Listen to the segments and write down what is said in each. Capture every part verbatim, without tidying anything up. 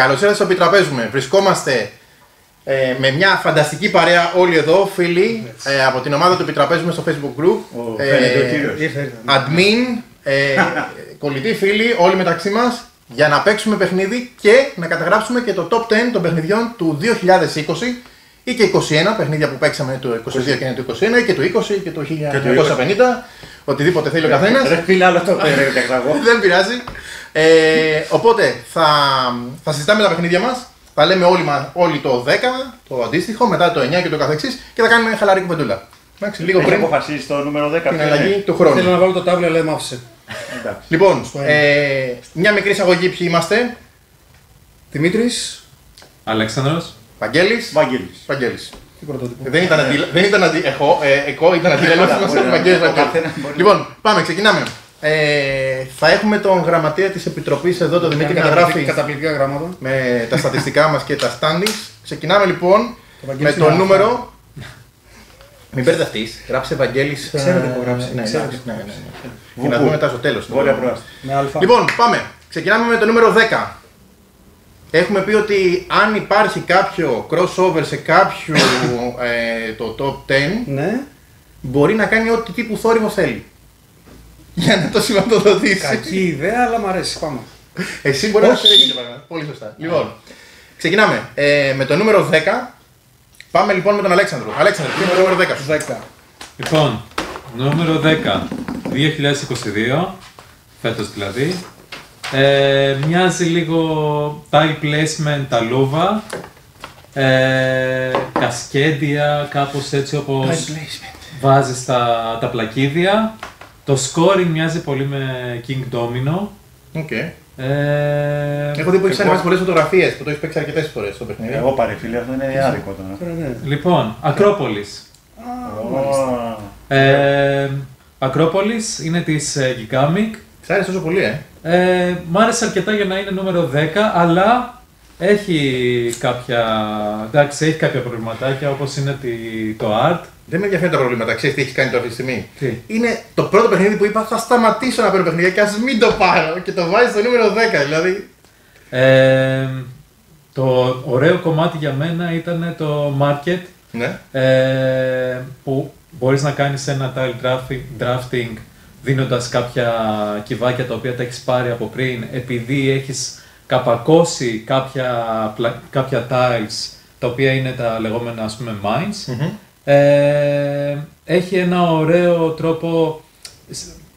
Καλώς ήρθατε στο Επιτραπέζουμε. Βρισκόμαστε ε, με μια φανταστική παρέα όλοι εδώ, φίλοι, ε, από την ομάδα του Επιτραπέζουμε στο Facebook Group. Oh, ε, ε, admin, ε, κολλητοί φίλοι, όλοι μεταξύ μας, για να παίξουμε παιχνίδι και να καταγράψουμε και το top δέκα των παιχνιδιών του δύο χιλιάδες είκοσι ή και είκοσι ένα, παιχνίδια που παίξαμε το είκοσι δύο και το είκοσι ένα και το είκοσι και το χίλια εννιακόσια πενήντα. Οτιδήποτε θέλει ο καθένας. Δεν πειράζει αυτό που δεν πειράζει. Ε, οπότε θα, θα συζητάμε τα παιχνίδια μας. Θα λέμε όλοι, όλοι το δέκα, το αντίστοιχο, μετά το εννιά και το καθεξής και θα κάνουμε χαλαρή κουβεντούλα. Εντάξει, λίγο πριν. Αποφασίσει το νούμερο δέκα. Την αλλαγή του χρόνου. Θέλω να βάλω το τάβλι, αλλά με άφησε. Λοιπόν, ε, μια μικρή εισαγωγή. Ποιοι είμαστε? Δημήτρης. Αλέξανδρος. Βαγγέλης. Βαγγέλης. Δεν ήταν αντίλαλος μας, λοιπόν, πάμε, ξεκινάμε. Ε, θα έχουμε τον γραμματέα της Επιτροπής εδώ, τον Δημήτρη, καταγράφει καταπληκτικά γράμματα με τα στατιστικά μας και τα standings. Ξεκινάμε λοιπόν το με το νούμερο... Μην μπερδευτείς, γράψε Βαγγέλης... Ξέρετε που γράψει, ναι, ναι, ναι, ναι. Να δούμε μετά στο τέλος. Λοιπόν, πάμε. Ξεκινάμε με το νούμερο δέκα. Έχουμε πει ότι αν υπάρχει κάποιο crossover σε κάποιο ε, το top δέκα, ναι, μπορεί να κάνει ό,τι τύπου θόρυβο θέλει. Για να το σηματοδοτήσει. Κακή ιδέα, αλλά μου αρέσει. Πάμε. Εσύ μπορεί να το έχεις. Πολύ σωστά. Λοιπόν, ξεκινάμε. Ε, με το νούμερο δέκα, πάμε λοιπόν με τον Αλέξανδρο. Αλέξανδρο, τι είναι το νούμερο δέκα? δέκα. Λοιπόν, νούμερο δέκα, δύο χιλιάδες είκοσι δύο, φέτος δηλαδή. Ε, μοιάζει λίγο tile placement, τα λούβα, ε, Cascadia, κάπως έτσι όπως βάζεις τα, τα πλακίδια. Το scoring μοιάζει πολύ με King Domino. Okay. Ε, Έχω δει που έχεις ανεβάσει πολλές φωτογραφίες, που το έχεις παίξει αρκετές φορές στο παιχνίδι. Εγώ πάρε φίλοι, αυτό είναι άδικο τώρα. Λοιπόν, Acropolis. Oh. Ε, Acropolis είναι της Gigamic. Της άρεσε τόσο πολύ, ε. Ε, μ' άρεσε αρκετά για να είναι νούμερο δέκα, αλλά έχει κάποια, εντάξει, έχει κάποια προβληματάκια, όπως είναι τη, το art. Δεν με ενδιαφέρει τα προβλήματα, ξέρεις τι έχει κάνει τώρα αυτή τη στιγμή. Τι? Είναι το πρώτο παιχνίδι που είπα, θα σταματήσω να παίρνω παιχνίδια και ας μην το πάρω, και το βάζει στο νούμερο δέκα, δηλαδή. Ε, το ωραίο κομμάτι για μένα ήταν το market, ναι, ε, που μπορείς να κάνεις ένα tile drafting, drafting δίνοντας κάποια κυβάκια τα οποία τα έχεις πάρει από πριν, επειδή έχεις καπακώσει κάποια, κάποια tiles τα οποία είναι τα λεγόμενα, ας πούμε, mines. Mm-hmm. Ε, έχει ένα ωραίο τρόπο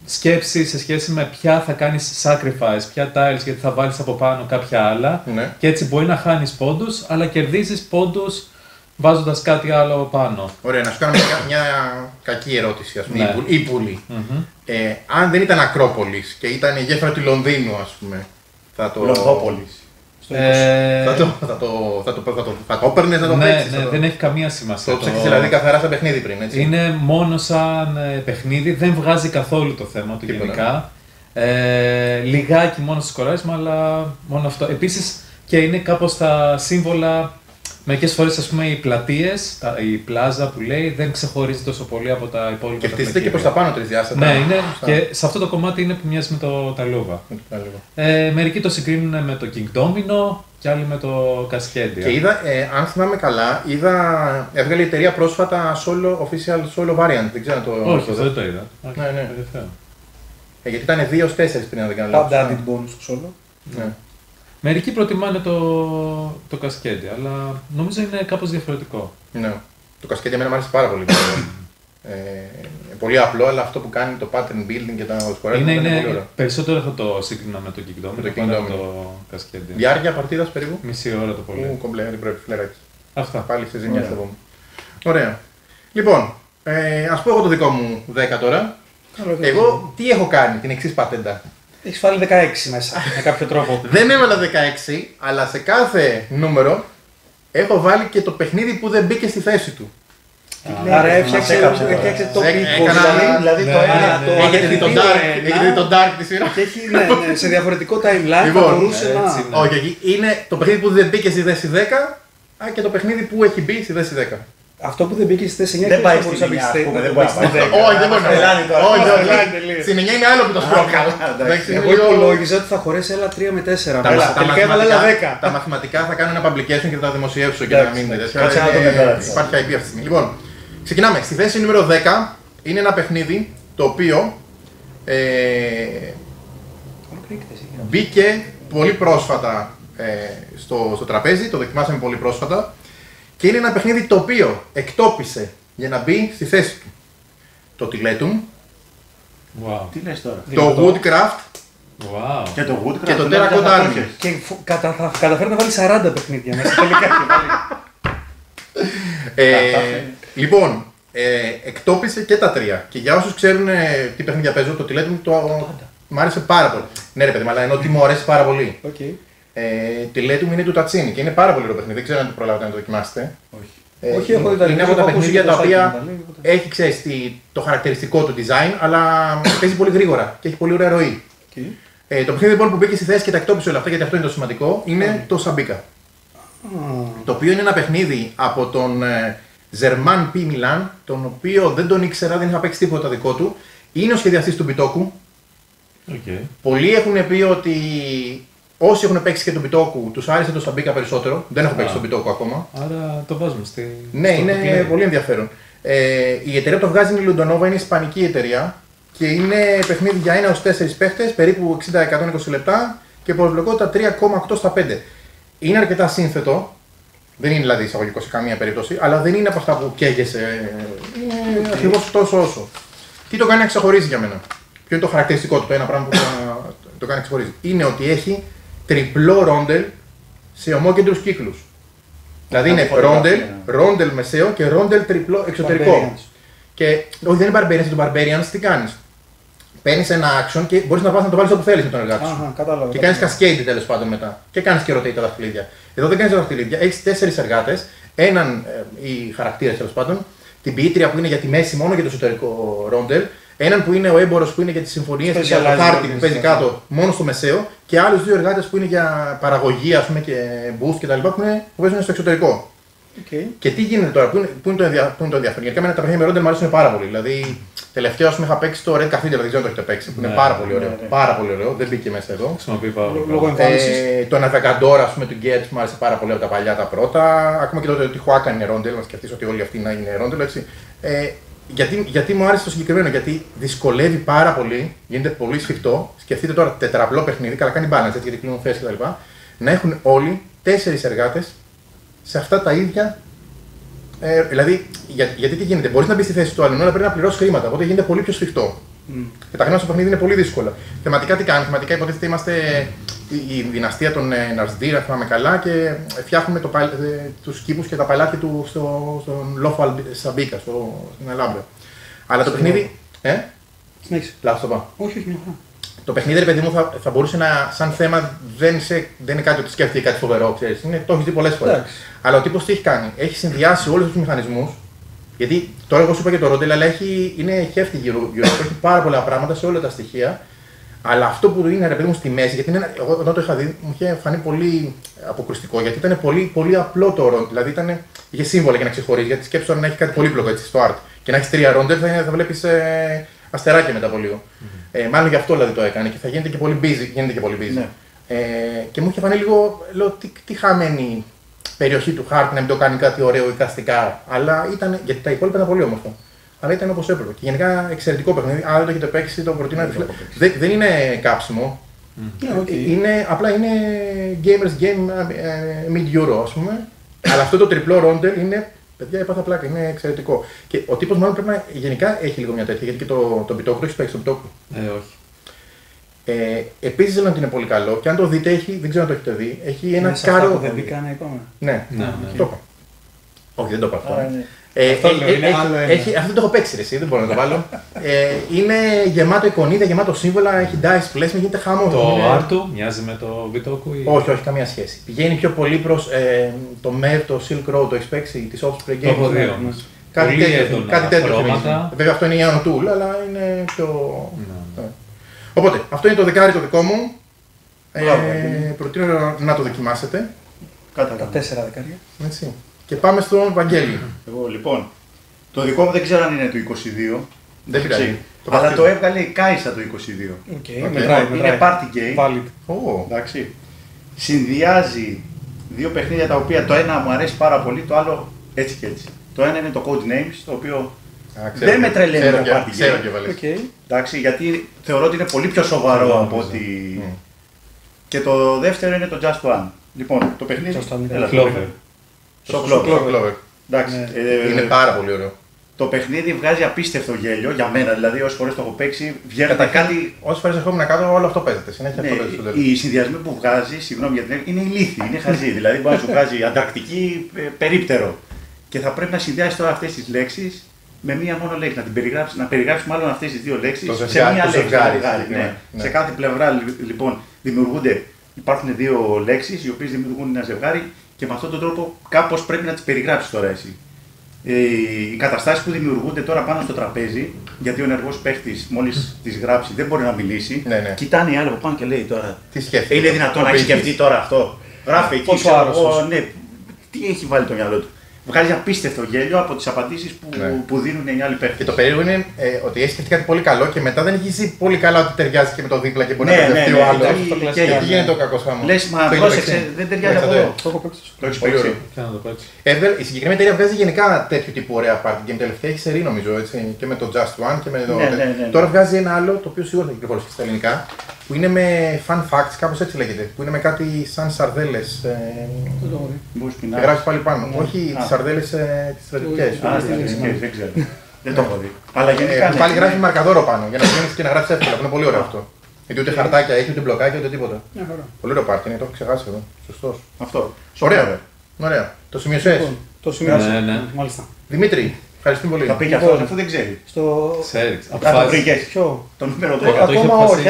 σκέψη σε σχέση με ποια θα κάνεις sacrifice, ποια tiles, γιατί θα βάλεις από πάνω κάποια άλλα. Mm-hmm. Και έτσι μπορεί να χάνεις πόντους, αλλά κερδίζεις πόντους βάζοντας κάτι άλλο πάνω. Ωραία, να σου κάνω μια, μια κακή ερώτηση, ας πούμε, ή ναι, πουλή. Mm-hmm. Ε, αν δεν ήταν Ακρόπολης και ήταν η γέφυρα του Λονδίνου, ας πούμε, θα το... Λονδόπολης. Ε... Θα το έπαιρνες να το παίξεις. Ναι, ναι, το... δεν έχει καμία σημασία. Το ψέξεις το... δηλαδή καθαρά σαν παιχνίδι πριν, έτσι. Είναι μόνο σαν παιχνίδι, δεν βγάζει καθόλου το θέμα του. Τίποτα. Γενικά. Ε, λιγάκι μόνο στο σκοράρισμα, αλλά μόνο αυτό. Επίσης και είναι κάπως τα σύμβολα. Μερικές φορές, ας πούμε, οι πλατείες, η πλάζα που λέει, δεν ξεχωρίζει τόσο πολύ από τα υπόλοιπα. Και χτίζεται και προς τα πάνω τρισδιάστατα. Ναι, είναι, και σε αυτό το κομμάτι είναι που μοιάζει με το ταλούβα. Ε, μερικοί το συγκρίνουν με το King Domino και άλλοι με το Cascadia. Και είδα, ε, αν θυμάμαι καλά, είδα, έβγαλε η εταιρεία πρόσφατα solo, official solo variant. Δεν ξέρω το. Όχι, το δεν το είδα. Ναι, ναι. Ε, γιατί ήταν δύο τέσσερα πριν να δεν κάνω λάθος. Πάντα added bonus στο solo. Ναι. Μερικοί προτιμάνε το, το Cascadia, αλλά νομίζω είναι κάπως διαφορετικό. Ναι. Το Cascadia εμένα μου άρεσε πάρα πολύ. ε, πολύ απλό, αλλά αυτό που κάνει το pattern building και τα σκοράρια είναι, είναι πολύ ωραίο. Περισσότερο θα το σύγκρινα με το King Domino, το, με το Cascadia. Διάρκεια παρτίδας περίπου. Μισή ώρα το πολύ. Ού, κομπλέ, δεν πρέπει φλεράκι. Αυτά. Πάλι σε ζημιά θα πούμε. Ωραία. Λοιπόν, ε, ας πω εγώ το δικό μου δέκα τώρα. Άρα, εγώ τι έχω κάνει, την εξής πατέντα. Έχεις βάλει δεκαέξι μέσα, με κάποιο τρόπο. Δεν έβαλα δεκαέξι, αλλά σε κάθε νούμερο έχω βάλει και το παιχνίδι που δεν μπήκε στη θέση του. Άρα έφτιαξε το πίκο, δηλαδή το ένα. Έχετε δει τον Dark τη σειρά. Και έχει σε διαφορετικό timeline θα μπορούσε να... Όχι, είναι το παιχνίδι που δεν μπήκε στη θέση δέκα και το παιχνίδι που έχει μπει στη θέση δέκα. Αυτό που δεν μπήκε στις εννιά δεν πάει στην εννιά. Δεν πάει στην εννιά. Όχι, δεν μπορεί να μιλάνε τώρα. Στην εννιά είναι άλλο που το σπρώχνει. Εγώ υπολόγιζα ότι θα χωρέσει άλλα τρία με τέσσερα. Τελικά έβαλα άλλα δέκα. Τα μαθηματικά θα κάνω ένα publication και θα τα δημοσιεύσω για να μην είναι τέτοια. Υπάρχει άι πι αυτή τη στιγμή. Λοιπόν, ξεκινάμε. Στη θέση νούμερο δέκα είναι ένα παιχνίδι το οποίο μπήκε πολύ πρόσφατα στο τραπέζι. Το δοκιμάσαμε πολύ πρόσφατα. Και είναι ένα παιχνίδι το οποίο εκτόπισε για να μπει στη θέση του το Tiletum, wow. Τι λες τώρα, το Woodcraft wow. και το Woodcraft και το Terra Codenames. Και κατα, θα καταφέρει να βάλει σαράντα παιχνίδια μέσα τελικά. ε, λοιπόν, ε, εκτόπισε και τα τρία. Και για όσους ξέρουν ε, τι παιχνίδια παίζω, το Tiletum το μου άρεσε πάρα πολύ. Ναι ρε παιδί, αλλά ενώ τι μου αρέσει πάρα πολύ. Okay. Ε, τη λέει του είναι του Τατσίνη και είναι πάρα πολύ ωραίο παιχνίδι. Δεν ξέρω αν το προλάβετε να το δοκιμάσετε. Όχι. Ε, Όχι έχω είναι από τα παιχνίδια τα οποία έχει ξέρει το χαρακτηριστικό του design, αλλά παίζει πολύ γρήγορα και έχει πολύ ωραία ροή. Okay. Ε, το παιχνίδι λοιπόν που μπήκε στη θέση και τα εκτόπισε όλα αυτά, γιατί αυτό είναι το σημαντικό, είναι okay. το Σαμπίκα. Mm. Το οποίο είναι ένα παιχνίδι από τον Germán P. Milan, τον οποίο δεν τον ήξερα, δεν είχα παίξει τίποτα δικό του. Είναι ο σχεδιαστής του Bitoku. Okay. Πολλοί έχουν πει ότι. Όσοι έχουν παίξει και τον Bitoku, τους άρεσε το Sabika περισσότερο. Δεν έχω παίξει τον Bitoku ακόμα. Άρα το βάζουμε στη. Ναι, στο είναι το πολύ ενδιαφέρον. Ε, η εταιρεία που το βγάζει είναι η Londonderry, είναι ισπανική εταιρεία και είναι παιχνίδι για ένα έως τέσσερις παίχτες, περίπου εξήντα με εκατόν είκοσι λεπτά και προσβλοκότητα τρία κόμμα οκτώ στα πέντε. Είναι αρκετά σύνθετο, δεν είναι δηλαδή εισαγωγικό σε καμία περίπτωση, αλλά δεν είναι από αυτά που καίγεσαι. Είναι okay. ακριβώς τόσο όσο. Τι το κάνει να ξεχωρίζει για μένα, ποιο είναι το χαρακτηριστικό του, το ένα πράγμα που το κάνει να ξεχωρίζει, είναι ότι έχει. Τριπλό ρόντελ σε ομόκεντρους κύκλους. Δηλαδή είναι ρόντελ, ρόντελ μεσαίο και ρόντελ τριπλό εξωτερικό. Και όχι, δεν είναι Barbarians, είναι το Barbarians, τι κάνεις. Παίρνεις ένα action και μπορείς να πας να το βάλεις όπου θέλεις με τον εργάτη σου. Και κάνεις cascade τέλος πάντων μετά. Και κάνεις και rotate τα δαχτυλίδια. Εδώ δεν κάνεις τα δαχτυλίδια, έχεις τέσσερις εργάτες, έναν ε, οι χαρακτήρες τέλος πάντων, την ποιήτρια που είναι για τη μέση μόνο για το εσωτερικό ρόντελ. Έναν που είναι ο έμπορος που είναι για τις συμφωνίες και το χάρτη που παίζει κάτω μόνο στο μεσαίο και άλλους δύο εργάτες που είναι για παραγωγή, ας πούμε, και booth και τα λοιπά που, είναι, που παίζουν στο εξωτερικό. Okay. Και τι γίνεται τώρα, που είναι, που είναι το ενδιαφέρον. Γιατί εμένα τα παιχνίδια με ρόντελ μου αρέσουν πάρα πολύ. Δηλαδή, τελευταίο ας πούμε, είχα παίξει το Red Cafe, δηλαδή, δεν ξέρω αν το έχετε παίξει. Που είναι ναι, πάρα πολύ ωραίο. Ναι, ναι. Πάρα πολύ ωραίο, δεν μπήκε μέσα εδώ. Ε, το Navacador του Γκέτ μου άρεσε πάρα πολύ από τα παλιά τα πρώτα. Ακόμα και τότε ότι Χουάκα είναι ρόντελ, να σκεφτεί ότι όλοι αυτοί να είναι ρόντελ. Γιατί, γιατί μου άρεσε το συγκεκριμένο, γιατί δυσκολεύει πάρα πολύ, γίνεται πολύ σφιχτό. Σκεφτείτε τώρα τετραπλό παιχνίδι, καλά κάνει balance γιατί κλείνουν θέσεις κτλ. Να έχουν όλοι τέσσερις εργάτες σε αυτά τα ίδια. Ε, δηλαδή, για, γιατί τι γίνεται, μπορείς να μπει στη θέση του άλλου, αλλά πρέπει να πληρώσεις χρήματα. Οπότε γίνεται πολύ πιο σφιχτό. Mm. Και τα χρήματα στο παιχνίδι είναι πολύ δύσκολα. Θεματικά τι κάνουμε, θεματικά υποτίθεται είμαστε η, η δυναστεία των ε, Ναρσντήρ, αν θυμάμαι καλά, και φτιάχνουμε το, ε, τους κήπους και τα παλάτια του στο, στον Λόφο Αλ, Σαμπίκα, στο, στην Αλάμπρα. Αλλά το παιχνίδι. Ε? Συνέχισε. Λάθος το πάω. Όχι, όχι. Το παιχνίδι, ρε παιδί μου, θα, θα μπορούσε να. Σαν θέμα δεν, σε, δεν είναι κάτι ότι σκέφτεται κάτι φοβερό, ξέρεις. Είναι, το έχει δει πολλές φορές. Αλλά ο τύπος τι έχει κάνει, έχει συνδυάσει όλους τους μηχανισμούς. Γιατί τώρα εγώ σου είπα και το ρόντελ, αλλά έχει, είναι χεύτη γύρω γύρω, έχει πάρα πολλά πράγματα σε όλα τα στοιχεία. Αλλά αυτό που είναι ρε παιδί μου στη μέση, γιατί είναι, εγώ όταν το είχα δει μου είχε φανεί πολύ αποκρουστικό, γιατί ήταν πολύ, πολύ απλό το ρόντελ. Δηλαδή ήταν, είχε σύμβολα για να ξεχωρίζει, γιατί σκέψου να έχει κάτι πολύπλοκο έτσι στο art. Και να έχει τρία ρόντελ θα, θα βλέπει ε, αστεράκια μετά από λίγο. Mm-hmm. Ε, μάλλον γι' αυτό δηλαδή το έκανε και θα γίνεται και πολύ busy. Γίνεται και, πολύ busy. Ναι. Ε, και μου είχε φανεί λίγο, λέω, τι, τι χαμένη. Περιοχή του χάρτη να μην το κάνει κάτι ωραίο εικαστικά, αλλά ήταν, γιατί τα υπόλοιπα ήταν πολύ όμορφα. Αλλά ήταν όπως έπρεπε. Και γενικά εξαιρετικό παιχνίδι. Αν δεν το έχετε παίξει, το προτείνω. Δεν, δεν είναι κάψιμο. Mm. Okay. Είναι, απλά είναι gamers game mid-euro, ας πούμε. Αλλά αυτό το τριπλό ρόντελ είναι. Παιδιά, έπαθα πλάκα, είναι εξαιρετικό. Και ο τύπος μάλλον πρέπει να. Γενικά έχει λίγο μια τέτοια. Γιατί και το, το Bitoku το έχει παίξει. Το Bitoku. Ε, όχι. Ε, επίσης δεν είναι πολύ καλό και αν το δείτε, έχει, δεν ξέρω αν το έχετε δει, έχει ένα κάρο. Δεν μπήκα να είπαμε. Ναι, ναι, ναι. Το είπα. Όχι, δεν το είπα αυτό. Ναι. Ε, αυτό, ε, ε, έχει, αυτό το έχω παίξει εσύ, δεν μπορώ να το βάλω. ε, είναι γεμάτο εικονίδια, γεμάτο σύμβολα, έχει dice placement, γίνεται χάμο. Το art του μοιάζει με το Bitoku ή. Όχι, όχι, καμία σχέση. Πηγαίνει πιο πολύ προς ε, το Mer, το Silk Road, το έχει παίξει, τη Offspring Games. Το δύο. Κάτι τέτοιο. Βέβαια αυτό είναι η Ion Tool, αλλά είναι πιο. Οπότε, αυτό είναι το δεκάρι το δικό μου. Μπράβο, ε, προτείνω να το δοκιμάσετε. Κατά τα τέσσερα δεκάρια. Έτσι. Και πάμε στον Βαγγέλη. Εγώ λοιπόν, το δικό μου δεν ξέρω αν είναι το είκοσι δύο. Δεν πειράζει. Αλλά πειράζει. Το έβγαλε η Κάισα το είκοσι δύο. Okay. Okay. Μετράει, είναι μετράει. Party game. Valid. Oh. Εντάξει. Συνδυάζει δύο παιχνίδια τα οποία το ένα μου αρέσει πάρα πολύ, το άλλο έτσι και έτσι. Το ένα είναι το Codenames, το οποίο Α, ξέρω, δεν με τρελαίνει το party game. Okay. Εντάξει, γιατί θεωρώ ότι είναι πολύ πιο σοβαρό ξέρω, από ότι. Mm. Και το δεύτερο είναι το Just One. Λοιπόν, το παιχνίδι. Στο Clover. Εντάξει. Είναι πάρα πολύ ωραίο. Το παιχνίδι βγάζει απίστευτο γέλιο για μένα. Δηλαδή, όσες φορές το έχω παίξει, βγαίνοντα κάτι. Όσες φορές ερχόμουν κάτω, όλο αυτό παίζεται. Συνέχεια ναι, αυτό παίζεται. Οι συνδυασμοί που βγάζει, συγγνώμη για την έννοια, είναι ηλίθιοι, είναι χαζοί. Δηλαδή, μπορεί να σου βγάζει ανταρκτική περίπτερο. Και θα πρέπει να συνδυάσει τώρα αυτές τις λέξεις με μία μόνο λέξη. Να την περιγράψει, να περιγράψει μάλλον αυτές τις δύο λέξεις σε μία λέξη. Σε κάθε πλευρά λοιπόν δημιουργούνται. Υπάρχουν δύο λέξεις οι οποίες δημιουργούν ένα ζευγάρι και με αυτόν τον τρόπο κάπως πρέπει να τις περιγράψεις τώρα εσύ. Ε, οι καταστάσεις που δημιουργούνται τώρα πάνω στο τραπέζι, γιατί ο ενεργός παίχτης μόλις τις γράψει δεν μπορεί να μιλήσει, ναι, ναι. Κοιτάνε οι άλλοι από πάνω και λέει τώρα. Τι σκέφτεται. Είναι δυνατόν να έχει σκεφτεί τώρα αυτό. Γράφει εκεί. Πόσο ναι. Τι έχει βάλει το μυαλό του. Βγάζει απίστευτο γέλιο από τις απαντήσεις που, ναι. που δίνουν οι άλλοι παίχτες. Και το περίεργο είναι ε, ότι έχει σκεφτεί κάτι πολύ καλό και μετά δεν έχει ζει πολύ καλά ότι ταιριάζει και με το δίπλα και μπορεί ναι, να μπερδευτεί ναι, ναι, ο άλλος. Ναι, και εκεί γίνεται ο κακός χαμός. Λες, μα πρόσεξε, δεν ταιριάζει από εδώ. Το έχω παίξει. Το έχεις παίξει. Η συγκεκριμένη εταιρεία βγάζει γενικά τέτοιου τύπου ωραία party game. Τελευταία έχει σερί νομίζω έτσι, και με το Just One και με το. Τώρα βγάζει ένα άλλο το οποίο σίγουρα θα κυκλοφορήσει στα ελληνικά. Που είναι με fun facts, κάπως έτσι λέγεται. Που είναι με κάτι σαν σαρδέλες. Δεν γράφει πάλι πάνω. Όχι τις σαρδέλες τις στρατιωτικές. Α, τις στρατιωτικές, δεν ξέρω. Δεν το έχω δει. Αλλά γενικά. Πάλι γράφει μαρκαδόρο πάνω για να βγαίνεις και να γράψεις εύκολα. Είναι πολύ ωραίο αυτό. Γιατί ούτε χαρτάκια έχει, ούτε μπλοκάκια, ούτε τίποτα. Πολύ ωραίο πάρτι είναι, το έχω ξεχάσει εδώ. Σωστός. Αυτό. Ωραία. Ωραία. Το σημειώσες. Το σημειώσες. Ναι, ναι. Μάλιστα. Δημήτρη. Ευχαριστούμε πολύ. Θα πήγε αυτός, αφού δεν ξέρει. Στο... Ξέρει. Από το βρήκες. Ποιο? Το νούμερο δέκα. Ακόμα όχι.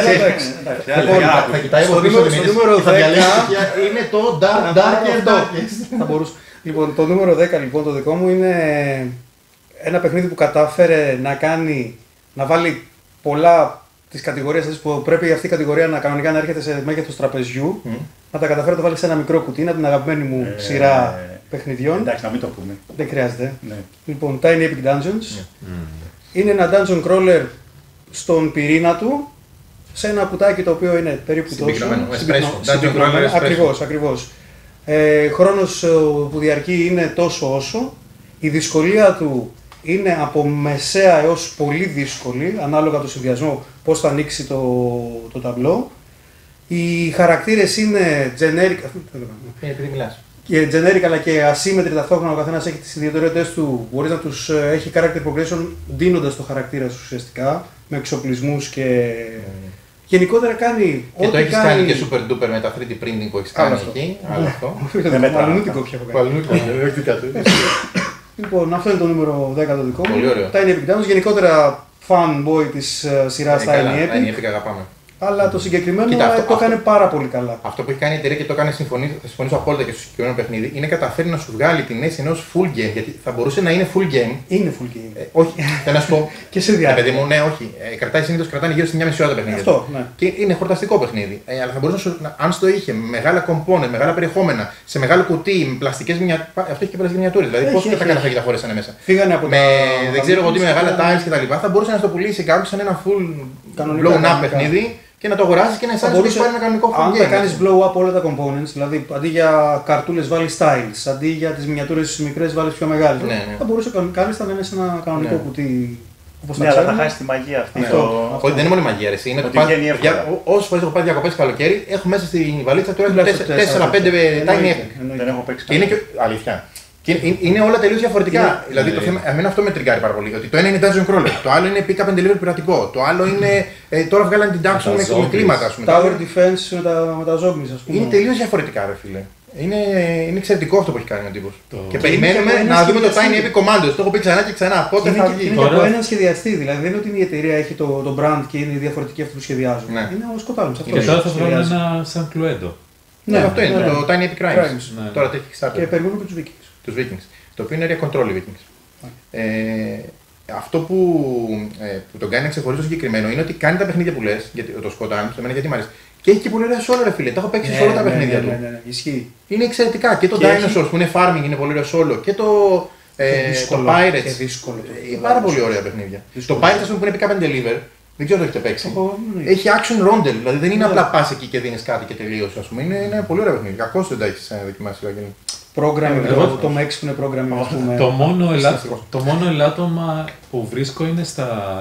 Θα κοιτάει εγώ πίσω. Το νούμερο δέκα είναι το Darker Darkest. Θα μπορούσε. Λοιπόν, το νούμερο δέκα λοιπόν το δικό μου είναι ένα παιχνίδι που κατάφερε να κάνει, να βάλει πολλά τις κατηγορίες που πρέπει αυτή η κατηγορία να κανονικά να έρχεται σε μέγεθος τραπεζιού, να τα καταφέρει να τα βάλει σε ένα μικρό κουτί, είναι από την αγαπημένη μου σειρά. Παιχνιδιών. Εντάξει, να μην το πούμε. Δεν χρειάζεται. Ναι. Λοιπόν, Tiny Epic Dungeons. Yeah. Είναι ένα dungeon crawler στον πυρήνα του, σε ένα κουτάκι το οποίο είναι περίπου τόσο. Συμπυκνωμένο. Ακριβώς, ακριβώς. Ε, χρόνος που διαρκεί είναι τόσο όσο. Η δυσκολία του είναι από μεσαία έως πολύ δύσκολη, ανάλογα το συνδυασμό πώς θα ανοίξει το, το ταμπλό. Οι χαρακτήρες είναι generic. Επειδή μιλάς. Και generic αλλά και ασύμμετρη ταυτόχρονα, ο καθένας έχει τις ιδιαιτερότητες του. Μπορείς να τους έχει character progression δίνοντας το χαρακτήρα σου ουσιαστικά, με εξοπλισμούς και. Mm. Γενικότερα κάνει. Και ό,τι το έχει κάνει... κάνει και super duper με τα τρία ντι printing που έχει κάνει εκεί. Άλλο αυτό. Παλουνούτικο πια έχω κάνει. Λοιπόν, αυτό είναι το νούμερο δέκα το δικό μου. Τα Tiny Epic Dungeons. Γενικότερα fanboy της σειράς Tiny Epic. Αλλά το συγκεκριμένο Κοίτα, αυτό, το έκανε πάρα πολύ καλά. Αυτό που έχει κάνει η εταιρεία και το έκανε, συμφωνήσω, συμφωνήσω απόλυτα και στο συγκεκριμένο παιχνίδι, είναι καταφέρει να σου βγάλει την αίσθηση ενός full game. Γιατί θα μπορούσε να είναι full game. Είναι full game. Ε, όχι, θέλω να σου πω. Και σε διάρκεια. Παιδί μου, ναι, όχι. Ε, κρατάει συνήθως κρατάνε γύρω στη μία μισή ώρα το παιχνίδι. Αυτό, ναι. Και είναι χορταστικό παιχνίδι. Ε, αλλά θα μπορούσε να σου. Να, αν στο είχε μεγάλα κομπόνε, μεγάλα περιεχόμενα, σε μεγάλο κουτί, με πλαστικές μινιατούρες. Αυτό έχει και πλαστικές μινιατούρες. Δηλαδή, πώ θα καταφέρει να τα χωρέσανε μέσα. Φύγανε από με, τα... δεν ξέρω εγώ τι μεγάλα tiles κτλ. Θα μπορούσε να το πουλήσει κάποιο σαν ένα full blown up παιχνίδι. Και να το αγοράσει και να αισθάνεσαι ότι πάρει ένα κανονικό φαγητό. Αν θα κάνει blow up όλα τα components, δηλαδή αντί για καρτούλες βάλει styles, αντί για τις μινιατούρες μικρές βάλει πιο μεγάλες. Ναι, ναι. Θα μπορούσε κάλλιστα να είναι σε ένα κανονικό ναι. κουτί. Όπως ναι, αλλά θα χάσει τη μαγεία αυτή. Αυτό, το... αυτό. Όχι, δεν είναι μόνο η μαγεία. Ρε, είναι ότι πάνε... για... Όσες φορές έχω πάει διακοπές καλοκαίρι, έχω μέσα στη βαλίτσα τουλάχιστον τέσσερα πέντε Tiny Epic. Δεν έχω παίξει. Είναι και αλήθεια. Και είναι όλα τελείως διαφορετικά. Δηλαδή, το θέμα, εμένα αυτό με τριγκάρει πάρα πολύ. Ότι το ένα είναι dungeon crawler, το άλλο είναι pick up and delivery πειρατικό, το άλλο είναι. Ε, τώρα βγάλανε την dungeon με, με κλίματα, ας πούμε. Tower defense με τα, με τα zombies, ας πούμε. Είναι τελείως διαφορετικά, ρε φίλε. Είναι, είναι εξαιρετικό αυτό που έχει κάνει ο τύπος. Το... Και, και περιμένουμε και να δούμε το Tiny Epic Commando. Το έχω πει ξανά και ξανά. Πότε θα βγει. Είναι από έναν σχεδιαστή. Δηλαδή, δεν είναι ότι η εταιρεία έχει το, το brand και είναι διαφορετική αυτή που σχεδιάζουν. Ναι. Είναι ο σκοτάδος. Και τώρα θα βρούμε ένα σαν κλουέντο. Ναι, αυτό είναι το Tiny Epic Crimes. Τώρα το έχει ξαρτάται. Και περιμένουμε και του Vikings. Τους Vikings, το οποίο είναι area control Vikings. Okay. Ε, αυτό που, ε, που τον κάνει να ξεχωρίζει το συγκεκριμένο είναι ότι κάνει τα παιχνίδια που λες, γιατί, το Scott Arms, εμένα γιατί μου αρέσει, Και έχει και πολύ ωραία solo, ρε φίλε. Τα έχω παίξει yeah, σε όλα τα παιχνίδια yeah, yeah, yeah, yeah, του. Yeah, yeah, yeah. Είναι εξαιρετικά. Και το και Dinosaur έχει... που είναι farming είναι πολύ ωραίο solo. Και το, ε, δύσκολο, το Pirates. Και δύσκολο, το, το, το πάρα δύσκολο. Πολύ ωραία παιχνίδια. Δύσκολο. Το Pirates, α πούμε, που είναι pick up and deliver. Δεν ξέρω αν το έχετε παίξει. Oh, έχει action rondel, δηλαδή δεν είναι yeah. απλά πα εκεί και δίνει κάτι και τελείωσε. Είναι ένα πολύ ωραίο παιχνίδι. Κακώ δεν τα έχει δοκιμάσει. Πρόγραμμα, εγώ το Max που είναι πρόγραμμα, ας πούμε. Το μόνο ελάττωμα που βρίσκω είναι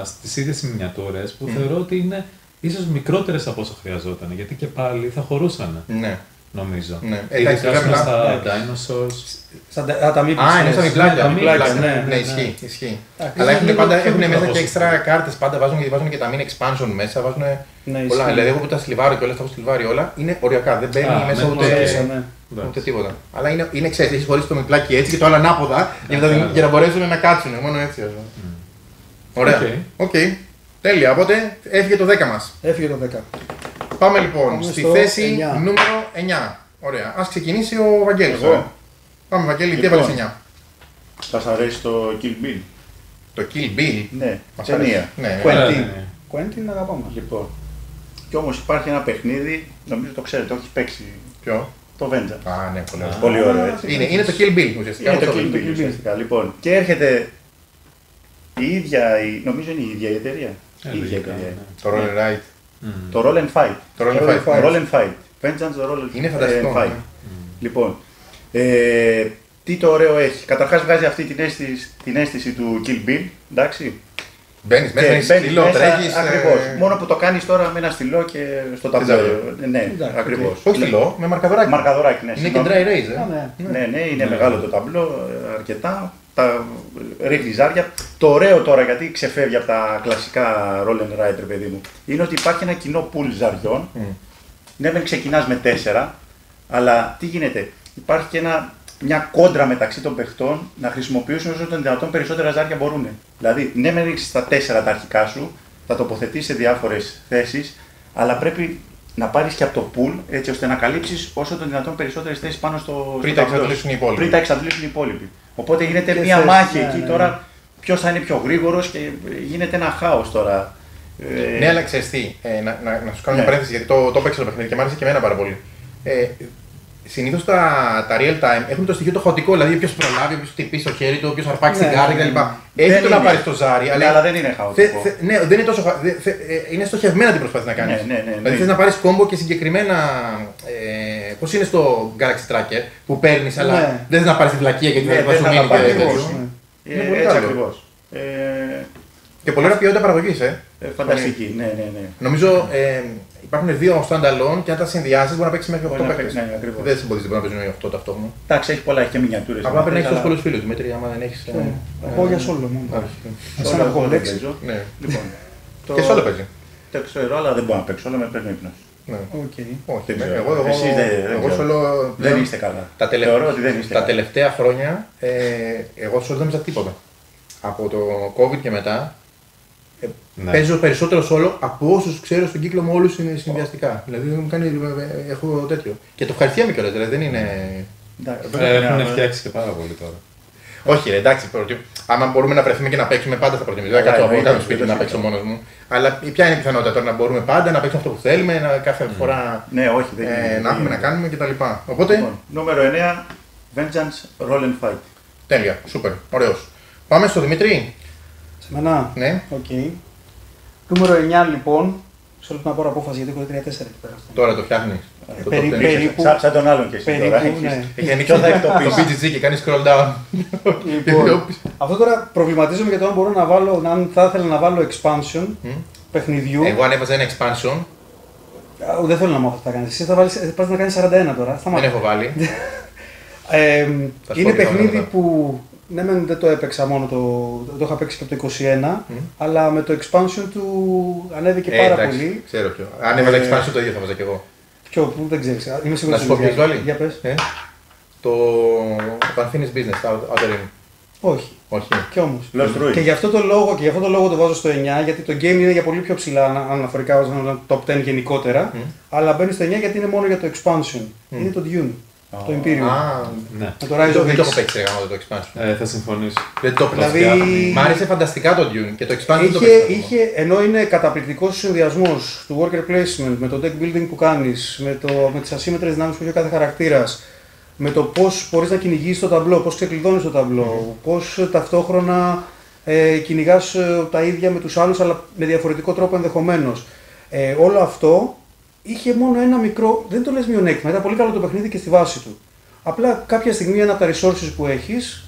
στις ίδιες μινιατούρες που θεωρώ ότι είναι ίσως μικρότερες από όσο χρειαζόταν, γιατί και πάλι θα χωρούσαν. Ναι. Νομίζω. Ειδικά στα Dinosaurs. Α, είναι στα διπλάκια. Ναι, ισχύει. Αλλά έχουν μέσα και έξτρα κάρτες πάντα, βάζουν και τα min expansion μέσα, βάζουν πολλά. Δηλαδή εγώ που τα σλιβάρω και όλα, τα έχω σλιβάρει όλα, είναι οριακά, δεν μπαίνει μέσα ούτε... ούτε τίποτα. Αλλά είναι, είναι ξέρετε, έχεις χωρίσει το μυπλάκι έτσι και το άλλο ανάποδα για να, για να μπορέσουν να κάτσουν. Μόνο έτσι. Mm. Ωραία. Οκ. Okay. Okay. Τέλεια. Οπότε έφυγε το δέκα μας. Έφυγε το δέκα. Πάμε λοιπόν Πάμε στη θέση εννιά. Νούμερο εννιά. Ωραία. Ας ξεκινήσει ο Βαγγέλης. Εγώ. Πάμε Βαγγέλη, τι έβαλες εννιά. Θα σας αρέσει το Kill Bill. Το Kill Bill. Ναι. Ταινία. Quentin. Quentin αγαπάμε. Λοιπόν. Κι όμως υπάρχει ένα παιχνίδι, νομίζω το ξέρετε, το έχεις παίξει. Ποιο? Το Vengeance. Α, ναι, πολύ, ah, πολύ ωραίο. Έτσι. Είναι, είναι το Kill Bill ουσιαστικά. Είναι το Kill Bill ουσιαστικά. Λοιπόν, και έρχεται η ίδια, η, νομίζω είναι η ίδια η εταιρεία. Ε, η ίδια εταιρεία. Ναι. Το Roll and Fight. Mm. Το Roll and Fight. Το Roll and Fight. Roll and Fight. Vengeance, το Roll and Fight. Είναι φανταστικό. Ναι. Λοιπόν, ε, τι το ωραίο έχει. Καταρχάς βγάζει αυτή την αίσθηση, την αίσθηση του Kill Bill, εντάξει. Μπαίνεις μέσα, έχεις στυλό, τρέχεις... Ακριβώς. Ε... Μόνο που το κάνεις τώρα με ένα στυλό και στο ταμπλό. Ναι, εντάξει, ακριβώς. Όχι στυλό, με μαρκαδοράκι. Μαρκαδοράκι, ναι. Είναι και dry erase, ε. Ναι, ναι, ναι, είναι ναι. μεγάλο το ταμπλό, αρκετά. Τα ρίχνει ζάρια. Το ωραίο τώρα, γιατί ξεφεύγει από τα κλασικά roll and ride, ρε παιδί μου, είναι ότι υπάρχει ένα κοινό πουλ ζαριών. Mm. Ναι, μεν ξεκινάς με τέσσερα, αλλά τι γίνεται, υπάρχει και ένα... μια κόντρα μεταξύ των παιχτών να χρησιμοποιήσουν όσο το δυνατόν περισσότερα ζάρια μπορούν. Δηλαδή, ναι, με ρίξεις τα τέσσερα τα αρχικά σου, τα τοποθετήσεις σε διάφορες θέσεις, αλλά πρέπει να πάρεις και από το pool έτσι ώστε να καλύψεις όσο το δυνατόν περισσότερες θέσεις πάνω στο. Πριν τα εξαντλήσουν οι υπόλοιποι. Οπότε γίνεται και μια θες, μάχη ναι, εκεί ναι, ναι. τώρα, ποιος θα είναι πιο γρήγορος και γίνεται ένα χάος τώρα. Ε... Ναι, αλλά ξέρεις τι, ε, να, να, να σου κάνω μια ναι. παρένθεση γιατί το, το παίξα το παιχνίδι και μ' άρεσε και εμένα πάρα πολύ. Ε, Συνήθως τα, τα real time έχουν το στοιχείο το χαοτικό, δηλαδή ποιος προλάβει, ποιος χτυπήσει το χέρι του, ποιος αρπάξει ναι, την κάρτα κτλ. Έχει το να πάρει το ζάρι, αλλά, ναι, αλλά δεν είναι χαοτικό. Θε, θε, ναι, δεν είναι τόσο χαοτικό. Είναι στοχευμένα την προσπάθεια να κάνεις. Ναι, ναι, ναι, δηλαδή ναι. θες να πάρεις κόμπο και συγκεκριμένα. Ε, πώς είναι στο Galaxy Tracker που παίρνεις, αλλά ναι. δεν θες να πάρεις την πλακία γιατί ναι, δεν θα σου μείνει και τέτοιο. Έτσι ακριβώς. Και πολύ ωραία ποιότητα παραγωγής. Φανταστική, ναι, ναι. Νομίζω. Υπάρχουν δύο stand-alone και αν τα συνδυάσεις μπορεί να παίξεις μέχρι οκτώ παίκτες. Ναι, ακριβώς. Δεν συμποδίζεται να παίζουν οι οκτώ ταυτόχρονα. Εντάξει, έχει πολλά, έχει και μινιατούρες. Απλά πρέπει να έχεις τους πολλούς φίλους, Δημήτρη, άμα δεν έχεις. Εγώ για σόλο μόνο. Σαν να έχω παίξει. Και σόλο παίζει. Το ξέρω, αλλά δεν μπορώ να παίξω, όλα με παίρνει ύπνος. Όχι, εγώ σόλο δεν είστε καλά. Τα τελευταία χρόνια εγώ σόλο δεν παίζα τίποτα. Από το COVID και μετά. Ναι. Παίζω περισσότερο solo από όσους ξέρω στον κύκλο μου, όλους είναι συνδυαστικά. Δηλαδή δεν μου κάνει. Έχω τέτοιο. Και το ευχαριστιέμαι κιόλας, δηλαδή δεν είναι. Ε, έχουν φτιάξει και πάρα πολύ τώρα. Όχι, ρε, εντάξει, προτιμ... άμα μπορούμε να βρεθούμε και να παίξουμε πάντα θα προτιμήσω. Δεν κάτσω από σπίτι να παίξω μόνος μου. Αλλά ποια είναι η πιθανότητα τώρα να μπορούμε πάντα να παίξουμε αυτό που θέλουμε, να κάθε φορά ναι, όχι, δεν ε, να έχουμε να κάνουμε κτλ. Οπότε. Νούμερο εννιά, Vengeance, Roll and Fight. Τέλεια, super, ωραίος. Πάμε στο Δημήτρη. Σε μένα. Ναι. Okay. Νούμερο εννιά λοιπόν, σε όλη να πάρω απόφαση γιατί έχω τρία τέσσερα εκεί πέρα. Τώρα το φτιάχνεις. Ε, περί, το περίπου. Σαν, σαν τον άλλον και εσύ περίπου, τώρα. Ναι. Έχει ανοίξει ναι. το πι τζι τζι και κάνει scroll down. Λοιπόν, αυτό τώρα προβληματίζομαι για το αν μπορώ να βάλω, αν θα ήθελα να βάλω expansion mm. παιχνιδιού. Εγώ ανέβαζα ένα expansion. Δεν θέλω να μάθω τι θα κάνεις. Εσύ θα βάλεις, πας να κάνεις σαράντα ένα τώρα. Θα δεν έχω βάλει. ε, είναι παιχνίδι μετά. Που... Ναι, μεν δεν το έπαιξα μόνο το. Το είχα παίξει και από το είκοσι ένα, mm. αλλά με το expansion του ανέβηκε ε, πάρα εντάξει, πολύ. Ξέρω ποιο. Αν έβαλα ε, expansion το ίδιο θα βάζα κι εγώ. Ποιο, που δεν ξέρεις. Είμαι σίγουρος ότι δεν ξέρεις. Για πες. Ε, το. Το Pantheonist Business, Outer Rim. Όχι. Όχι. Κι όμως. Και γι' αυτό το λόγο, και γι' αυτό το λόγο το βάζω στο εννιά, γιατί το game είναι για πολύ πιο ψηλά αναφορικά ω το top δέκα γενικότερα, mm. αλλά μπαίνει στο εννιά γιατί είναι μόνο για το expansion. Mm. Είναι το Dune. Το Imperium. Ναι. Το Rise of δεν το έχω παίξει το expansion. Ε, θα συμφωνήσω. Δεν το δηλαδή... Μ' άρεσε φανταστικά το Dune και το expansion είχε, το είχε, ενώ είναι καταπληκτικός συνδυασμός του worker placement με το deck building που κάνεις, με, το, με τις ασύμμετρες δυνάμεις που έχει ο κάθε χαρακτήρας, με το πώς μπορείς να κυνηγείς το ταμπλό, πώς ξεκλειδώνεις το ταμπλό, mm. πώς ταυτόχρονα ε, κυνηγάς ε, τα ίδια με τους άλλους αλλά με διαφορετικό τρόπο ενδεχομένως. Ε, όλο αυτό. Είχε μόνο ένα μικρό, δεν το λες μειονέκτημα, ήταν πολύ καλό το παιχνίδι και στη βάση του. Απλά κάποια στιγμή ένα από τα resources που έχεις,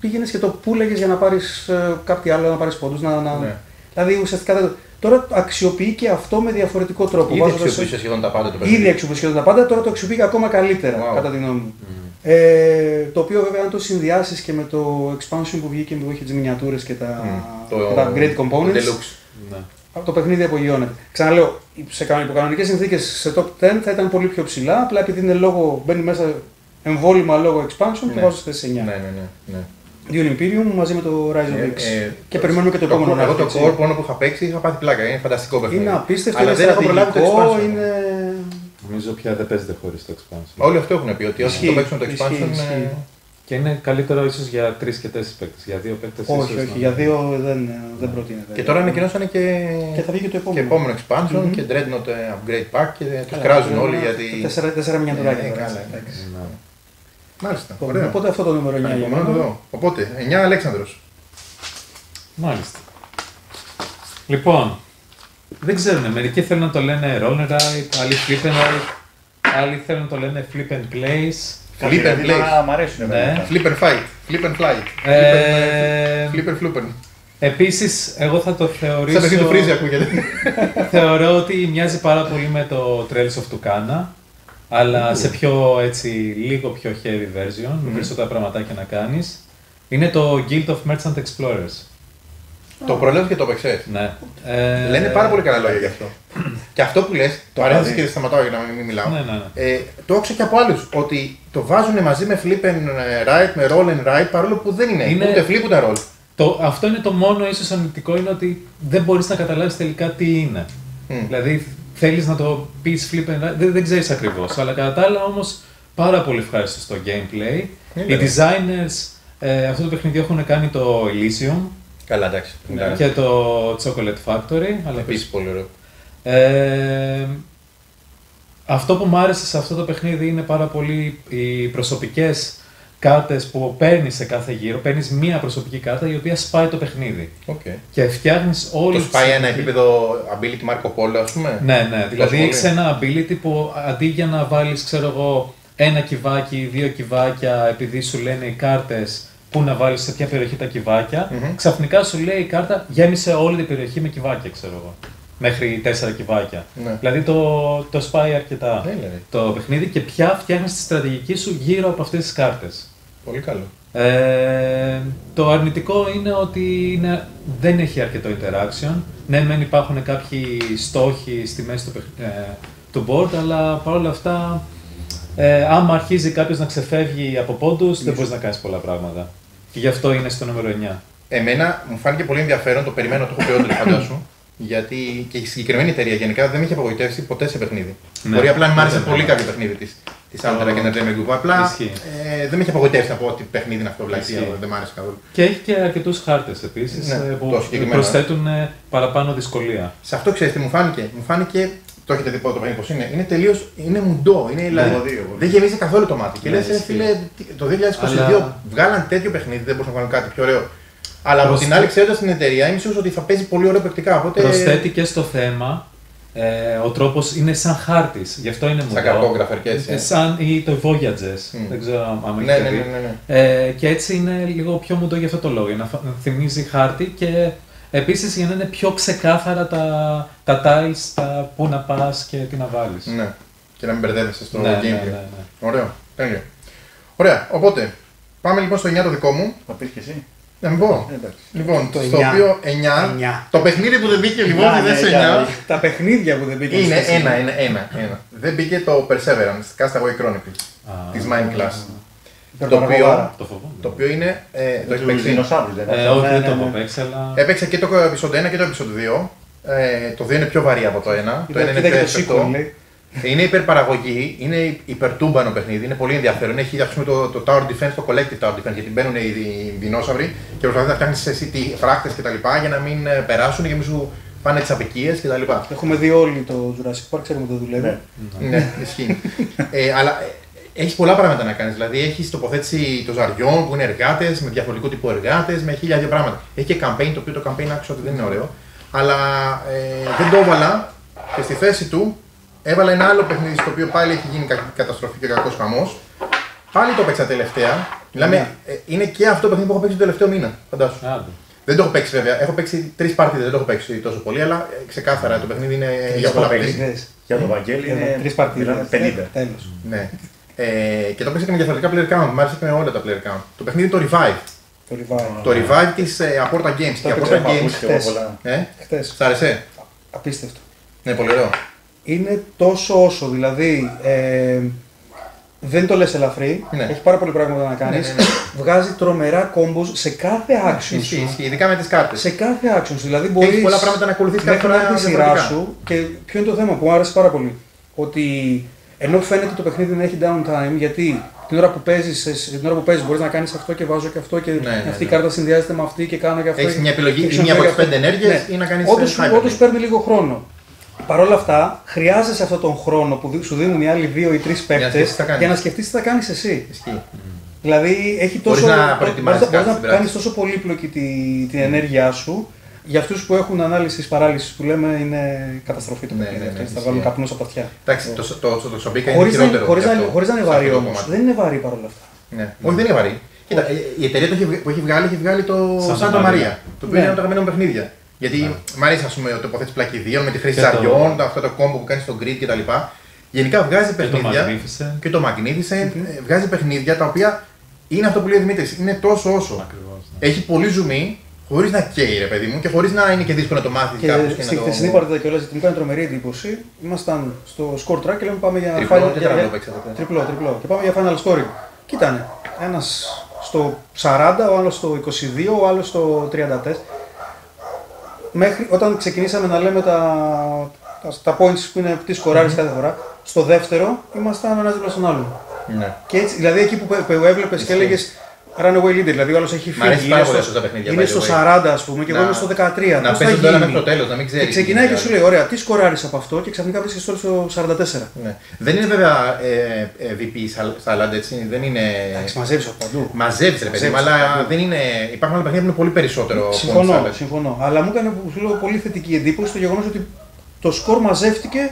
πήγαινες και το πούλεγες για να πάρεις ε, κάτι άλλο, να πάρεις πόντους, να... να... Ναι. Δηλαδή ουσιαστικά δεν... Τώρα αξιοποιεί και αυτό με διαφορετικό τρόπο. Ήδη αξιοποιήσε σχεδόν τα πάντα το παιχνίδι. Ήδη αξιοποιήσε σχεδόν τα πάντα, τώρα το αξιοποιεί ακόμα καλύτερα, wow. κατά τη γνώμη μου. Mm. Ε, το οποίο βέβαια αν το συνδυάσεις και με το expansion που βγήκε, που είχε τις μινιατούρες και τα, mm. και το... τα upgrade components, το το παιχνίδι απογειώνεται. Ξαναλέω, σε κανονικές συνθήκες σε top δέκα θα ήταν πολύ πιο ψηλά, απλά επειδή είναι λόγο, μπαίνει μέσα εμβόλυμα λόγω expansion, ναι. το βάζω στις εννιά. Ναι, ναι, ναι. Dune Imperium μαζί με το Rise of X. Ε, ε, και περιμένουμε και το επόμενο. Εγώ το core μόνο που είχα παίξει είχα πάθει πλάκα, είναι φανταστικό παιχνίδι. Είναι απίστευτο, αλλά δεν έχω προλάβει το expansion. Είναι... Νομίζω πια δεν παίζεται χωρίς το expansion. Όλοι αυτό έχουν πει, ότι όσοι το παίξουν το expansion. Ισχύει. Και είναι καλύτερο ίσως για τρεις και τέσσερις παίκτες. Για δύο παίκτες ίσως. Όχι, όχι, για δύο δεν, δεν προτείνεται. Και τώρα ανακοινώσανε και, και, θα βγει το επόμενο. Και επόμενο expansion mm-hmm. και Dreadnought Upgrade Pack και τους κράζουν όλοι γιατί. Τέσσερα, τέσσερα μινιατουράκια. Ναι, καλά, εντάξει. Ναι. Μάλιστα. Ωραία. Οπότε αυτό το νούμερο εννιά. Επόμενο, οπότε, εννιά Αλέξανδρος. Μάλιστα. Λοιπόν, δεν ξέρουνε. Μερικοί θέλουν να το λένε Roll and Fight, άλλοι Flip and Fight, άλλοι θέλουν να το λένε Flip and Plays. Flip and Flight. Flip and Flight. Flip and Flight. Flip and Flooper. Επίσης, εγώ θα το θεωρήσω. Σαν παιδί του Freeze ακούγεται. Θεωρώ ότι μοιάζει πάρα πολύ με το Trails of Tucana, αλλά σε πιο έτσι, λίγο πιο heavy version, με περισσότερα πραγματάκια να κάνεις. Είναι το Guild of Merchant Explorers. Το προλάβεις και το παίξες. Ναι. Λένε πάρα πολύ καλά λόγια γι' αυτό. Και αυτό που λες, το αρέσει και σταματάω για να μην μιλάω. Ναι, ναι, ναι. Ε, το άκουσα και από άλλους. Ότι το βάζουν μαζί με flip and ride, με roll and ride, παρόλο που δεν είναι, είναι... ούτε flip ούτε roll. Το... Αυτό είναι το μόνο ίσως αρνητικό, είναι ότι δεν μπορείς να καταλάβεις τελικά τι είναι. Mm. Δηλαδή θέλεις να το πεις flip and ride, δεν, δεν ξέρεις ακριβώς. Αλλά κατά τα άλλα όμως πάρα πολύ ευχάριστο στο gameplay. Είναι, οι designers ε, αυτό το παιχνίδι έχουν κάνει το Elysium. Καλά, εντάξει. Ναι, και το Chocolate Factory. Αλλά επίσης πολύ ωραίο. Ε, αυτό που μου άρεσε σε αυτό το παιχνίδι είναι πάρα πολύ οι προσωπικές κάρτες που παίρνεις σε κάθε γύρο. Παίρνεις μία προσωπική κάρτα η οποία σπάει το παιχνίδι. Okay. Και φτιάχνεις όλη. Το σπάει ένα επίπεδο ability Marco Polo, ας πούμε. Ναι, ναι. Δηλαδή έχεις ένα ability που αντί για να βάλεις, ξέρω εγώ, ένα κυβάκι, δύο κυβάκια, επειδή σου λένε οι κάρτες πού να βάλεις σε ποια περιοχή τα κυβάκια, mm-hmm. ξαφνικά σου λέει η κάρτα γέμισε όλη την περιοχή με κυβάκια, ξέρω εγώ. Μέχρι τέσσερα κυβάκια. Ναι. Δηλαδή το, το σπάει αρκετά ναι, ναι. το παιχνίδι και πια φτιάχνεις τη στρατηγική σου γύρω από αυτές τις κάρτες. Πολύ καλό. Ε, το αρνητικό είναι ότι είναι, δεν έχει αρκετό interaction. Ναι, μεν υπάρχουν κάποιοι στόχοι στη μέση του, ε, του board, αλλά παρόλα αυτά, ε, άμα αρχίζει κάποιος να ξεφεύγει από πόντους, δεν μπορείς να κάνεις πολλά πράγματα. Και γι' αυτό είναι στο νούμερο εννιά. Εμένα μου φάνηκε πολύ ενδιαφέρον, το περιμένω, το έχω πει όντως, φαντάσου. Γιατί και η συγκεκριμένη εταιρεία γενικά δεν με είχε απογοητεύσει ποτέ σε παιχνίδι. Ναι. Μπορεί απλά να μ' άρεσε ναι, πολύ ναι. κάποιο παιχνίδι τη Άντερα oh. και Entertainment Group. Απλά ε, δεν με είχε απογοητεύσει από ό,τι παιχνίδι είναι αυτό, βλακία, δεν μ' άρεσε καθόλου. Και έχει και αρκετούς χάρτες επίσης ναι, που προσθέτουν παραπάνω δυσκολία. Σε αυτό ξέρετε, μου φάνηκε. Μου φάνηκε το έχετε δει πότε το παιχνίδι πώς είναι. Είναι τελείως. Είναι μουντό. Είναι δηλαδή. Ναι. Δεν γεμίζει καθόλου το μάτι. Ναι, και λες, φίλε, το δύο χιλιάδες είκοσι δύο αλλά... βγάλαν τέτοιο παιχνίδι, δεν μπορούσαν να βγάλουν κάτι πιο ωραίο. Αλλά προσθέ... από την άλλη, ξέροντας την εταιρεία, είμαι σίγουρος ότι θα παίζει πολύ ωραία πρακτικά. Οπότε... Προσθέτει και στο θέμα, ε, ο τρόπος είναι σαν χάρτης. Γι' αυτό είναι μουντό. Σαν καρτόγραφερ και έτσι. Ε. Σαν ή το Voyages. Mm. Δεν ξέρω αν έχετε ναι, ναι, ναι, ναι. ε, και έτσι είναι λίγο πιο μουντό για αυτό το λόγο. Να θυμίζει χάρτη και επίσης για να είναι πιο ξεκάθαρα τα, τα tiles, τα πού να πας και τι να βάλεις. Ναι. Και να μην μπερδεύεσαι στο ναι, gameplay. Ναι, ναι, ναι. Ωραίο. Τέλειο. Ωραία. Οπότε, πάμε λοιπόν στο εννιά το δικό μου. Θα πεις και εσύ. Να μην πω. Λοιπόν, το στο εννιά. Οποίο εννιά, εννιά. Το παιχνίδι που δεν μπήκε λοιπόν εννιά, δεν σε εννιά. Τα παιχνίδια που δεν μπήκε είναι ένα, είναι ένα, ένα. Δεν μπήκε το Perseverance, Castaway Chronicle ah, της Mind Class. Το, το, οποίο, το, το οποίο είναι. Ε, το έχει παίξει. Ε, όχι, δεν το έχω παίξει, αλλά. Έπαιξε και το επεισόδιο ένα και το επεισόδιο δύο. Ε, το δύο είναι πιο βαρύ από το ένα. Το ένα είναι πιο εύκολο. Είναι υπερπαραγωγή, είναι υπερτούμπανο παιχνίδι, είναι πολύ ενδιαφέρον. Έχει το, το Tower Defense, το Collective Tower Defense, γιατί μπαίνουν οι δεινόσαυροι και προσπαθούν να φτιάχνει εσύ φράχτες κτλ. Για να μην περάσουν και μην σου πάνε τις απικίες κτλ. Έχουμε δει όλοι το Jurassic Park, ξέρουμε ότι δουλεύει. Ναι, ναι, ισχύει. ε, αλλά έχει πολλά πράγματα να κάνει. Δηλαδή, έχει τοποθέτηση των ζαριών που είναι εργάτες, με διαφορετικό τύπο εργάτες, με χίλια δύο πράγματα. Έχει και campaign, το οποίο το campaign άκουσα ότι δεν είναι ωραίο. Αλλά ε, δεν το έβαλα και στη θέση του. Έβαλα ένα άλλο παιχνίδι στο οποίο πάλι έχει γίνει καταστροφή και κακός χαμός. Πάλι το παίξα τελευταία. Μιλάμε, yeah. ε, είναι και αυτό το παιχνίδι που έχω παίξει τον τελευταίο μήνα. Φαντάσου. Yeah. Δεν το έχω παίξει βέβαια. Έχω παίξει τρεις πάρτιδες, δεν το έχω παίξει τόσο πολύ, αλλά ξεκάθαρα το παιχνίδι είναι τρεις για πολλά παιχνίδια. Για το Βαγγέλη είναι τρεις πάρτιδες. πενήντα. Τέλος. Ναι. Ε, και το παίξα και με διαφορετικά player count. Μ' άρεσε και με όλα τα player count. Το παιχνίδι το Revive. Το Revive, το Revive της ε, Aporta Games. Το Aporta Games. Χτες. Σ' άρεσε. Απίστευτο. Ναι, πολύ ωραίο. Είναι τόσο όσο, δηλαδή ε, δεν το λες ελαφρύ, ναι. Έχει πάρα πολλά πράγματα να κάνεις, ναι, ναι, ναι. Βγάζει τρομερά κόμπους σε κάθε action σου, ειδικά με τις κάρτες. Σε κάθε action σου, δηλαδή μπορείς πολλά πράγματα να ακολουθείς μέχρι να έρθει η σειρά σου και ποιο είναι το θέμα που μου άρεσε πάρα πολύ. Ότι ενώ φαίνεται το παιχνίδι να έχει downtime, γιατί την ώρα που παίζεις, την ώρα που παίζεις μπορείς να κάνεις αυτό και βάζω και αυτό και ναι, ναι, αυτή ναι. Η κάρτα συνδυάζεται με αυτή και κάνω και αυτό. Έχεις μια επιλογή ή μια από τις πέντε ενέργειες, ναι. Ή να κάνεις όντως, όντως παίρνει λίγο χρόνο. Παρ' όλα αυτά, χρειάζεσαι αυτόν τον χρόνο που σου δίνουν οι άλλοι δύο ή τρεις παίκτες για να σκεφτείς τι θα κάνεις εσύ. Ισχύει. Δηλαδή, έχει τόσο, μπορείς να, προετοιμάσεις μπορείς να κάνεις τόσο πολύπλοκη τη, την mm. ενέργειά σου. Για αυτούς που έχουν ανάλυση παράλυσης που λέμε, είναι καταστροφή το παιχνίδι. Ναι, ναι, ναι, θα βάλουν καπνούς από τα αυτιά. Εντάξει, το, το, το, το Sabika είναι χειρότερο. Χωρίς να είναι βαρύ όμως. Δεν είναι βαρύ παρ' όλα αυτά. Όχι, δεν είναι βαρύ. Κοίτα, η εταιρεία που έχει βγάλει έχει βγάλει το Santa Maria, το οποίο είναι από τα αγαπημένα μου παιχνίδια. Γιατί yeah. Μ' αρέσει ας πούμε, το τοποθέτης πλακιδίων με τη χρήση ζαριών, το... αυτό το κόμπο που κάνει στον grid κτλ. Γενικά βγάζει παιχνίδια και το Magnificent, mm-hmm. Βγάζει παιχνίδια τα οποία είναι αυτό που λέει ο Δημήτρης, είναι τόσο όσο. Ακριβώς, ναι. Έχει πολύ ζουμί, χωρίς να καίει ρε παιδί μου και χωρίς να είναι και δύσκολο να το μάθει και κάποιος. Και στη χθεσινή παρτίδα κιόλας, γιατί μου κάνει τρομερή εντύπωση, ήμασταν στο score track και λέμε πάμε για τριπλό, final... για... τριπλό, τριπλό. Και πάμε για final scoring. Κοίτανε, ένας στο σαράντα, ο άλλος στο είκοσι δύο, ο άλλος στο τριάντα τέσσερα. Μέχρι όταν ξεκινήσαμε να λέμε τα, τα, τα points που είναι τι σκοράρεις mm-hmm. Κάθε φορά, στο δεύτερο ήμασταν ένας δίπλα στον άλλον. Ναι. Και έτσι, δηλαδή εκεί που, που έβλεπες και έλεγες run away leader, δηλαδή ο άλλος έχει φύγει, είναι, στο, στο, είναι στο σαράντα ας πούμε και εγώ είμαι στο δεκατρία. Να πέσεις τώρα μέχρι το τέλος, να μην ξέρεις. Και ξεκινάει και σου λέει ωραία, τι σκοράρεις από αυτό και ξαφνικά βρίσκεσαι τώρα στο σαράντα τέσσερα. Ναι. Δεν είναι βέβαια ε, ε, βι πι salad, έτσι, δεν είναι... Εντάξει, μαζεύεις από παντού. Μαζεύεις ρε παιδί, αλλά δεν είναι... Υπάρχουν άλλα παιχνίδια που είναι πολύ περισσότερο. Συμφωνώ, συμφωνώ. Αλλά μου έκανε πολύ θετική εντύπωση το γεγονός ότι το σκορ μαζεύτηκε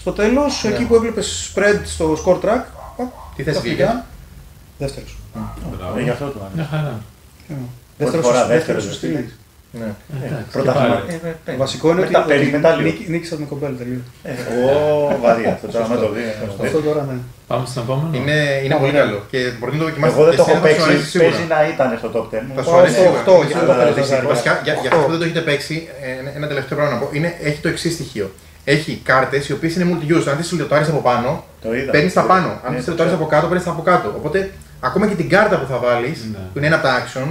στο τέλος, εκεί που έβλεπες spread στο score track. Τι θες βγήκε. Δεύτερος. Γι' αυτό το άρεσε. Δεύτερος δεύτερος στυλής. Πρωτάθλημα. Βασικό είναι ότι νίκησα την κομπέλα τελείως. Ω, βαρύ αυτό τώρα με το δύο. Αυτό τώρα ναι. Πάμε στον επόμενο. Είναι πολύ καλό και μπορεί να το δοκιμάσεις. Εγώ δεν το έχω παίξει, παίζει να ήταν στο top δέκα. Θα σου αρέσει οκτώ. Βασικά, για αυτό που δεν το έχετε παίξει, ένα τελευταίο πράγμα να πω, έχει το εξής στοιχείο. Έχει κάρτες οι οποίες είναι multi-use. Αν τις σιλτοτάρεις από πάνω, παίρνεις τα πάνω. Αν τις σιλτοτάρεις από κάτω, παίρνεις τα από κάτω. Οπότε ακόμα και την κάρτα που θα βάλεις, ναι. Που είναι ένα από τα action,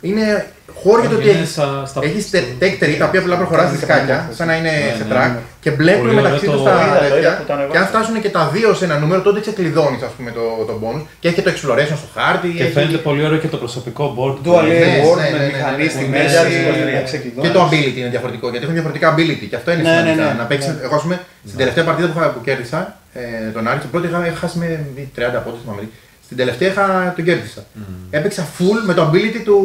είναι χώρο για το ότι έχεις. Στα... Έχεις tech tree τα οποία απλά προχωράς δισκάκια, σαν να είναι ναι, σε track, ναι, ναι. Και μπλέκουν μεταξύ τους τα τέτοια. Και αν φτάσουν και τα δύο σε ένα νούμερο, τότε ξεκλειδώνεις ας πούμε το, το bonus. Και έχει και το exploration στο χάρτη. Και έχει... φαίνεται πολύ ωραίο και το προσωπικό board. Dual board, με μηχανή στη μέση. Και το ability είναι διαφορετικό, γιατί έχουν διαφορετικά ability. Και αυτό είναι σημαντικό. Να παίξεις. Εγώ α πούμε στην τελευταία παρτίδα που κέρδισα τον Άρη, την πρώτη είχα χάσει με τριάντα πόντους. Στην τελευταία είχα, τον κέρδισα. Mm. Έπαιξα full με το ability του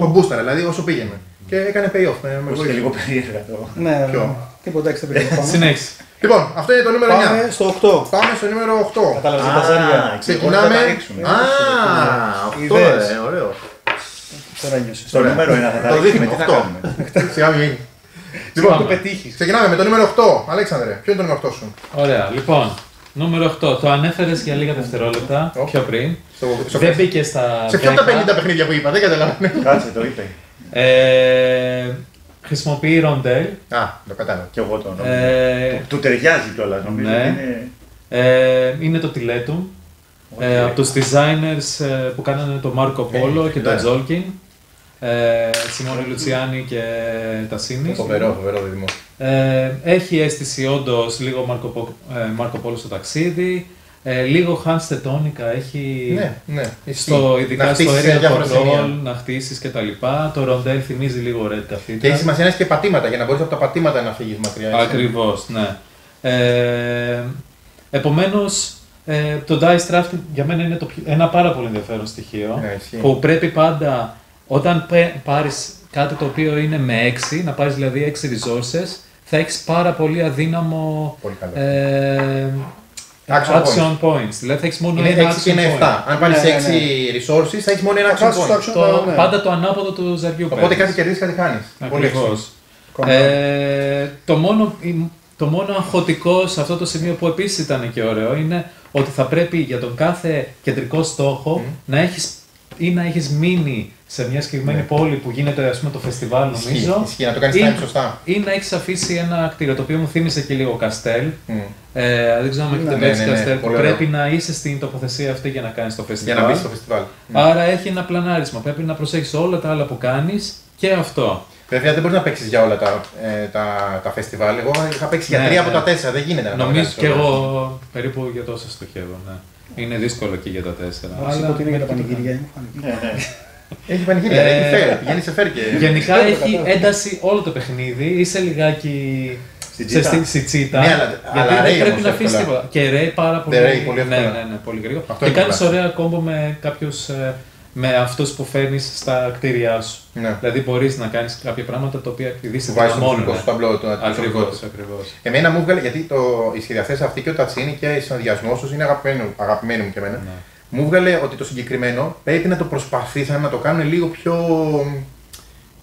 mm. booster, δηλαδή όσο πήγαινε. Mm. Και έκανε payoff με βοήθεια. Είναι λίγο περίεργα το. Ναι, ποιο. Τίποτα, έξι δεν πήγαινε. Συνέχισε. Λοιπόν, αυτό είναι το νούμερο πάμε εννιά. Πάμε στο οκτώ. Πάμε στο νούμερο οκτώ. Κατάλαβες τα ζάρια. Ξεκινάμε. Α, αυτό είναι ωραίο. Τώρα νιώσε. Στο νούμερο ένα θα τα ρίξουμε. Το δείχνουμε, τι θα κάνουμε. Λοιπόν, το πετύχεις. Ξεκινάμε με το νούμερο οκτώ. Αλέξανδρε, ποιο είναι το νούμερο οκτώ σου. Ωραία, λοιπόν. Νούμερο οκτώ. Το ανέφερες για λίγα δευτερόλεπτα oh. πιο πριν. So, so δεν μπήκε στα. Σε ποια από τα πενήντα παιχνίδια που είπα, δεν καταλαβαίνω. Κάτσε, το είπε. Ε, χρησιμοποιεί ροντέλ. Α, το κατάλαβα. Και εγώ το όνομα. Ε, του ταιριάζει κιόλα, νομίζω. Ναι. Είναι... Ε, είναι το τηλέτου. Okay. Ε, από τους designers που κάνανε το Μάρκο Πόλο okay. και τον Τζόλκιν. ε, Σιμώνη Λουτσιάνη και Τασίνη. Φοβερό, φοβερό δίδυμο. Ε, έχει αίσθηση όντως λίγο Μάρκο, ε, Μάρκο Πόλο στο ταξίδι. Ε, λίγο Hans Teutonic έχει, ναι, ναι, στο, ειδικά να στο area control, να χτίσεις και τα λοιπά. Το ροντέλ θυμίζει λίγο Red Cafe. Και έχει σημασία να έχεις και πατήματα, για να μπορείς από τα πατήματα να φύγεις μακριά. Ακριβώς, ναι. Ε, επομένως, ε, το Dice Draft για μένα είναι το, ένα πάρα πολύ ενδιαφέρον στοιχείο, ναι, που πρέπει πάντα, όταν πάρεις κάτι το οποίο είναι με έξι, να πάρεις δηλαδή έξι resources, θα έχεις πάρα πολύ αδύναμο... Πολύ καλό. Ε, Action, action points. points. Δηλαδή θα έχεις μόνο είναι ένα action είναι point. εφτά. Αν πάρεις έξι, ναι, ναι, resources, θα έχεις μόνο ένα action point. Action, το, ναι. Πάντα το ανάποδο του ζαριού. Οπότε παίρνεις. Κάτι κερδίζεις, κάτι χάνεις. Ακριβώς. Ε, το, μόνο, το μόνο αγχωτικό σε αυτό το σημείο, που επίσης ήταν και ωραίο, είναι ότι θα πρέπει για τον κάθε κεντρικό στόχο mm. να έχεις ή να έχεις μείνει σε μια συγκεκριμένη ναι. πόλη που γίνεται, ας πούμε, το φεστιβάλ, νομίζω. Ισχύει, να το κάνεις time σωστά. Ή να έχεις αφήσει ένα κτίριο, το οποίο μου θύμισε και λίγο Καστέλ. Mm. Ε, δεν ξέρω αν έχετε παίξει Καστέλ. Πρέπει να είσαι στην τοποθεσία αυτή για να κάνεις το φεστιβάλ. Για να μπεις στο φεστιβάλ. Άρα έχει ένα πλανάρισμα. Πρέπει να προσέχεις όλα τα άλλα που κάνεις και αυτό. Βέβαια δεν μπορείς να παίξεις για όλα τα, ε, τα, τα φεστιβάλ. Εγώ είχα παίξει ναι, για τρία ναι. από τα τέσσερα. Δεν γίνεται να παίξεις. Νομίζω κι εγώ περίπου για τόσα στοχεύω. Είναι δύσκολο και για τα τέσσερα. Αλλά είναι για τα πανηγύρια, είναι φανερό. Έχει πανηγύρια, ε, έχει φέρ, πηγαίνει σε φέρ και... Γενικά έχει ένταση όλο το παιχνίδι, είσαι λιγάκι στη τσίτα. Ναι, αλλά δεν πρέπει να αφήσεις τίποτα. Και ρέι πάρα πολύ, πολύ, ναι, ναι, ναι, πολύ γρήγορα. Αυτό και κάνεις ωραία κόμπο με κάποιους, με αυτούς που φέρνεις στα κτίρια σου. Ναι. Δηλαδή μπορείς να κάνεις κάποια πράγματα τα οποία εκτιδίσαι τα μόνα. Βάζεις στο ταμπλό, το ακριβώς, ακριβώς. Εμένα μου βγάλε, γιατί οι σχεδιαστές αυτοί και ο Τατσίνη και οι συνδυασμός τους είναι αγαπημένοι μου και εμένα. Μου βγάλε ότι το συγκεκριμένο πρέπει να το προσπαθήσαν να το κάνουν λίγο πιο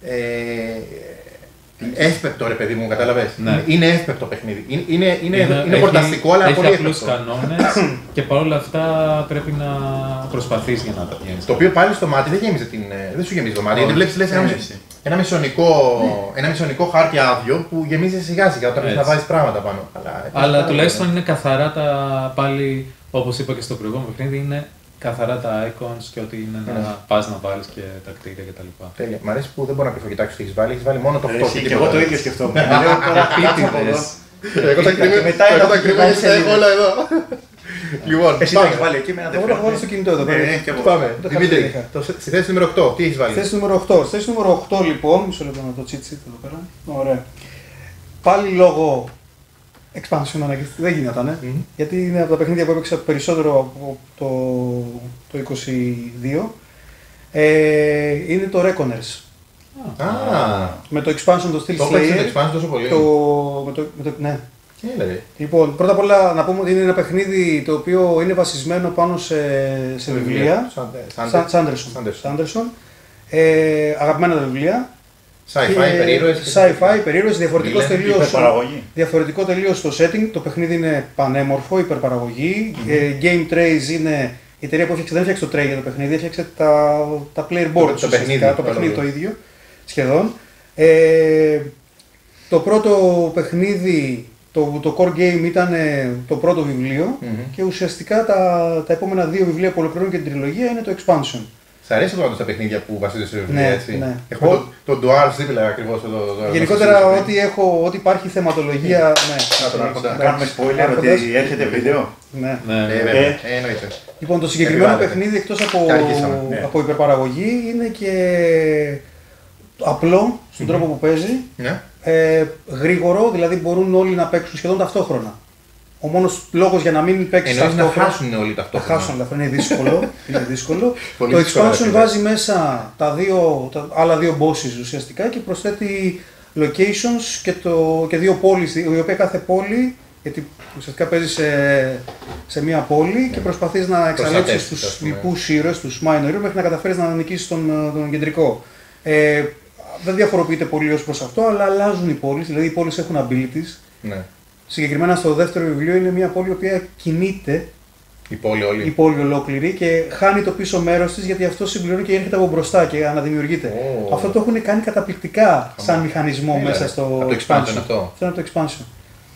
ε, εύπεπτο, ρε παιδί μου, κατάλαβες. Ναι. Είναι εύπεπτο παιχνίδι. Είναι, είναι, είναι, είναι χορταστικό, αλλά έχει πολύ εύπεπτο. Έχει απλούς κανόνες και παρόλα αυτά πρέπει να προσπαθείς για να τα γεμίσεις. Το οποίο πάλι στο μάτι δεν, γέμιζε την, δεν σου γεμίζει το μάτι, γιατί βλέπεις λες, ένα μεσονικό ναι. χάρτη άδειο που γεμίζει σιγά σιγά όταν θα βάζεις πράγματα πάνω. Αλλά, αλλά τουλάχιστον είναι καθαρά τα πάλι. Όπως είπα και στο προηγούμενο παιχνίδι, είναι καθαρά τα icons και ότι είναι mm. να πας να βάλεις και τα κτίρια κτλ. Τέλεια. Μ' αρέσει που δεν μπορώ να κρυφω κοιτάξω τι έχεις βάλει, έχεις βάλει μόνο το φτώχι. Και εγώ το ίδιο σκεφτόμουν. Εγώ τα κρύβω και τα έχω όλα εδώ. Λοιπόν, εσύ τα έχεις βάλει εκεί με ένα δεύτερο. Εγώ έχω βάλει στο κινητό εδώ πέρα. Δημήτρη, στη θέση νούμερο οκτώ, τι έχεις βάλει. Στη θέση νούμερο οκτώ. Στη θέση νούμερο οκτώ λοιπόν, μισό λεπτό να το τσίτσι εδώ πέρα. Ωραία. Πάλι λόγω. Expansion αναγκαστικά δεν γινόταν, ε? mm. γιατί είναι από τα παιχνίδια που έπαιξα περισσότερο από το, το είκοσι δύο. Ε, είναι το Reckoners. Ah. Ah. Με το expansion το Steel Slayer. Το expansion τόσο πολύ. Το, με το, με το, ναι. Τι λέει. Λοιπόν, πρώτα απ' όλα να πούμε ότι είναι ένα παιχνίδι το οποίο είναι βασισμένο πάνω σε, σε βιβλία. Σάντερσον. Ε, αγαπημένα τα βιβλία. Sci-fi, υπερήρωες. Sci-fi, υπερήρωες, διαφορετικό τελείως διαφορετικό τελείως το setting. Το παιχνίδι είναι πανέμορφο, υπερπαραγωγή. Mm-hmm. ε, Game Trays είναι η εταιρεία που έφτιαξε, δεν έφτιαξε το tray για το παιχνίδι, έφτιαξε τα, τα player boards. Το παιχνίδι το, παιχνίδι, το ίδιο σχεδόν. Ε, το πρώτο παιχνίδι, το, το core game ήταν το πρώτο βιβλίο mm-hmm. και ουσιαστικά τα, τα επόμενα δύο βιβλία που ολοκληρώνουν και την τριλογία είναι το expansion. Σ' αρέσει το τα παιχνίδια που βασίζονται σε βιβλία, ναι, έτσι. Ναι. Έχω Ο... το, το Duars δίπλα ακριβώς εδώ. Το... Γενικότερα, ό,τι, έχω, ό,τι υπάρχει θεματολογία. Ναι. Να τον άρχοντα. Να κάνουμε spoiler ότι έρχεται βίντεο. Ναι, ναι, ναι. Ε, ε, εννοείται. Λοιπόν, το συγκεκριμένο Επιβάλλεται. παιχνίδι εκτός από, ναι. από υπερπαραγωγή είναι και απλό στον mm-hmm. τρόπο που παίζει. Ναι. Ε, γρήγορο, δηλαδή μπορούν όλοι να παίξουν σχεδόν ταυτόχρονα. Ο μόνος λόγος για να μην παίξεις ταυτόχρονα... να χάσουν όλοι ταυτόχρονα. Να χάσουν, είναι δύσκολο. είναι δύσκολο. Το expansion βάζει μέσα τα, δύο, τα άλλα δύο bosses ουσιαστικά και προσθέτει locations και, το, και δύο πόλεις, η οποία κάθε πόλη, γιατί ουσιαστικά παίζεις σε, σε μία πόλη και προσπαθείς να εξαλείψεις τους λοιπούς ήρωες, τους minor ήρωες, μέχρι να καταφέρεις να νικήσεις τον, τον κεντρικό. Ε, δεν διαφοροποιείται πολύ ως προς αυτό, αλλά αλλάζουν οι πόλεις, δηλαδή οι πόλεις έχουν abilities. Ναι. Συγκεκριμένα στο δεύτερο βιβλίο είναι μια πόλη η οποία κινείται, η πόλη, όλη. η πόλη ολόκληρη, και χάνει το πίσω μέρος της γιατί αυτό συμπληρώνει και έρχεται από μπροστά και αναδημιουργείται. Oh. Αυτό το έχουν κάνει καταπληκτικά σαν μηχανισμό yeah. μέσα στο από το expansion. Αυτό. Αυτό είναι το expansion.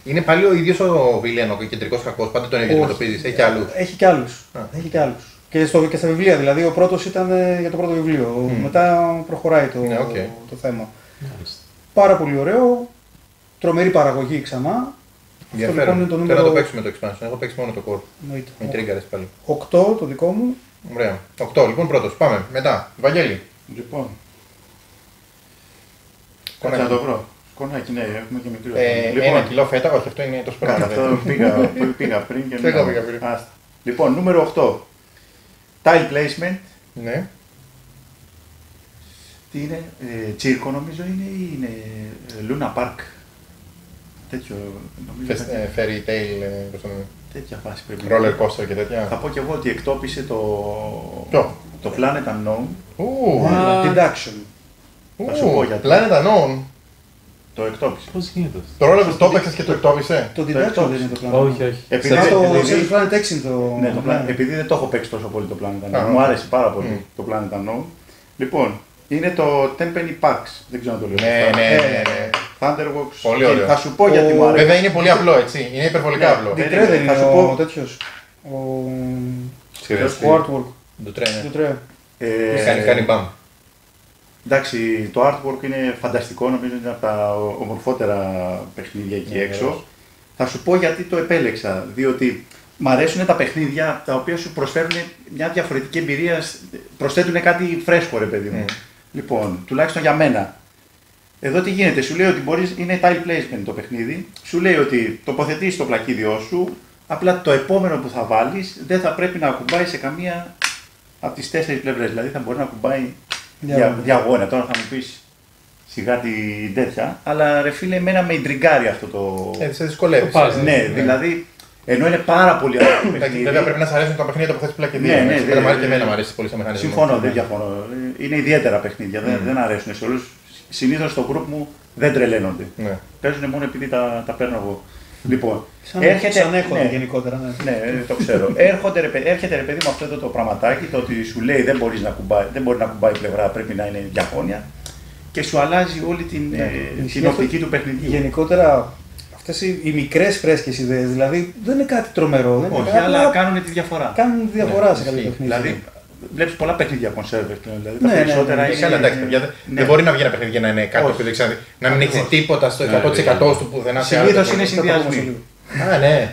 Είναι πάλι ο ίδιος ο Βίλιαν, ο κεντρικός κακός, πάντα τον ίδιο αντιμετωπίζεις, έχει και άλλους. Έχει και άλλους. Ah. Έχει και άλλους. Και, στο, και στα βιβλία, δηλαδή ο πρώτος ήταν ε, για το πρώτο βιβλίο, mm. μετά προχωράει το, yeah, okay. το θέμα. Nice. Πάρα πολύ ωραίο, τρομερή παραγωγή ξανά. Αυτό λοιπόν είναι το νούμερο... Θέλω να το παίξουμε το expansion, εγώ παίξει μόνο το core. Νοήτα. Με τρίγκαρες πάλι. οκτώ το δικό μου. Ωραία. οκτώ, λοιπόν πρώτος. Πάμε. Μετά. Βαγγέλη. Λοιπόν. Κονάκι. Κονάκι, ναι, Κονάκι, ναι. Έχουμε και μικρό. Ε, λοιπόν. Ένα κιλό φέτα, όχι αυτό είναι το σπράδυ. Αυτό πήγα, πήγα πριν και μετά. Πήγα πριν. Άστα. Λοιπόν, νούμερο οκτώ. Tile placement. Ναι. Τι είναι, ε, τσίρκο νομίζω είναι ή είναι Luna Park. Τέτοιο νομίζω. Φε, ε, fairy tale, ε, τέτοια φάση πρέπει. Roller coaster και τέτοια. Θα πω κι εγώ ότι εκτόπισε το, το. το Planet Unknown. Ooh. Uh, deduction. Ooh. Θα σου πω γιατί. Planet Unknown. Το εκτόπισε. Πώς γίνεται αυτό. Το ρόλο που το έπαιξες και το εκτόπισε. Το Deduction δεν είναι το Planet. Όχι, όχι. Επειδή το Planet έξι το. Ναι, το Planet. Επειδή δεν το έχω παίξει τόσο πολύ το Planet Unknown. Μου άρεσε πάρα πολύ το Planet Unknown. Λοιπόν, είναι το Tenpenny Packs. Δεν ξέρω να το λέω. Ναι, ναι, ναι. Thunderbox. Πολύ ωραίο. Θα σου πω γιατί μου άρεσε. Βέβαια είναι πολύ απλό έτσι. Είναι υπερβολικά απλό. Δεν είναι ο τέτοιο. Ο artwork. Το τρένε. Κάνει μπαμ. Εντάξει, το artwork είναι φανταστικό, νομίζω είναι από τα ομορφότερα παιχνίδια εκεί yeah, έξω. Yeah. Θα σου πω γιατί το επέλεξα, διότι μ' αρέσουν τα παιχνίδια τα οποία σου προσφέρουν μια διαφορετική εμπειρία, προσθέτουν κάτι φρέσκο ρε παιδί μου. Yeah. Λοιπόν, τουλάχιστον για μένα. Εδώ τι γίνεται, σου λέει ότι μπορείς, είναι tile placement το παιχνίδι, σου λέει ότι τοποθετείς το πλακίδιό σου, απλά το επόμενο που θα βάλεις δεν θα πρέπει να ακουμπάει σε καμία από τις τέσσερις πλευρές, δηλαδή θα μπορεί να ακουμπάει Δια, διαγώνια. Τώρα θα μου πεις σιγά την τέτοια, αλλά ρε φίλε εμένα με ιντριγκάρει αυτό το... Ε, σε δυσκολεύεις. Ναι, ναι, δηλαδή, ενώ είναι πάρα πολύ αρκετό παιχνίδι. Βέβαια πρέπει να σας αρέσουν τα παιχνίδια που θες πλακεδία. Ναι, ναι, ναι. Εμένα και εμένα μου αρέσει πολύ σε μηχανισμό. Συμφωνώ, δεν διαφωνώ. Είναι ιδιαίτερα παιχνίδια, mm. δεν, δεν αρέσουν σε όλους. Συνήθως στο group μου δεν τρελαίνονται. Ναι. Παίζουν μόνο επειδή τα, τα παίρνω εγώ. Λοιπόν, σαν έρχεται, σαν έρχονται, ναι, γενικότερα, ναι. Ναι, το ξέρω. έρχονται, ρε, έρχεται ρε παιδί μου αυτό εδώ το πραγματάκι, το ότι σου λέει δεν, μπορείς να κουμπά, δεν μπορεί να κουμπάει η πλευρά, πρέπει να είναι διαφώνια και σου αλλάζει όλη την, ναι, ε, την οπτική του παιχνιδιού. Γενικότερα, αυτές οι, οι μικρές φρέσκες ιδέες, δηλαδή δεν είναι κάτι τρομερό. Δεν όχι, κάτι, αλλά κάνουν τη διαφορά. Κάνουν τη διαφορά, ναι, σε κάποια παιχνίδια. Δηλαδή, βλέπεις πολλά παιχνίδια κονσέρβερ πλέον. Δηλαδή, ναι, τα περισσότερα είναι. Ναι, εντάξει, ναι, ναι. Δεν μπορεί να βγει ένα παιχνίδι να είναι κάτι που δείξει. Να μην έχει τίποτα στο εκατό τοις εκατό του πουθενά. Συνήθως είναι συνδυασμοί. Α, ναι.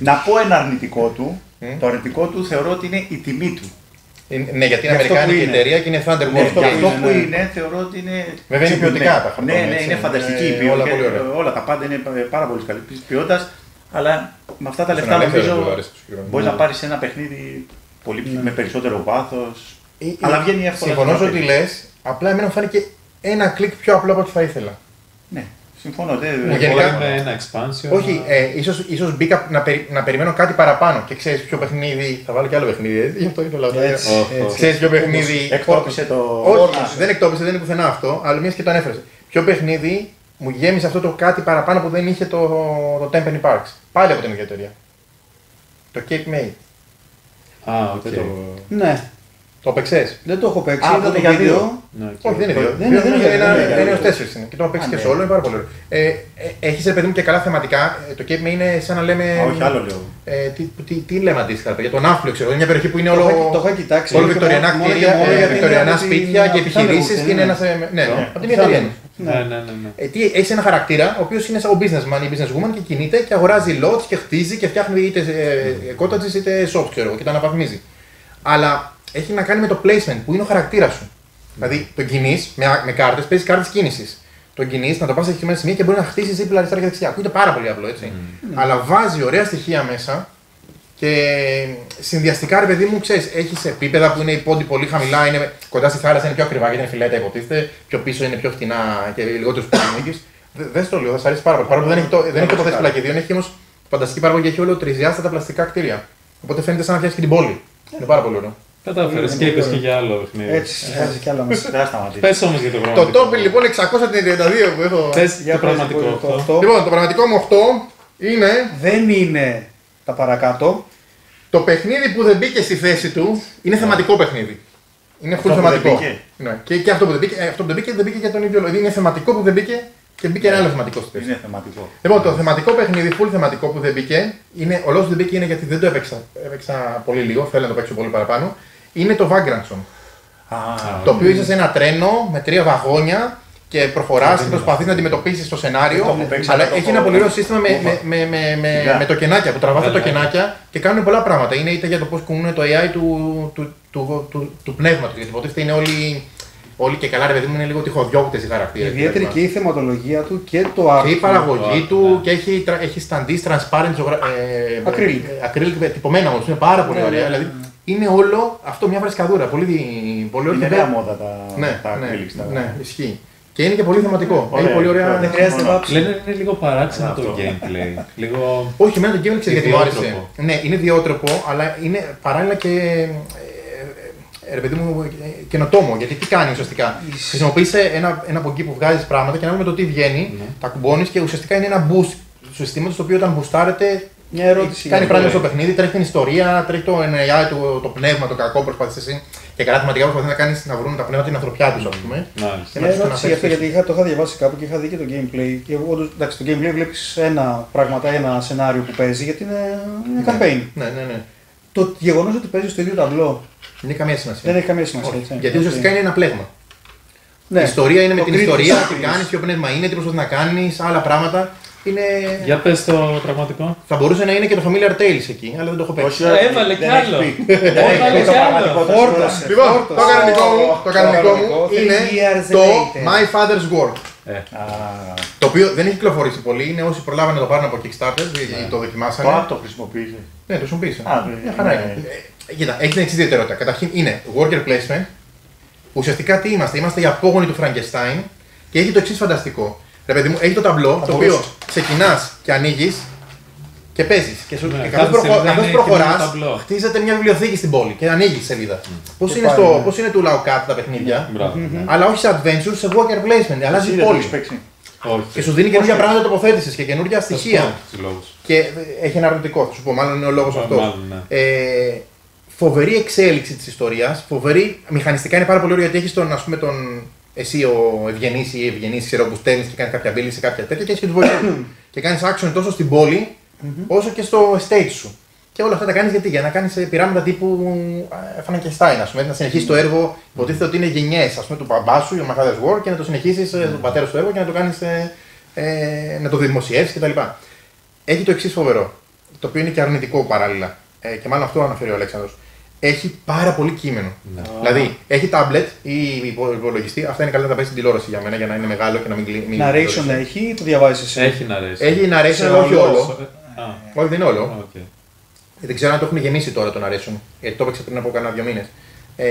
Να πω ένα αρνητικό του. Το αρνητικό του θεωρώ ότι είναι η τιμή του. Ναι, γιατί είναι αμερικάνικη εταιρεία και είναι Thunderbolt. Αυτό που είναι θεωρώ ότι είναι. Βέβαια είναι ποιοτικά τα χαρτιά. Ναι, είναι φανταστική η ποιότητα. Όλα τα πάντα είναι πάρα πολύ καλή ποιότητα. Αλλά με αυτά τα λεφτά νομίζω μπορεί να πάρει ένα παιχνίδι. Πολύ, ναι. Με περισσότερο βάθος. Ε, αλλά βγαίνει εύκολα. Συμφωνώ ότι λες, απλά εμένα μου φάνηκε ένα κλικ πιο απλό από ό,τι θα ήθελα. Ναι, συμφωνώ. Δεν είναι ένα expansion. Όχι, ε, ίσως, ίσως μπήκα να, περι, να περιμένω κάτι παραπάνω και ξέρεις ποιο παιχνίδι. Θα βάλω κι άλλο παιχνίδι. Γι' αυτό ήθελα να ξέρεις ποιο παιχνίδι. Εκτόπισε το. Όχι, δεν εκτόπισε, δεν είναι πουθενά αυτό, αλλά μια και το ανέφερε. Ποιο παιχνίδι μου γέμισε αυτό το κάτι παραπάνω που δεν είχε το Tenpenny Parks. Πάλι από την ίδια εταιρεία. Το Cape May. Α, okay. Το... Ναι. Το παίξες. Δεν το έχω παίξει. Α, το για δύο. Όχι, δεν είναι δύο. Δεν είναι ως τέσσερις είναι. Και το έχω παίξει και σε όλο, είναι πάρα πολύ ωραίο. Έχεις ρε παιδί μου και καλά θεματικά. Το Cape May είναι σαν να λέμε... Όχι, άλλο λέω. Τι λέμε αντίστοιχα, για τον Άφλιο, ξέρω. Είναι μια περιοχή που είναι όλο... Το είχα κοιτάξει. Όλο βικτοριανά κτίρια, βικτοριανά σπίτια και επιχειρήσεις και είναι ένας... Ναι, από την εταιρεία είναι. Ναι, ναι, ναι. Έχει έναν χαρακτήρα ο οποίος είναι σαν ο businessman ή businesswoman και κινείται και αγοράζει lots και χτίζει και φτιάχνει είτε cottages είτε shops, ξέρω, και τα αναβαθμίζει. Αλλά έχει να κάνει με το placement που είναι ο χαρακτήρας σου. Δηλαδή τον κινείς με, με κάρτες, παίζεις κάρτες κίνησης. Τον κινείς, να το πας σε συγκεκριμένα σημεία και μπορεί να χτίσεις δίπλα αριστερά και δεξιά. Ακούγεται πάρα πολύ απλό έτσι. Mm. Αλλά βάζει ωραία στοιχεία μέσα και συνδυαστικά ρε παιδί μου, ξέρεις, έχεις επίπεδα που είναι οι πόντοι πολύ χαμηλά, είναι κοντά στη θάλασσα, είναι πιο ακριβά γιατί είναι φιλέτα, υποτίθεται. Πιο πίσω είναι πιο φτηνά και λιγότερο σπουδανίκης. Δεν στο λέω, θα σ' αρέσει πάρα πολύ. Παρόλο που δεν έχει το, δεν έχει το θέση πλακεδίων, έχει όμως φανταστική παραγωγή και έχει όλο τριζιάστατα πλαστικά κτίρια. Οπότε φαίνεται σαν να φτιάξει την πόλη. Είναι πάρα πολύ ωραίο. Κατάφερες και είπες και για άλλο παιχνίδι. Έτσι, έτσι κι άλλο μέσα. Πες όμως για το πραγματικό. Το τόπι λοιπόν εξακόσια τριάντα δύο που έχω. Πες για το πραγματικό. Λοιπόν, το πραγματικό μου οκτώ είναι. Δεν είναι τα παρακάτω. Το παιχνίδι που δεν μπήκε στη θέση του είναι θεματικό παιχνίδι. Είναι αυτό θεματικό. Ναι. Και, και αυτό που δεν μπήκε, αυτό που δεν μπήκε δεν μπήκε για τον ίδιο λόγο. Είναι θεματικό που δεν μπήκε Και μπήκε yeah. ένα άλλο θεματικό στη θέση. Είναι θεματικό. Λοιπόν, το θεματικό παιχνίδι, full θεματικό που δεν μπήκε, είναι, ο λόγος που δεν μπήκε είναι γιατί δεν το έπαιξα, έπαιξα πολύ λίγο, θέλω να το παίξω πολύ παραπάνω. Είναι το Vagrantson. Ah, το οποίο είσαι σε ένα τρένο με τρία βαγόνια και προχωράς και προσπαθείς να αντιμετωπίσεις το σενάριο. Το αλλά το έχει ένα πολύ ωραίο σύστημα με, με, με, με, με, yeah. με το κενάκια, που τραβάς yeah. το κενάκια και κάνουν πολλά πράγματα. Είναι είτε για το πώς κουνούν το έι άι του, του, του, του, του πνεύματος, γιατί υποτίθεται είναι όλοι. Όλοι και καλά, ρε παιδί μου, είναι λίγο τυχοδιώκτες οι χαρακτήρες. Ιδιαίτερη και η θεματολογία του και το άρθρο. Και η παραγωγή του ναι. και έχει, έχει σταντής, transparent, acrylic. Ε, τυπωμένα όμως, είναι πάρα πολύ ναι, ωραία. Ναι. Δηλαδή είναι όλο αυτό μια βρεσκαδούρα. Πολύ, πολύ ωραία. Είναι νέα μόδα τα acrylics. Ναι, ναι, ναι, ισχύει. Και είναι και πολύ θεματικό. Ωραία, έχει πολύ ωραία. Δεν χρειάζεται να ψάξει. Λένε είναι λίγο παράξενο το gameplay. λίγο... Όχι, εμένα το gameplay ξέρει γιατί μου άρεσε. Ναι, είναι διότροπο, αλλά είναι παράλληλα και. Ρε παιδί μου, καινοτόμο, γιατί τι κάνει ουσιαστικά. Χρησιμοποιείς ένα, ένα πογκί που βγάζεις πράγματα και να βλέπουμε το τι βγαίνει, ναι. τα κουμπώνεις και ουσιαστικά είναι ένα boost του συστήματος το οποίο όταν μπουστάρεται μια ερώτηση, κάνει πράγματα στο παιχνίδι, τρέχει την ιστορία, τρέχει το, ενεργά, το, το πνεύμα, το κακό προσπαθείς εσύ. Και καλά θεματικά προσπαθείς να κάνεις να βρουν τα πνεύματα την ανθρωπιά τους, ας πούμε. Ναι, μια ερώτηση για αυτό, γιατί είχα, το είχα διαβάσει κάπου και είχα δει και το gameplay. Και όντως, εντάξει, το gameplay βλέπεις ένα, πράγματα, ένα σενάριο που παίζει, γιατί είναι, είναι ναι. campaign. Ναι, ναι, ναι. Το γεγονός ότι παίζεις στο ίδιο ταμπλό. Δεν έχει καμία σημασία. Δεν έχει καμία σημασία. Έτσι, γιατί ουσιαστικά είναι ένα πλέγμα. Ναι. Η ιστορία είναι με την ιστορία, τι κάνεις, ποιο πνεύμα είναι, τι προσπαθείς να κάνεις, άλλα πράγματα. Είναι... Για πες το πραγματικό. Θα μπορούσε να είναι και το Familiar Tales εκεί, αλλά δεν το έχω παίξει. Όχι, έβαλε κι άλλο. Έβαλε κι άλλο. Λοιπόν, το κανονικό μου είναι το My Father's War. Το οποίο δεν έχει κυκλοφορήσει πολύ, είναι όσοι προλάβανε να το πάρουν από Kickstarter, το δοκιμάσανε. Πάπ το χρησιμοποίησε. Ναι, το χρησιμοποίησε. Κοίτα, έχει την εξής ιδιαιτερότητα. Καταρχήν είναι worker placement. Ουσιαστικά τι είμαστε, είμαστε οι απόγονοι του Frankenstein και έχει το εξής φανταστικό. Ρε παιδί μου, έχει το ταμπλό το οποίο ξεκινάς και ανοίγεις και παίζεις. Και καθώς προχωράς, χτίζεται μια βιβλιοθήκη στην πόλη και ανοίγεις σελίδα. Πώς είναι του Λαοκάτ τα παιχνίδια, αλλά όχι σε adventure, σε worker placement. Αλλάζει πόλη. Και σου δίνει καινούργια πράγματα τοποθέτησης και καινούργια στοιχεία. Και έχει ένα αρνητικό, θα σου πω, μάλλον είναι ο λόγος αυτό. Φοβερή εξέλιξη της ιστορίας, φοβερή, μηχανιστικά είναι πάρα πολύ ωραία γιατί έχεις τον, ας πούμε, τον, εσύ ο Ευγενής ή η Ευγενής, ξέρω, που στέλνεις και κάνεις κάποια μπίλη σε κάποια τέτοια και έχεις και τους βοηθούς και κάνεις action τόσο στην πόλη, όσο και στο stage σου. Και όλα αυτά τα κάνεις γιατί, για να κάνεις πειράματα τύπου Frankenstein, ας πούμε, να συνεχίσεις το έργο, υποτίθεται ότι είναι γενιές, ας πούμε, του μπαμπά σου, your Mother's War, και να το συνεχίσεις τον πατέρα σου έργο και να το κάνεις, ε, ε, να το δημοσιεύσεις κτλ. Έχει το εξής φοβερό, το οποίο είναι και αρνητικό παράλληλα, ε, και μάλλον αυτό αναφέρει ο Αλέξανδρος. Έχει πάρα πολύ κείμενο. No. Δηλαδή, έχει tablet ή υπολογιστή. Αυτά είναι καλύτερα να τα παίρνει στην τηλεόραση για μένα για να είναι μεγάλο και να μην κλείνει. Narration έχει ή το διαβάζει εσύ? Έχει narration. Έχει narration, αλλά όχι όλο. Ah. Όχι, δεν είναι όλο. Okay. Δεν ξέρω αν το έχουν γεννήσει τώρα το narration. Γιατί το έπαιξε πριν από κάνα δύο μήνες. Ε,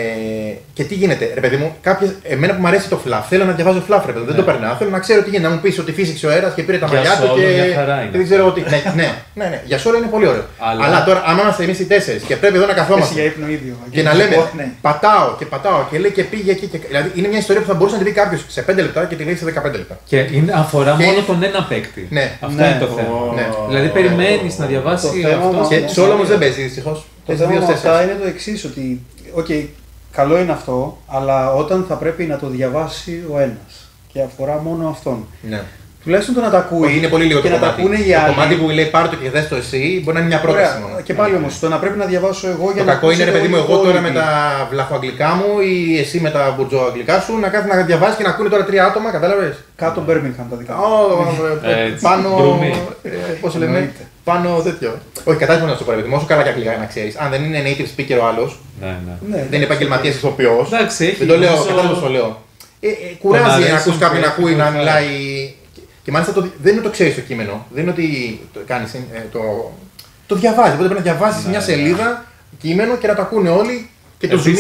και τι γίνεται, ρε παιδί μου, κάποιες, εμένα που μου αρέσει το fluff, θέλω να διαβάζω fluff, ρε παιδί, δεν yeah. το περνάω. Θέλω να ξέρω τι γίνεται. Να μου πει ότι φύσηξε ο αέρας και πήρε τα μαλλιά του και. Δεν ξέρω ότι. ναι, ναι, ναι, ναι, για σόλο είναι πολύ ωραίο. Αλλά, Αλλά τώρα, άμα είμαστε εμείς οι τέσσερις και πρέπει εδώ να καθόμαστε. Για ύπνο ίδιο. Και να λέμε ναι. πατάω και πατάω και λέει και πήγε εκεί. Και... Δηλαδή είναι μια ιστορία που θα μπορούσε να τη δει κάποιος σε πέντε λεπτά και τη λέει σε δεκαπέντε λεπτά. Και είναι, αφορά και... μόνο τον ένα παίκτη. Ναι. Αυτό ναι. είναι το θέμα. Ναι. Δηλαδή περιμένει να διαβάσει. Και σόλο όμως δεν παίζει δυστυχώς. Το θέμα αυτά είναι το εξής, ότι okay, καλό είναι αυτό, αλλά όταν θα πρέπει να το διαβάσει ο ένας και αφορά μόνο αυτόν. Ναι. Τουλάχιστον το να τα ακούει. Όχι, είναι πολύ λίγο και το να κομμάτι. Τα ακούνε οι άλλοι. Το κομμάτι που λέει πάρ' το και δες το εσύ μπορεί να είναι μια πρόταση. Ωραία. Και πάλι όμως, το να πρέπει να διαβάσω εγώ για το να. Το κακό είναι, ρε παιδί μου, εγώ τώρα με τα βλαχοαγγλικά μου ή εσύ με τα μπουρτζοαγγλικά σου να κάθεται να διαβάσει και να ακούνε τώρα τρία άτομα, κατάλαβες. Κάτω Μπέρμιγχαμ τα δικά μου. Πάνω. Πώς λένε. Πάνω τέτοιο. Όχι, κατάλαβα να σου πω, παιδί μου, όσο καλά και αγγλικά να ξέρει. Αν δεν είναι native speaker ο άλλος, ναι, ναι. δεν είναι επαγγελματίας ηθοποιός. Δεν το λέω, κατάλαβα το λέω. Κουράζει να ακούς κάποιον να ακούει να μιλάει. Και μάλιστα το, δεν είναι ότι το ξέρει το κείμενο, δεν είναι ότι το κάνεις, ε, το, το διαβάζει. Οπότε πρέπει να διαβάσεις ναι, μια σελίδα ναι. κείμενο και να το ακούνε όλοι και το zoom είναι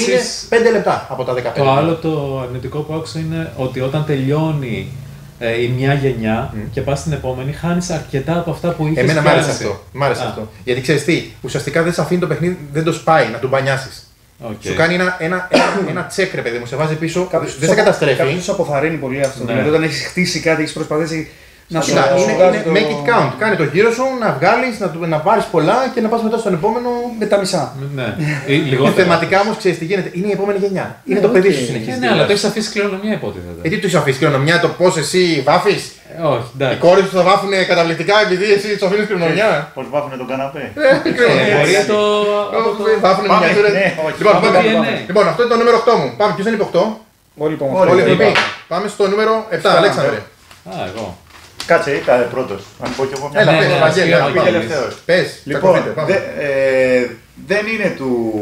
πέντε λεπτά από τα δεκαπέντε. Το άλλο το αρνητικό που άκουσα είναι ότι όταν τελειώνει ε, η μια γενιά mm. και πας στην επόμενη, χάνεις αρκετά από αυτά που είχες. Εμένα μ' άρεσε αυτό. Μ' άρεσε αυτό. Γιατί ξέρεις τι, ουσιαστικά δεν σε αφήνει το παιχνίδι, δεν το σπάει, να του μπανιάσεις. Okay. Σου κάνει ένα, ένα, ένα τσεκ, ρε παιδί μου, σε βάζει πίσω. Κάποιος δεν σε καταστρέφει. Κάποιος σου αποθαρρύνει πολύ αυτό. Ναι. Δηλαδή, όταν έχεις χτίσει κάτι, έχεις προσπαθήσει να σου κάνει. Είναι το... make it count. Κάνε το γύρο σου, να βγάλεις, να, να πάρεις πολλά και να πας μετά στον επόμενο με τα μισά. Ναι. Θεματικά όμως ξέρεις τι γίνεται. Είναι η επόμενη γενιά. Είναι το παιδί σου συνεχίζει. Ναι, αλλά το έχεις αφήσει κληρονομιά υπότιθεται. Γιατί του έχεις αφήσει κληρονομιά, το πώς εσύ βάφεις. Όχι, εντάξει. Οι κόρες σου θα βάφουν καταπληκτικά επειδή εσύ τους αφήνεις κρυμνομιά. Πώς βάφουνε τον καναπέ. Μπορεί το... Βάφουνε μια τουρέ. Λοιπόν, αυτό είναι το νούμερο οκτώ μου. Πάμε, ποιος είναι υπό οκτώ. Όλοι πάμε. Πάμε στο νούμερο επτά, Αλέξανδρε. Α, εγώ. Κάτσε, είπα πρώτος. Αν πω και εγώ μια τελευταία. Πες, λοιπόν, δεν είναι του,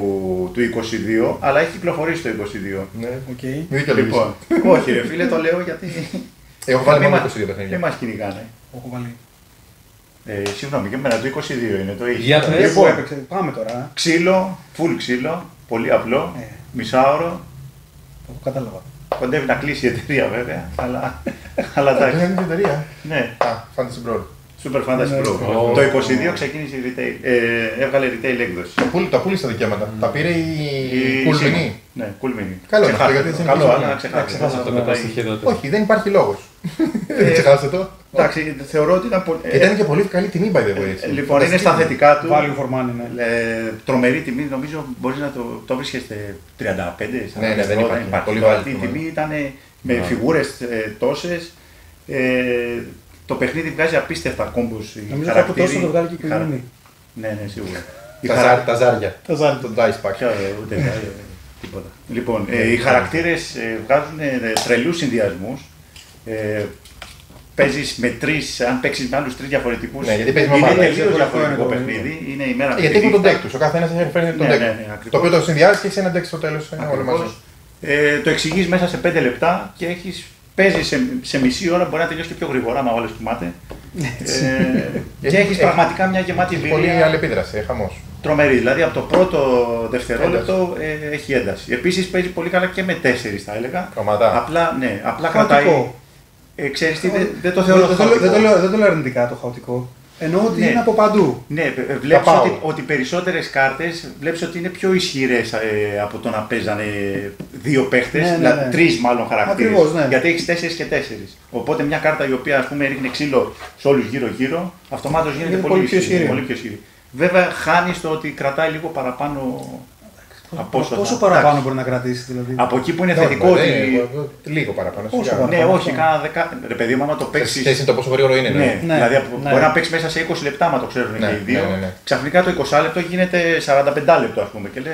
του είκοσι δύο, αλλά έχει κυκλοφορήσει το είκοσι δύο. Ναι, οκ. Okay. Λοιπόν, όχι ρε φίλε, το λέω γιατί... Έχω βάλει μόνο είκοσι δύο παιχνίδια. Δεν μας κυνηγάνε. Έχω βάλει. Ε, συγγνώμη, και εμένα το είκοσι δύο είναι το ίδιο. Για λοιπόν, έπαιξε, πάμε τώρα. Ξύλο, full ξύλο, πολύ απλό, ε. μισάωρο. Το κατάλαβα. Κοντεύει να κλείσει η εταιρεία βέβαια, αλλά... αλλά τα... Κοντεύει η εταιρεία. Ναι. Α, Fantasy Brawl. Super Fantasy Pro. Το είκοσι δύο ξεκίνησε retail, έβγαλε retail έκδοση. Τα πούλησε τα δικαιώματα. Τα πήρε η Coolmini. Ναι, Coolmini. Καλό, αλλά ξεχάστε το μετά. Όχι, δεν υπάρχει λόγος. Δεν ξεχάστε το. Εντάξει, θεωρώ ότι ήταν πολύ... Ήταν και πολύ καλή τιμή, by the way. Λοιπόν, είναι στα θετικά του. Value for money, ναι. Τρομερή τιμή, νομίζω μπορείς να το βρίσκεστε τριάντα πέντε. Ναι, ναι, δεν υπάρχει. Η τιμή ήταν με φιγούρες τόσες. Το παιχνίδι βγάζει απίστευτα κόμπους. Νομίζω ότι από τόσο το βγάλει και η Κουμίνη. Ναι, ναι, σίγουρα. Τα ζάρια. Τα ζάρια των Dice Pack. Ούτε τίποτα. Λοιπόν, οι χαρακτήρες βγάζουν τρελούς συνδυασμούς. Παίζεις με τρεις, αν παίξεις με άλλους τρεις διαφορετικούς. Ναι, γιατί παίζεις με μάλλον. Είναι τελείως διαφορετικό παιχνίδι. Είναι η μέρα. Γιατί έχουν τον deck τους. Ο καθένας έχει φέρει τον deck του. Το οποίο το συνδυάζει και έχει ένα deck στο τέλος. Το εξηγείς μέσα σε πέντε λεπτά και έχεις. Παίζει σε, σε μισή ώρα, μπορεί να τελειώσει και πιο γρήγορα, μα όλες κοιμάται. ε, και έχει πραγματικά μια γεμάτη εμπειρία. Πολύ αλληλεπίδραση, χαμός. Τρομερή, δηλαδή από το πρώτο δευτερόλεπτο ε, έχει ένταση. Επίσης παίζει πολύ καλά και με τέσσερις, θα έλεγα. Κομματά. Απλά, ναι, απλά κρατάει. Ε, ξέρεις τι, δεν δε το θεωρώ. Δεν δε, δε, δε, δε, δε το λέω αρνητικά το χαοτικό. Εννοώ ότι ναι, είναι από παντού. Ναι, βλέπεις ότι, ότι περισσότερες κάρτες βλέπεις ότι είναι πιο ισχυρές ε, από το να παίζανε δύο παίχτες, ναι, ναι, δηλαδή ναι. τρεις μάλλον χαρακτήρες. Ακριβώς, ναι. Γιατί έχεις τέσσερις και τέσσερις. Οπότε μια κάρτα η οποία ας πούμε ρίχνει ξύλο σε όλους γύρω-γύρω, αυτομάτως γίνεται είναι πολύ, πολύ, πιο ισχυρή, πολύ πιο ισχυρή. Βέβαια χάνεις το ότι κρατάει λίγο παραπάνω. Από πόσο πόσο παραπάνω μπορεί να κρατήσει, δηλαδή. Από εκεί που είναι θετικό. Ότι... Λίγο παραπάνω. Πόσο παραπάνω. Ναι, όχι, κάνα δεκά. Ρε παιδί μου, άμα το παίξει. Θε είναι το πόσο γρήγορο είναι. Ναι. Ναι. Ναι. Δηλαδή ναι. μπορεί να παίξει μέσα σε είκοσι λεπτά, άμα το ξέρουν ναι. και οι δύο. Ναι, ναι, ναι. Ξαφνικά το είκοσι λεπτό γίνεται σαράντα πέντε λεπτό, α πούμε. Και λε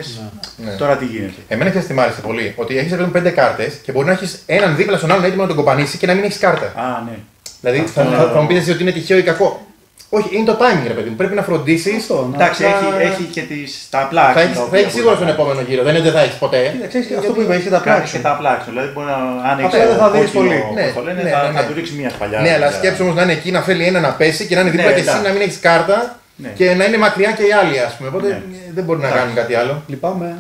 ναι. τώρα τι γίνεται. Εμένα χθε τι μ' άρεσε πολύ. Ότι έχει πέντε κάρτε και μπορεί να έχει έναν δίπλα στον άλλον έτοιμο να τον κοπανίσει και να μην έχει κάρτα. Α, ναι. Δηλαδή θα μου πείτε ότι είναι τυχαίο ή κακό. Όχι, είναι το timing, ρε παιδί μου. Πρέπει να φροντίσει. Εντάξει, έχει, έχει και τις, τα απλά άξονα. Θα έχει σίγουρα στον επόμενο γύρο, δεν είναι ότι θα έχει ποτέ. Κοίταξε, αυτό που είπα, έχει τα απλά άξονα. Έχει τα απλά άξονα. Δηλαδή, μπορεί να ανοίξει. Αυτό δεν θα δει πολύ. Θα του ρίξει μια σπαλιά. Ναι, αλλά σκέψου όμως να είναι εκεί, να φέρει ένα να πέσει και να είναι δίπλα και εσύ να μην έχει κάρτα και να είναι μακριά και οι άλλοι, α πούμε. Οπότε δεν μπορεί να κάνουν κάτι άλλο. Λυπάμαι.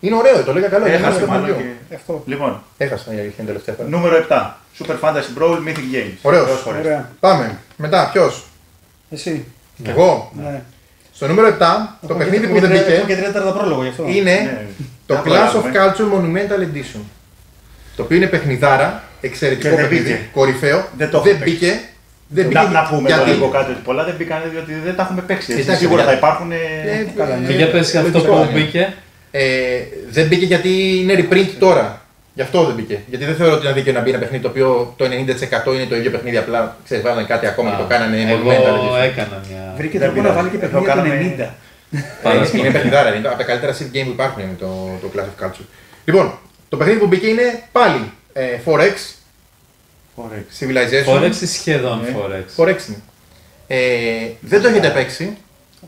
Είναι ωραίο, το λέγα καλό. Έχασε μάλλον. Λοιπόν, έχασα για την τελευταία φορά. Νούμερο επτά. Super Fantasy Brawl Mythic Games. Ωραίο. Πάμε. Μετά, ποιο. Εσύ. Εγώ. Ναι. Στο νούμερο επτά, το παιχνίδι που δεν μπήκε είναι το Clash of Culture Monumental Edition. Το οποίο είναι παιχνιδάρα, εξαιρετικό παιχνίδι, κορυφαίο. Δεν μπήκε. Δεν μπήκε. Να πούμε τώρα λίγο κάτι ότι πολλά δεν μπήκαν διότι δεν τα έχουμε παίξει. Σίγουρα θα υπάρχουν. Και για πες αυτό που μπήκε. Δεν μπήκε γιατί είναι reprint τώρα. Γι' αυτό δεν μπήκε. Γιατί δεν θεωρώ ότι είναι δίκαιο να μπει ένα παιχνίδι το οποίο το ενενήντα τοις εκατό είναι το ίδιο παιχνίδι. Απλά ξέρεις, βάλανε κάτι ακόμα και το κάνανε. Εγώ έκανα μια. Βρήκε τρόπο να βάλει και παιχνίδι το ενενήντα τοις εκατό. Είναι παιχνιδάρα, είναι από τα καλύτερα sim game που υπάρχουν είναι το Clash of Culture. Λοιπόν, το παιχνίδι που μπήκε είναι πάλι φορ εξ. Civilization. φορ εξ ή σχεδόν φορ εξ. φορ εξ είναι. Δεν το έχετε παίξει.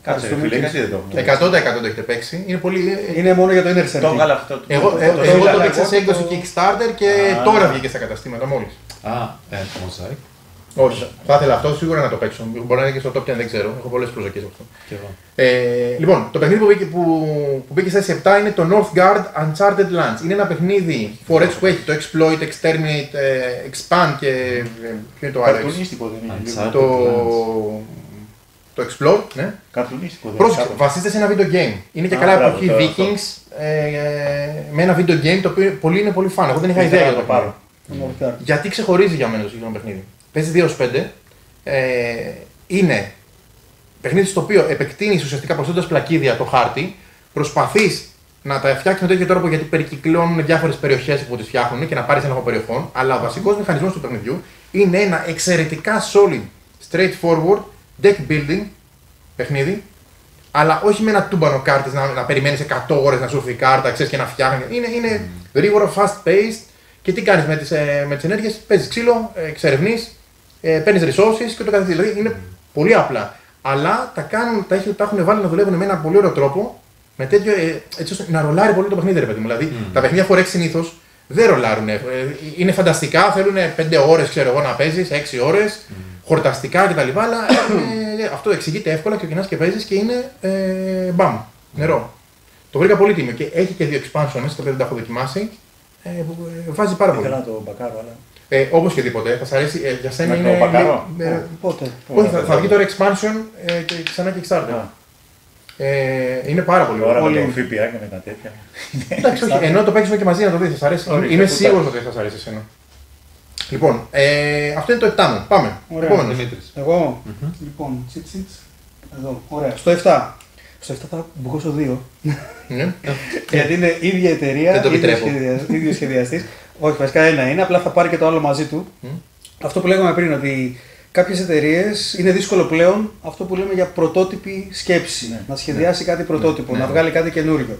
Κάτσε, το φίλε, εσύ δεν το έχετε. εκατό τοις εκατό το έχετε παίξει. Είναι, πολύ... είναι μόνο για το Inner Circle. Το έβγαλα αυτό. Εγώ το, εγώ, το, εγώ το παίξα σε έκδοση το... Kickstarter και ah. τώρα βγήκε στα καταστήματα μόλις. Α, ah. ένα μοζάικ. Όχι, θα ήθελα αυτό σίγουρα να το παίξω. Μπορεί να είναι και στο top ten, δεν ξέρω. Έχω πολλές προσδοκίες από αυτό. Και εγώ. Ε, λοιπόν, το παιχνίδι που μπήκε, που, που μπήκε στα επτά είναι το Northgard Uncharted Lands. Είναι ένα παιχνίδι φορ εξ που έχει το Exploit, Exterminate, Expand και. Ποιο είναι το άλλο. Καρτουνίστικο δεν είναι. Το Explore, ναι. Καρτουνίστικο. Πρόσεχε, βασίζεται σε ένα video game. Είναι και καλά εποχή Vikings με ένα video game το οποίο πολλοί είναι πολύ φαν. Εγώ δεν είχα ιδέα για να το πάρω. Γιατί ξεχωρίζει για μένα το συγκεκριμένο παιχνίδι. Παίζει δύο πέντε. Είναι παιχνίδι στο οποίο επεκτείνει ουσιαστικά προσθέτοντας πλακίδια το χάρτη. Προσπαθεί να τα φτιάξει με τον ίδιο τρόπο, γιατί περικυκλώνουν διάφορες περιοχές που τις φτιάχνουν και να πάρεις ένα από περιοχών. Αλλά ο βασικός μηχανισμός του παιχνιδιού είναι ένα εξαιρετικά solid, straightforward deck building παιχνίδι. Αλλά όχι με ένα τούμπανο κάρτες να, να περιμένεις εκατό ώρες να σου έρθει η κάρτα, ξέρεις, και να φτιάχνεις. Είναι, είναι γρήγορο, fast paced. Και τι κάνεις με τις, ε, με τις ενέργειες? Παίζεις ξύλο, εξερευνείς, ε, παίρνεις resources και το καθεξής. Δηλαδή είναι πολύ απλά. Αλλά τα, κάνουν, τα, έχουν, τα έχουν βάλει να δουλεύουν με ένα πολύ ωραίο τρόπο, με τέτοιο, ε, έτσι ώστε να ρολάρει πολύ το παιχνίδι, ρε παιδί μου. Δηλαδή mm. τα παιχνίδια φορέξ συνήθως δεν ρολάρουν. Ε, ε, είναι φανταστικά, θέλουν πέντε ώρες ξέρω εγώ να παίζεις, έξι ώρες, mm. χορταστικά κτλ. Αλλά ε, ε, αυτό εξηγείται εύκολα, ξεκινάς και παίζεις και είναι ε, μπαμ, νερό. Το βρήκα πολύ τίμιο και έχει και δύο expansions, τα οποία δεν τα έχω δοκιμάσει. Ε, βάζει πάρα πολύ. Ήθελα να το μπακάρω, αλλά... Ε, όπως και δίποτε, θα σας αρέσει, ε, για σένα είναι... Μπακάρω. Ε, ε, πότε. Όχι, θα, θα βγει τώρα expansion ε, και ξανά και Kickstarter. Ε, είναι πάρα πολύ ωραία. Πολύ εμφύπια και με τα τέτοια. Εντάξει, όχι, ενώ το παίξουμε και μαζί να το δεις, θα σας αρέσει. Ωραία, είμαι σίγουρος ότι θα σας αρέσει εσένα. Λοιπόν, ε, αυτό είναι το επτά μου. Πάμε. Ωραία, Δημήτρης. Εγώ, mm-hmm. λοιπόν, τσιτ τσιτ, εδώ, ωραία, στο επτά. Στο επτά θα μπω στο δύο. Ναι. Γιατί είναι ίδια εταιρεία, ίδιο σχεδιαστής. Όχι, βασικά ένα είναι, απλά θα πάρει και το άλλο μαζί του. Mm. Αυτό που λέγαμε πριν, ότι κάποιες εταιρείες είναι δύσκολο πλέον αυτό που λέμε για πρωτότυπη σκέψη. Ναι. Να σχεδιάσει ναι. κάτι πρωτότυπο, ναι. να βγάλει κάτι καινούριο.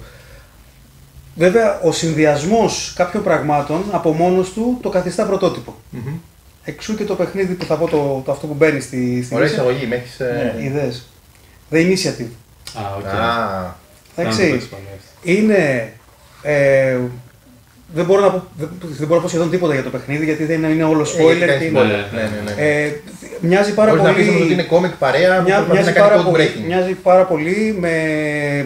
Βέβαια, ο συνδυασμός κάποιων πραγμάτων από μόνος του το καθιστά πρωτότυπο. Mm-hmm. Εξού και το παιχνίδι που θα πω, το, το αυτό που μπαίνει στη μέση. Ωραία εισαγωγή, με έχεις... Ναι, ιδέες. The Initiative. Α, οκ. Εντάξει, είναι... Ε, δεν μπορώ, να πω, δεν μπορώ να πω σχεδόν τίποτα για το παιχνίδι, γιατί δεν είναι, είναι όλο spoiler. Ε, και είναι, ναι, ναι, ναι. Ε, μοιάζει πάρα Μπορείς πολύ. Να πεις ότι είναι comic παρέα, μια, που μοιάζει, να πάρα κάνει πολύ, μοιάζει πάρα πολύ με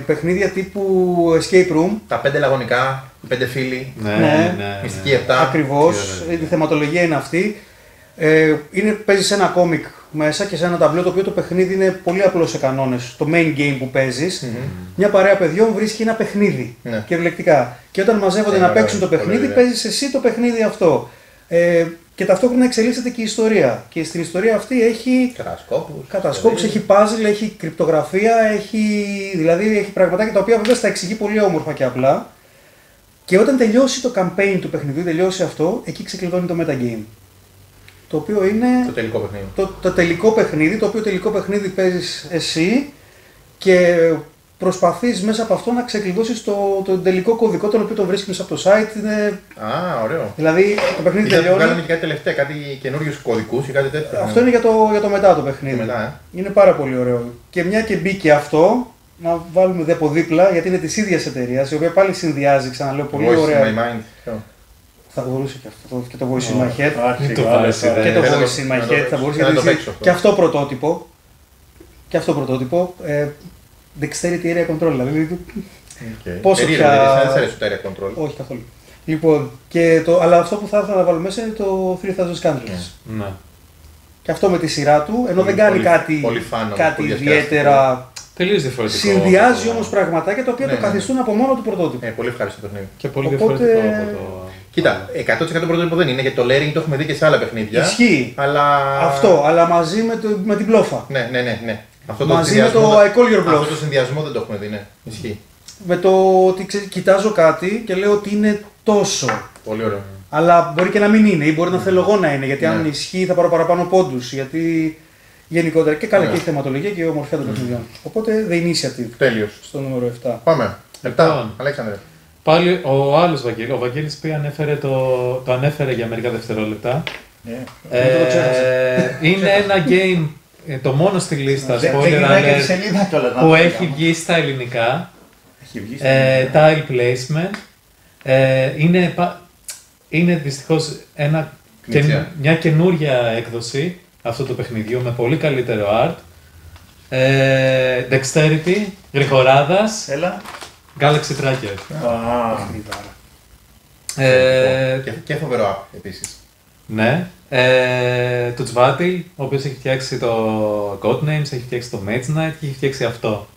παιχνίδια τύπου escape room. Τα πέντε λαγωνικά, οι πέντε φίλοι, ναι, ναι, ναι, ναι. μυστική επτά. Ακριβώς, ναι, ναι. η θεματολογία είναι αυτή. Ε, είναι, παίζεις ένα comic μέσα και σε ένα ταμπλό, το οποίο το παιχνίδι είναι πολύ απλό σε κανόνες. Το main game που παίζεις, mm-hmm. μια παρέα παιδιών βρίσκει ένα παιχνίδι yeah. κυριολεκτικά. Και όταν μαζεύονται yeah, να yeah, παίξουν yeah, το παιχνίδι, yeah. παίζεις εσύ το παιχνίδι αυτό. Ε, και ταυτόχρονα εξελίσσεται και η ιστορία. Και στην ιστορία αυτή έχει κατασκόπους, έχει puzzle, έχει κρυπτογραφία, έχει, δηλαδή έχει πραγματάκια τα οποία βέβαια τα εξηγεί πολύ όμορφα και απλά. Και όταν τελειώσει το campaign του παιχνιδιού, τελειώσει αυτό, εκεί ξεκλειδώνει το metagame. Το οποίο είναι το τελικό παιχνίδι. Το, το τελικό παιχνίδι, το οποίο τελικό παιχνίδι παίζεις εσύ και προσπαθείς μέσα από αυτό να ξεκλειδώσεις το, το τελικό κωδικό, τον οποίο το βρίσκεις από το site. Είναι... Α, ωραίο. Δηλαδή το παιχνίδι τελειώνει. Είτε βγάλαμε και κάτι τελευταία, κάτι καινούριους κωδικούς ή κάτι τέτοιο. Αυτό είναι για το, για το μετά το παιχνίδι. Το μετά, ε. Είναι πάρα πολύ ωραίο. Και μια και μπήκε αυτό, να βάλουμε δε από δίπλα, γιατί είναι της ίδιας εταιρείας, η οποία πάλι συνδυάζει, ξαναλέω, πολύ Voice ωραία. Θα μπορούσε και αυτό, και το Voice in My Head, και το Voice in My Head θα μπορούσε και αυτό πρωτότυπο, και αυτό πρωτότυπο, dexterity area control, δηλαδή πόσο πια... Δεν σ' αρέσει το area control. Όχι καθόλου. Λοιπόν, αλλά αυτό που θα ήθελα να βάλω μέσα είναι το three thousand Candles. Και αυτό με τη σειρά του, ενώ δεν κάνει κάτι ιδιαίτερα... Τελείως διαφορετικό. Συνδυάζει όμως πραγματάκια τα οποία ναι, το καθιστούν ναι. από μόνο του πρωτότυπο. Ε, πολύ ευχάριστο παιχνίδι. Και πολύ Οπότε... διαφορετικό από το... Κοίτα, εκατό τοις εκατό πρωτότυπο δεν είναι, γιατί το layering το έχουμε δει και σε άλλα παιχνίδια. Ισχύει. Αλλά... Αυτό, αλλά μαζί με, το... με την πλόφα. Ναι, ναι, ναι. ναι. Αυτό το μαζί με το I call your bluff. Αυτό το συνδυασμό δεν το έχουμε δει, ναι. Ισχύει. Με το ότι ξε... κοιτάζω κάτι και λέω ότι είναι τόσο. Πολύ ωραίο. Αλλά μπορεί και να μην είναι, ή μπορεί να θέλω εγώ να είναι, γιατί ναι. αν ισχύει θα πάρω παραπάνω πόντους. Γιατί... Γενικότερα και καλά yeah. και η θεματολογία και η ομορφιά των mm. παιχνιδιών. Οπότε The Initiative. Τέλειος. Στο νούμερο επτά. Πάμε. επτά. Λοιπόν, Αλέξανδρε. Πάλι ο άλλος Βαγγέλης, ο Βαγγέλης Π. ανέφερε το, το ανέφερε για μερικά δευτερόλεπτα. Yeah. Ε, ε, είναι ένα game, το μόνο στη λίστα, spoiler alert, που έχει βγει στα ελληνικά. Έχει βγει στα ελληνικά. Tile placement. Ε, είναι, είναι δυστυχώς ένα, και, μια καινούρια έκδοση. Αυτό το παιχνιδιού με πολύ καλύτερο art. Ε, dexterity, γρηγοράδας. Έλα. Galaxy Tracker. Ah. Ε, και, και φοβερό app επίσης. Ναι. Ε, το Τσβάτι, ο οποίος έχει φτιάξει το Codenames, έχει φτιάξει το Mage Knight και έχει φτιάξει αυτό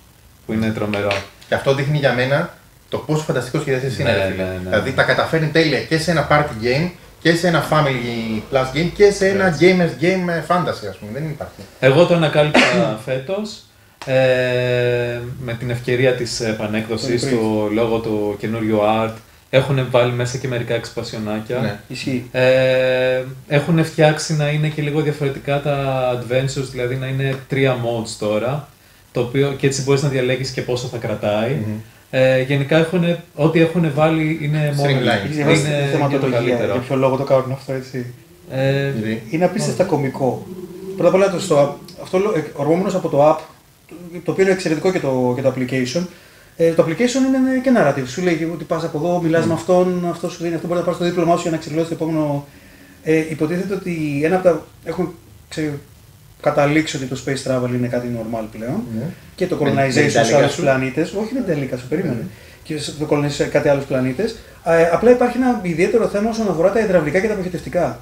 που είναι τρομερό. Και αυτό δείχνει για μένα το πόσο φανταστικός σχεδιαστής ναι, είναι. Ναι, ναι. Δηλαδή τα καταφέρνει τέλεια και σε ένα party game, και σε ένα family plus game και σε ένα gamers game fantasy, ας πούμε, δεν υπάρχει. Εγώ το ανακάλυψα φέτος. Ε, με την ευκαιρία της επανέκδοσης του λόγω του καινούριου art έχουν βάλει μέσα και μερικά εξπασιονάκια. Ναι, ισχύει. Ε, έχουν φτιάξει να είναι και λίγο διαφορετικά τα adventures, δηλαδή να είναι τρία modes τώρα, το οποίο, και έτσι μπορείς να διαλέγεις και πόσο θα κρατάει. Mm-hmm. Ε, γενικά έχουν, ό,τι έχουν βάλει είναι μόνο. Είναι, είναι θεματολογία, για ποιο λόγο το κάνουν αυτό, έτσι. Ε, είναι απίστευτα κωμικό. Πρώτα απ' όλα, στο, αυτό ορμόμενος από το app, το οποίο είναι εξαιρετικό και το, και το application. Ε, το application είναι και narrative. Σου λέει ότι πας από εδώ, μιλάς mm. με αυτόν, αυτό σου δίνει αυτό, μπορεί να πας στο δίπλωμά σου για να ξεπληρώσει το επόμενο. Ε, υποτίθεται ότι ένα από τα. Έχουν ξέρω, καταλήξει ότι το space travel είναι κάτι normal πλέον. Mm. Και το colonization σε άλλους πλανήτες. Όχι, δεν τελικά σου περίμενε. Mm. Και το colonization σε κάτι άλλους πλανήτες. Ε, απλά υπάρχει ένα ιδιαίτερο θέμα όσον αφορά τα υδραυλικά και τα αποχετευτικά.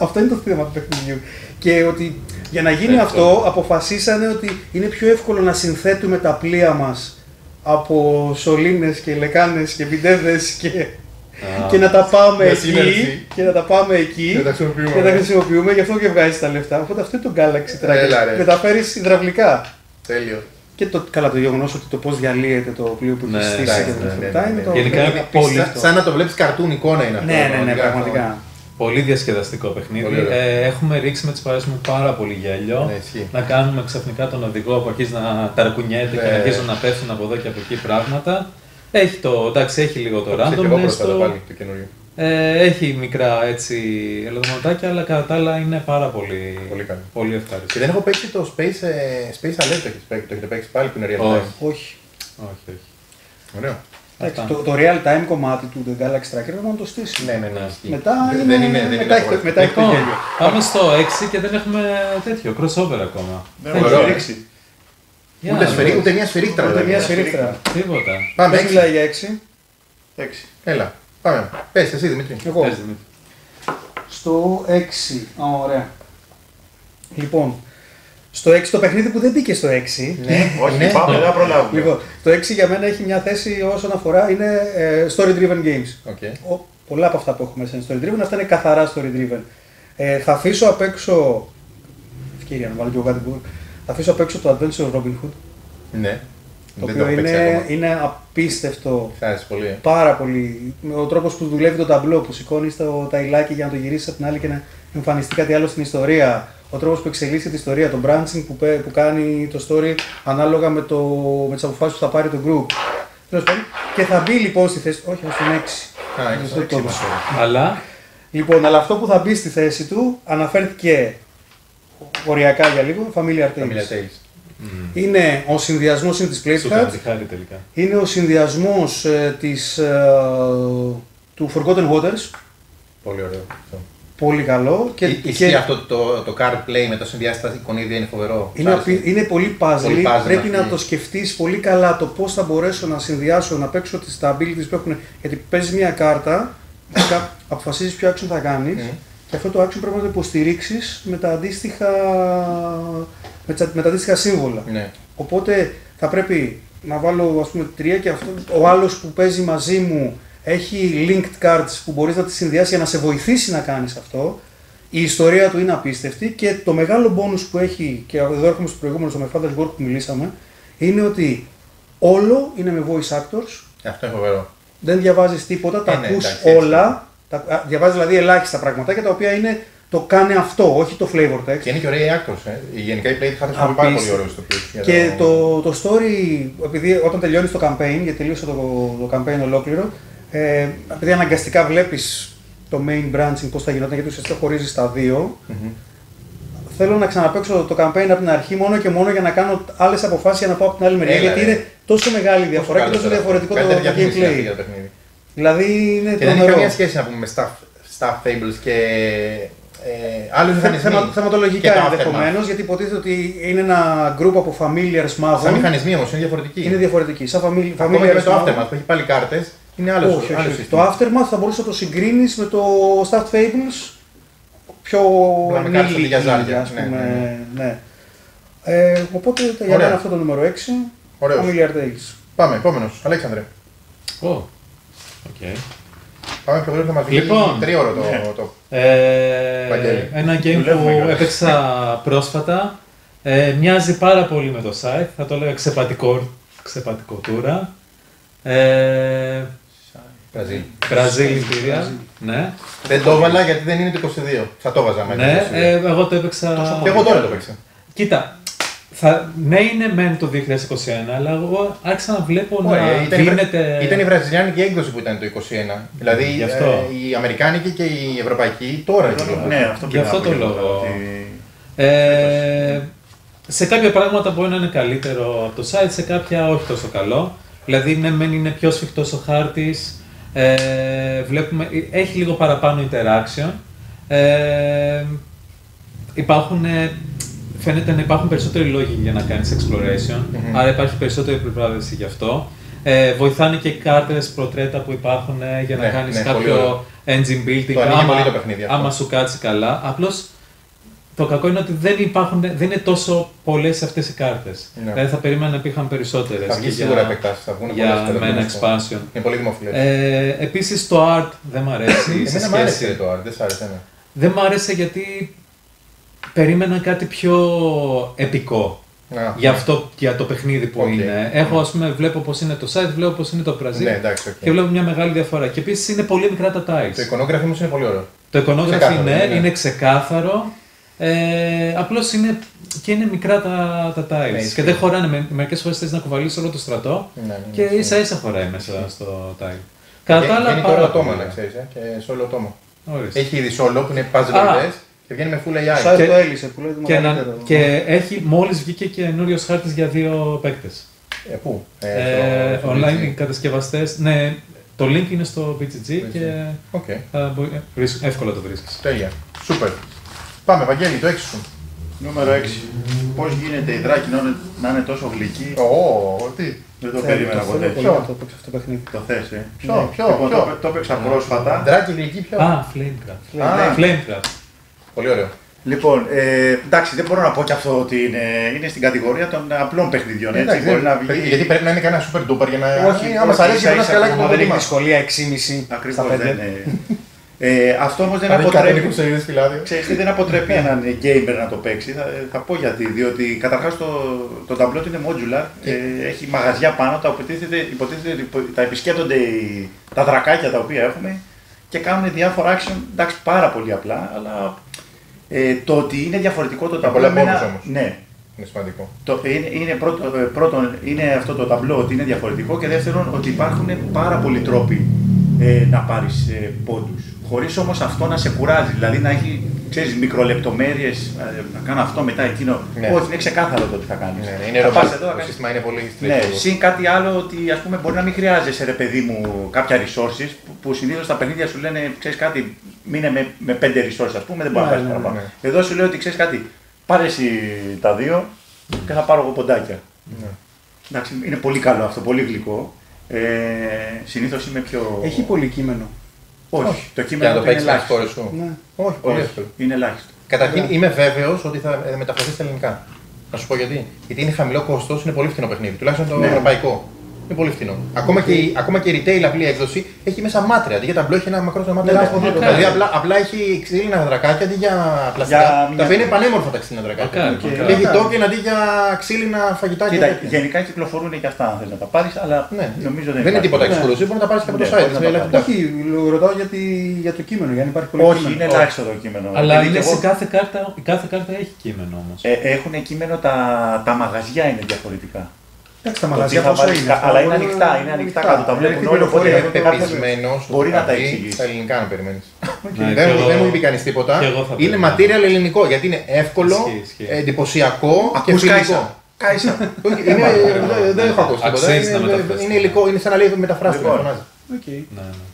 Αυτό είναι το θέμα του παιχνιδιού. Και ότι για να γίνει αυτό, αποφασίσανε ότι είναι πιο εύκολο να συνθέτουμε τα πλοία μας από σωλήνες και λεκάνες και μπιντέδες και, και να τα πάμε εκεί και να τα πάμε εκεί και τα χρησιμοποιούμε. τα χρησιμοποιούμε, γι' αυτό και βγάζεις τα λεφτά. Οπότε αυτό είναι το Galaxy Tracker. Μεταφέρεις υδραυλικά. Τέλειο. Και το, καλά, το γεγονός ότι το πώς διαλύεται το πλοίο που έχει στήσει και τα λεφτά είναι το. Γενικά είναι πολύ. Σαν να το βλέπεις καρτούν εικόνα είναι αυτό. Ναι, ναι, πραγματικά. Πολύ διασκεδαστικό παιχνίδι. Ε, έχουμε ρίξει με τις παρέες μου πάρα πολύ γέλιο. Ναι, να κάνουμε ξαφνικά τον οδηγό που αρχίζει να ταρκουνιέται ναι. και αρχίζουν να πέφτουν από εδώ και από εκεί πράγματα. Έχει το, εντάξει, έχει λίγο το randomness στο... ε, έχει μικρά έτσι ελαττωματάκια, αλλά κατά τα άλλα είναι πάρα πολύ, πολύ, πολύ ευχάριστο. Και δεν έχω παίξει το Space, space Alert, το έχετε παίξει πάλι που είναι real time. Όχι. Όχι. Ωραίο. Το, το real time κομμάτι του The Galaxy Tracker να το στήσει. Ναι, ναι, ναι. Μετά δεν, είναι, είναι, δεν μετά, είναι μετά έχει το γέλιο. Πάμε στο έξι και δεν έχουμε τέτοιο crossover ακόμα. Δεν έχουμε ρίξει. Ούτε, σφαιρί, ούτε μια σφυρίκτρα. Ούτε μια σφυρίκτρα. Τίποτα. Πάμε έξι. Μιλάει για έξι. έξι. Έλα. Πάμε. Πες εσύ Δημήτρη. Εγώ. Πες, Δημήτρη. Στο έξι. Ωραία. Λοιπόν. Στο έξι, το παιχνίδι που δεν μπήκε στο έξι. Ναι, όχι, ναι. Πάμε, δεν προλάβουμε. Λοιπόν, το έξι για μένα έχει μια θέση όσον αφορά είναι ε, story-driven games. Okay. Ο, πολλά από αυτά που έχουμε μέσα είναι story-driven, αυτά είναι καθαρά story-driven. Ε, θα αφήσω απ' έξω. Ευκαιρία να βάλω και εγώ κάτι που. Θα αφήσω απ' έξω το Adventure Robin Hood. Ναι. Το οποίο είναι, είναι απίστευτο. Πολύ. Πάρα πολύ. Ο τρόπος που δουλεύει το ταμπλό, που σηκώνει το ταϊλάκι για να το γυρίσει από την άλλη και να εμφανιστεί κάτι άλλο στην ιστορία. Ο τρόπος που εξελίσσεται η ιστορία, το branching που, πέ, που κάνει το story ανάλογα με, το, με τις αποφάσεις που θα πάρει το group. Τέλος πάντων. Και θα μπει λοιπόν στη θέση του. Όχι, στον έξι. Α, έξι. Αλλά. Λοιπόν, αλλά αυτό που θα μπει στη θέση του αναφέρθηκε οριακά για λίγο. Familiar Tales. Familiar Tales. Mm. Είναι ο συνδυασμός είναι της Playcard. Είναι ο συνδυασμός ε, της, ε, του Forgotten Waters. Πολύ ωραίο. Πολύ καλό. Και, Ι, και... αυτό το, το card play με το συνδυάστα εικονίδια είναι φοβερό. Είναι, απει, είναι πολύ puzzle. Πρέπει να το σκεφτείς πολύ καλά το πώς θα μπορέσω να συνδυάσω, να παίξω τις abilities που έχουν. Γιατί παίζεις μια κάρτα, αποφασίζεις ποιο action θα κάνεις mm. και αυτό το action πρέπει να το υποστηρίξεις με τα αντίστοιχα, με τα, με τα αντίστοιχα σύμβολα. Mm. Οπότε θα πρέπει να βάλω ας πούμε τρία και αυτό, ο άλλος που παίζει μαζί μου έχει linked cards που μπορείς να τις συνδυάσεις για να σε βοηθήσει να κάνεις αυτό. Η ιστορία του είναι απίστευτη και το μεγάλο bonus που έχει, και εδώ έρχομαι στο προηγούμενο, στο My Father's Work που μιλήσαμε, είναι ότι όλο είναι με voice actors. Αυτό είναι φοβερό. Δεν διαβάζεις τίποτα, τα είναι, ακούς εντάξει, όλα. Τα, διαβάζεις δηλαδή ελάχιστα πραγματάκια τα οποία είναι το κάνει αυτό, όχι το flavor text. Και είναι και ωραίοι actors. Ε. Γενικά οι players χάρτες είναι πάρα πολύ ωραίοι στο play. Και το, το story, επειδή όταν τελειώνεις το campaign, γιατί τελείωσα το, το campaign ολόκληρο, Ε, επειδή αναγκαστικά βλέπεις το main branching πώς θα γινόταν, γιατί ουσιαστικά χωρίζεις τα δύο. Mm-hmm. Θέλω να ξαναπαίξω το campaign από την αρχή μόνο και μόνο για να κάνω άλλες αποφάσεις για να πάω από την άλλη μεριά. Γιατί είναι τόσο μεγάλη διαφορά τόσο και τόσο διαφορετικό το, το gameplay. Το δηλαδή είναι τρομερό. Δεν έχει καμία σχέση να πούμε με staff, staff tables και ε, άλλους μηχανισμούς. Θεμα, θεματολογικά ενδεχομένως, γιατί υποτίθεται ότι είναι ένα group από familiars μάλλον. Σαν μηχανισμοί όμως είναι διαφορετικοί. Είναι διαφορετικοί. Σαν familiars μάλλον. Ακόμα και το aftermath που έχει πάλι κάρτες. Είναι άλλος, όχι, άλλος, όχι. Το Aftermath θα μπορούσε να το συγκρίνεις με το Staff Fables, πιο νίλικη, ας πούμε. Ναι, ναι, ναι. Ε, οπότε για μένα αυτό το νούμερο έξι, ωραίος. Familiar Tales. Πάμε, επόμενος, Αλέξανδρε. Ω, oh. Okay. Πάμε πιο γρήγορα, θα μας βγει λοιπόν, τρίωρο το, ναι. το... Ε, το... Ε, ένα game που έπαιξα πρόσφατα. Ε, μοιάζει πάρα πολύ με το site, θα το έλεγα ξεπατικό, ξεπατικοτούρα. Ε, Βραζίλ. Βραζίλ, κυρία. Ναι. Δεν το έβαλα γιατί δεν είναι το είκοσι δύο. Θα το έβαζα μέχρι. Ναι, ε, εγώ το έπαιξα. Εγώ τώρα το έπαιξα. Κοίτα, θα... ναι, είναι μεν το δύο χιλιάδες είκοσι ένα, αλλά εγώ άρχισα να βλέπω oh, να ήταν δίνεται. Η... Ήταν η βραζιλιάνικη έκδοση που ήταν το είκοσι ένα. Δηλαδή ε, η αμερικάνικη και η ευρωπαϊκή τώρα. Ναι, αυτό γι' αυτό το λόγο. Ότι... Ε, σε κάποια πράγματα μπορεί να είναι καλύτερο από το site, σε κάποια όχι τόσο καλό. Δηλαδή, ναι, μεν είναι πιο σφιχτός ο χάρτης. Ε, βλέπουμε, έχει λίγο παραπάνω interaction, ε, υπάρχουν, φαίνεται να υπάρχουν περισσότεροι λόγοι για να κάνεις exploration, mm-hmm. άρα υπάρχει περισσότερη επιβράβευση γι' αυτό. Ε, βοηθάνε και κάρτες προτρέτα που υπάρχουν για να ναι, κάνεις ναι, κάποιο engine building, άμα, άμα σου κάτσει καλά. Απλώς το κακό είναι ότι δεν, υπάρχουν, δεν είναι τόσο πολλές αυτές οι κάρτες. Ναι. Δηλαδή θα περίμενα να υπήρχαν περισσότερες. Θα βγει σίγουρα επεκτάσεις, θα βγουν πολλές επεκτάσεις. Για ένα expansion. Είναι πολύ δημοφιλές. Ε, επίσης το art δεν μ' αρέσει. Εμένα μ' άρεσε το art, δεν σ' άρεσε. Ναι. Δεν μ' άρεσε γιατί περίμενα κάτι πιο επικό. Yeah. Για, αυτό, για το παιχνίδι που okay. είναι. Έχω, yeah. ας πούμε, βλέπω πώς είναι το site, βλέπω πώς είναι το Brazil yeah, okay. και βλέπω μια μεγάλη διαφορά. Και επίσης είναι πολύ μικρά τα tiles. Το εικονόγραφι όμως είναι πολύ ωραίο. Το εικονόγραφι είναι, είναι ξεκάθαρο. Ε, απλώς είναι και είναι μικρά τα, τα tiles ναι, και δεν χωράνε. Με, μερικές φορές θες να κουβαλήσεις όλο το στρατό ναι, ναι, ναι, και ναι. ίσα ίσα χωράει μέσα ναι. στο tile. Κατά τα άλλα. Βγαίνει τώρα τόμα, να ξέρεις, ε, και solo τόμα. Έχει ήδη solo που είναι puzzle roulette και βγαίνει με full έι άι. Και, το έλυσε, που λέει, το και, να, και έχει μόλις βγήκε καινούριος χάρτης για δύο παίκτες. Ε, πού? Ε, ε, ε, online οι κατασκευαστές. Ναι, το link είναι στο μπι τζι τζι και okay. θα μπο... εύκολα το βρίσκεις. Τέλεια. Super. Πάμε, Βαγγέλη, το έξι σου. Νούμερο έξι. Πώς γίνεται η δράκη να είναι τόσο γλυκή. Ω, τι. Δεν το περίμενα ποτέ. Ποιο το έπαιξε αυτό το παιχνίδι. Το θες, ε. Ποιο, ποιο. Το έπαιξα πρόσφατα. Δράκη γλυκή, ποιο. Α, Flamecraft. Α, Flamecraft. Πολύ ωραίο. Λοιπόν, εντάξει, δεν μπορώ να πω κι αυτό ότι είναι στην κατηγορία των απλών παιχνιδιών. Γιατί πρέπει να είναι κανένα super duper για να. Όχι, άμα σ' αρέσει ένα καλά και δεν έχει δυσκολία έξι κόμμα πέντε. Ακριβώς δεν. Ε, αυτό όμως δεν αποτρέπει, ξέρεις, δεν αποτρέπει έναν gamer να το παίξει, θα, θα πω γιατί, διότι καταρχάς το, το ταμπλότ είναι modular, ε, έχει μαγαζιά πάνω, τα υποτίθεται, υποτίθεται, τα επισκέπτονται οι, τα δρακάκια τα οποία έχουμε και κάνουν διάφορα action, εντάξει πάρα πολύ απλά, αλλά ε, το ότι είναι διαφορετικό το ταμπλό, ναι, είναι σημαντικό. Το, είναι, είναι πρώτο, πρώτον, είναι αυτό το ταμπλό ότι είναι διαφορετικό και δεύτερον ότι υπάρχουν πάρα πολλοί τρόποι ε, να πάρεις ε, πόντους. Χωρίς όμως αυτό να σε κουράζει, δηλαδή να έχει, ξέρεις, μικρολεπτομέρειες, να κάνω αυτό μετά εκείνο. Ναι. Όχι, είναι ξεκάθαρο το τι θα κάνεις. Ναι, είναι ρομπά, το κάνεις... σύστημα είναι πολύ στρέκιο. Ναι, συν κάτι άλλο ότι ας πούμε μπορεί να μην χρειάζεσαι ρε παιδί μου κάποια resources που, που συνήθως τα παιχνίδια σου λένε, ξέρεις κάτι, μείνε με, με πέντε resources ας πούμε, δεν μπορεί ναι, να πάρεις παραπάνω. Ναι, ναι. Εδώ σου λέω ότι ξέρεις κάτι, πάρε εσύ τα δύο και θα πάρω εγώ ποντάκια. Ναι. Εντάξει, είναι πολύ καλό αυτό, πολύ γλυκό. Ε, συνήθως είμαι πιο... Έχει πολύ κείμενο. Όχι. Όχι, το κείμενο το είναι ελάχιστο. Ναι. Όχι, πολύ Όχι. είναι ελάχιστο. Καταρχήν yeah. είμαι βέβαιος ότι θα μεταφραστεί στα ελληνικά. Να σου πω γιατί. Γιατί είναι χαμηλό κόστος, είναι πολύ φθηνό παιχνίδι. Τουλάχιστον το ναι. ευρωπαϊκό. Είναι πολύ φθηνό. Ακόμα, και, ακόμα και η retail απλή έκδοση έχει μέσα μάτρια. Αντί για ταμπλό έχει ένα μακρό ταμπλό. Δηλαδή απλά, απλά έχει ξύλινα δρακάκια αντί για πλαστικά. Για... Τα οποία είναι πανέμορφα τα ξύλινα δρακάκια. Okay. Έχει token αντί για ξύλινα φαγητάκια. Κοίτα, γενικά κυκλοφορούν και αυτά αν θέλει να τα πάρει, αλλά ναι. νομίζω δεν, δεν είναι τίποτα exclusive. Μπορεί να τα πάρει και από το site. Όχι, ρωτάω για το κείμενο. Γιατί υπάρχει πολύ κείμενο. Όχι, είναι ελάχιστο το κείμενο. Αλλά κάθε κάρτα έχει κείμενο όμως. Έχουν κείμενο τα μαγαζιά είναι διαφορετικά. Τα μαγαζιά θα πάρει, είναι, αλλά είναι ανοιχτά, είναι ανοιχτά κάτω, τα βλέπουν όλοι, οπότε είναι πεπισμένος, μπορεί να τα εξηγήσει. Τα ελληνικά να περιμένεις. Δεν μου είπε κανείς τίποτα, είναι material ελληνικό, γιατί είναι εύκολο, εντυπωσιακό και φιλικό. Κάισα. Δεν έχω ακούσει τίποτα, είναι υλικό, είναι σαν να λέει μεταφράστη.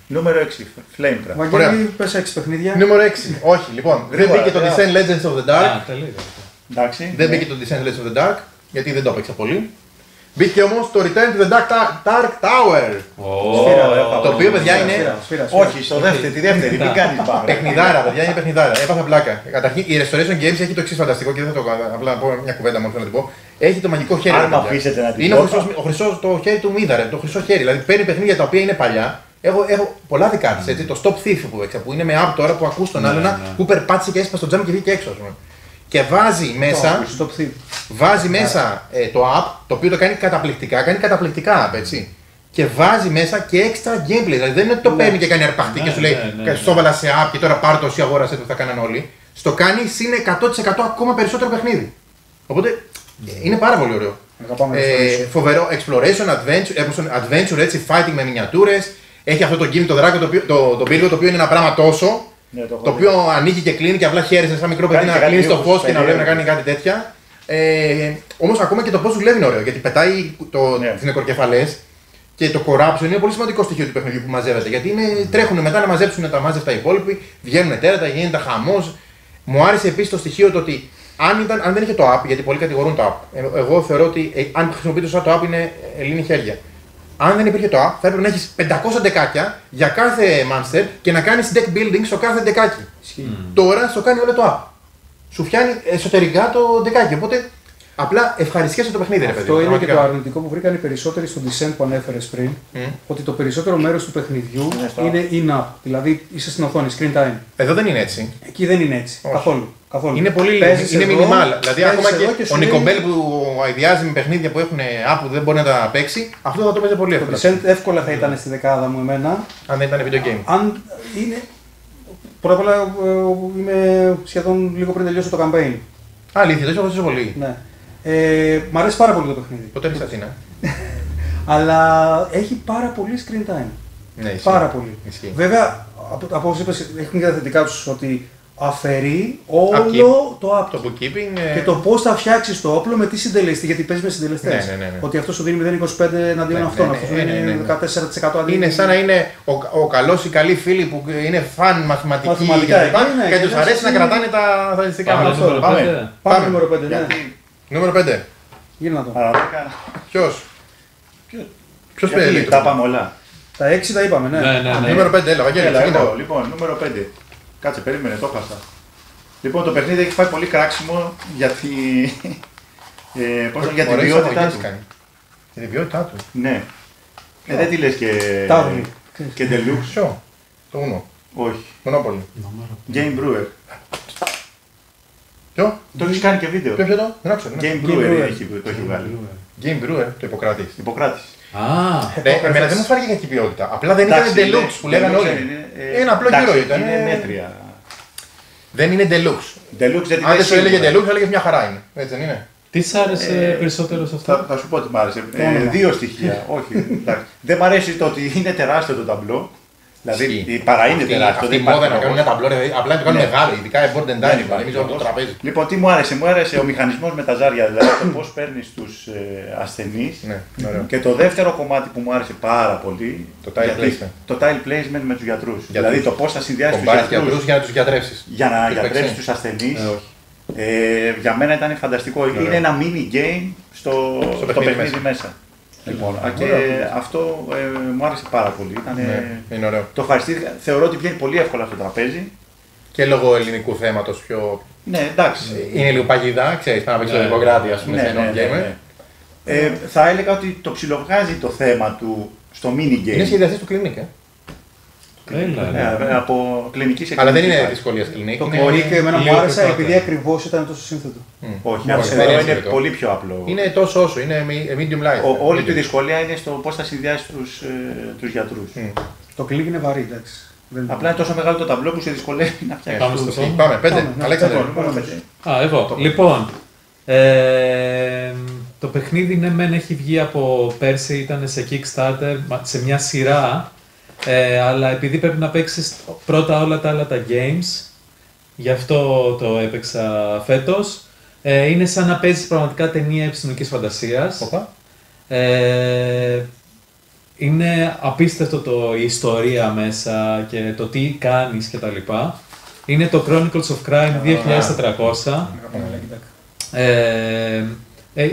Νούμερο έξι, Flamecraft. Βαγγέλη, πες έξι παιχνίδια. Νούμερο έξι, όχι, λοιπόν, δεν μπήκε το Descent Legends of the Dark. Δεν μπήκε το Descent Legends of the Dark, γιατί δεν το έπαιξα πολύ. Μπήκε όμως το Return to the Dark, Dark Tower. Oh, σφύρα, το οποίο παιδιά είναι. Σφύρα, σφύρα, σφύρα. Όχι, στο δεύτερη, τη δεύτερη. Μην κάνει πάρα. Παιχνιδάρα, παιδιά είναι παιχνιδάρα. Έπαθα πλάκα. Καταρχήν η Restoration Games έχει το εξής φανταστικό και δεν θα το κάνω. Απλά πω μια κουβέντα μόνο να την πω. Έχει το μαγικό χέρι. Αν αφήσετε να την πω. Είναι ο χρυσός, το χέρι του Μίδαρε, το χρυσό χέρι. Δηλαδή παίρνει παιχνίδια τα οποία είναι παλιά. Έχω, έχω πολλά δικά της. Mm. Το Stop Thief που, που είναι με app τώρα που ακούς τον άλλο που περπάτησε και έσπασε το τζάμι και βγήκε έξω. και βάζει μέσα, το, βάζει μέσα ε, το app, το οποίο το κάνει καταπληκτικά, κάνει καταπληκτικά app, έτσι. Και βάζει μέσα και extra gameplay, δηλαδή δεν είναι ότι το παίρνει και κάνει αρπαχτή ναι, και σου λέει ναι, ναι, ναι. «Στόβαλα σε app και τώρα πάρ' το εσύ αγόρασέ το, θα κάναν όλοι». Στο κάνει συν εκατό τοις εκατό ακόμα περισσότερο παιχνίδι. Οπότε είναι πάρα πολύ ωραίο. Ε, φοβερό exploration, adventure, adventure έτσι, fighting με μινιατούρες. Έχει αυτό το γκίμι, το δράκο, το, το, το πύργο, το οποίο είναι ένα πράγμα τόσο. Ναι, το, το οποίο ανοίγει και κλείνει και απλά χαίρεσαι σαν μικρό παιδί να κλείνει το φως και να βλέπει να κάνει κάτι τέτοια. Ε, Όμως ακόμα και το πώς δουλεύει είναι ωραίο, γιατί πετάει το, ναι. τις νεκροκεφαλές και το corruption είναι πολύ σημαντικό στοιχείο του παιχνιδιού που μαζεύεται. Γιατί είναι, mm. τρέχουν μετά να μαζέψουν τα μάζευτα τα υπόλοιποι, βγαίνουν τέρατα, γίνεται χαμός. Μου άρεσε επίσης το στοιχείο το ότι αν, ήταν, αν δεν είχε το app, γιατί πολλοί κατηγορούν το app, εγώ θεωρώ ότι ε, αν χρησιμοποιείτε σαν το app είναι Ελλήνη χέρια. Αν δεν υπήρχε το app, θα έπρεπε να έχεις πεντακόσια δεκάκια για κάθε monster και να κάνεις deck building στο κάθε δεκάκι. Mm. Τώρα στο κάνει όλο το app. Σου φτιάνει εσωτερικά το δεκάκι. Οπότε απλά ευχαριστιέσαι το παιχνίδι. Αυτό ρε παιδί, είναι πραγματικά. Και το αρνητικό που βρήκαν οι περισσότεροι στο Descent που ανέφερες πριν, mm. ότι το περισσότερο μέρος του παιχνιδιού mm. είναι in-app. Δηλαδή είσαι στην οθόνη, screen time. Εδώ δεν είναι έτσι. Εκεί δεν είναι έτσι. Όχι. Καθόλου. Καθόλου. Είναι πολύ minimal. Δηλαδή, ακόμα και, και ο Νικομπέλ που αειδιάζει με παιχνίδια που έχουν app που δεν μπορεί να τα παίξει, αυτό θα το παίζει πολύ εύκολα. Το Descent εύκολα θα ήταν στη δεκάδα μου εμένα. Αν δεν ήταν video game. Αν είναι. Πρώτα απ' όλα είμαι σχεδόν λίγο πριν τελειώσω το campaign. Αλήθεια, το έχω πολύ. Ναι. Ε, μ' αρέσει πάρα πολύ το παιχνίδι. Ποτέ ήρθε στην Αθήνα. Αλλά έχει πάρα πολύ screen time. Ναι, ισχύει. Πάρα πολύ. Ισχύει. Βέβαια, από όπως είπες, έχουν και τα θετικά τους ότι αφαιρεί όλο το app. Το bookkeeping. Και το πώς θα φτιάξεις το όπλο με τι συντελεστή. Γιατί παίζεις με συντελεστές. Ναι, ναι, ναι. Ότι αυτό σου δίνει μηδέν κόμμα είκοσι πέντε αντίον αυτόν. Αυτό σου δίνει δεκατέσσερα τοις εκατό αντίον. Είναι σαν να είναι ο, ο καλός ή καλοί φίλοι που είναι φαν μαθηματική και ναι, τους αρέσει να κρατάνε τα στατιστικά. Πάμε νούμερο πέντε. Νούμερο πέντε. Γύρνα το. Ποιος. Ποιος πήρε. Τα πάμε όλα. Τα έξι τα είπαμε, ναι. ναι, ναι, ναι. Νούμερο πέντε, έλα, Βαγγέλη. Λοιπόν, νούμερο πέντε. Κάτσε, περίμενε, το χάσα. Λοιπόν, το παιχνίδι έχει πάει πολύ κράξιμο για τη... ε, πώς, για την ποιότητά του. Για την ποιότητά του. Ναι. Ε, δεν τη λες και... Τάβλη. Και Deluxe. Ποιο. Το Uno. Όχι. Monopoly. Game Brewer. Ποιο? Το έχεις κάνει και βίντεο. Ποιο, ποιο το? Δεν άκουσα. Game Brewer έχει, το έχει βγάλει. Game Brewer, το Ιπποκράτης. Ιπποκράτης. Ah, ναι, εμένα δεν μου φάνηκε κακή ποιότητα. Απλά δεν ήταν deluxe που λέγανε όλοι. Είναι, ένα απλό γύρο ήταν. Είναι μέτρια. Δεν είναι deluxe. deluxe Αν δεν σου έλεγε deluxe, έλεγε μια χαρά είναι. Έτσι δεν είναι. Τι σ' άρεσε ε, περισσότερο σε αυτό. Θα, θα σου πω τι μ' άρεσε. Ε, δύο στοιχεία. Όχι. Εντάξει. Δεν μ' αρέσει το ότι είναι τεράστιο το ταμπλό. Δηλαδή παρά είναι τεράστιο. Αυτή η μόδα να κάνουν ένα ταμπλό. Απλά το κάνουν μεγάλο. Ειδικά η board and dining. Παρεμίζω από το τραπέζι. Λοιπόν, τι μου άρεσε. Μου άρεσε ο μηχανισμός με τα ζάρια. Δηλαδή το πώς παίρνεις τους ασθενείς. Και το δεύτερο κομμάτι που μου άρεσε πάρα πολύ. Το tile placement. Το tile placement με τους γιατρούς. Δηλαδή το πώς θα συνδυάσεις τους γιατρούς για να τους γιατρέψεις. Για να γιατρέψεις τους ασθενείς. Για μένα ήταν φανταστικό. Είναι ένα mini game στο παιχνίδι μέσα. Λοιπόν, και αυτό ε, μου άρεσε πάρα πολύ. Ήτανε... ναι, είναι ωραίο. Το ευχαριστήθηκα. Θεωρώ ότι βγαίνει πολύ εύκολα στο τραπέζι. Και λόγω ελληνικού θέματος πιο. Ναι, εντάξει. Είναι λίγο παγίδα, ξέρεις, θα παίξει το Δημοκράτη, ας πούμε, σε έναν γκέιμερ. Θα έλεγα ότι το ψιλοβγάζει το θέμα του στο mini game. Είναι σχεδιαστής του Clinic, ε. Έλα, ναι, ναι. Από κλινική σε κλινική. Αλλά δεν είναι δυσκολία κλινική. Το Clinic ναι, εμένα μου άρεσε επειδή ακριβώς ήταν τόσο σύνθετο. Mm. Όχι, ναι, όχι, όχι, είναι πολύ πιο απλό. Είναι τόσο όσο, είναι medium light. Όλη medium. Τη δυσκολία είναι στο πώς θα συνδυάσεις τους, ε, τους γιατρούς. Mm. Το Clinic είναι βαρύ, εντάξει. Απλά είναι τόσο μεγάλο το ταμπλό που σε δυσκολεύει να φτιάξεις. Πάμε στο πέντε. Πάμε, πέντε. Αλέξανδρε. Α, εγώ. Λοιπόν, το παιχνίδι ναι μεν έχει βγει από πέρσι, ήταν σε Kickstarter, σε μια σειρά. Ε, αλλά επειδή πρέπει να παίξεις πρώτα όλα τα άλλα τα games, γι' αυτό το έπαιξα φέτος, ε, είναι σαν να παίζεις πραγματικά ταινία επιστημονικής φαντασίας. Ε, είναι απίστευτο το, η ιστορία μέσα και το τι κάνεις κτλ. Είναι το Chronicles of Crime δύο χιλιάδες τετρακόσια. Ε,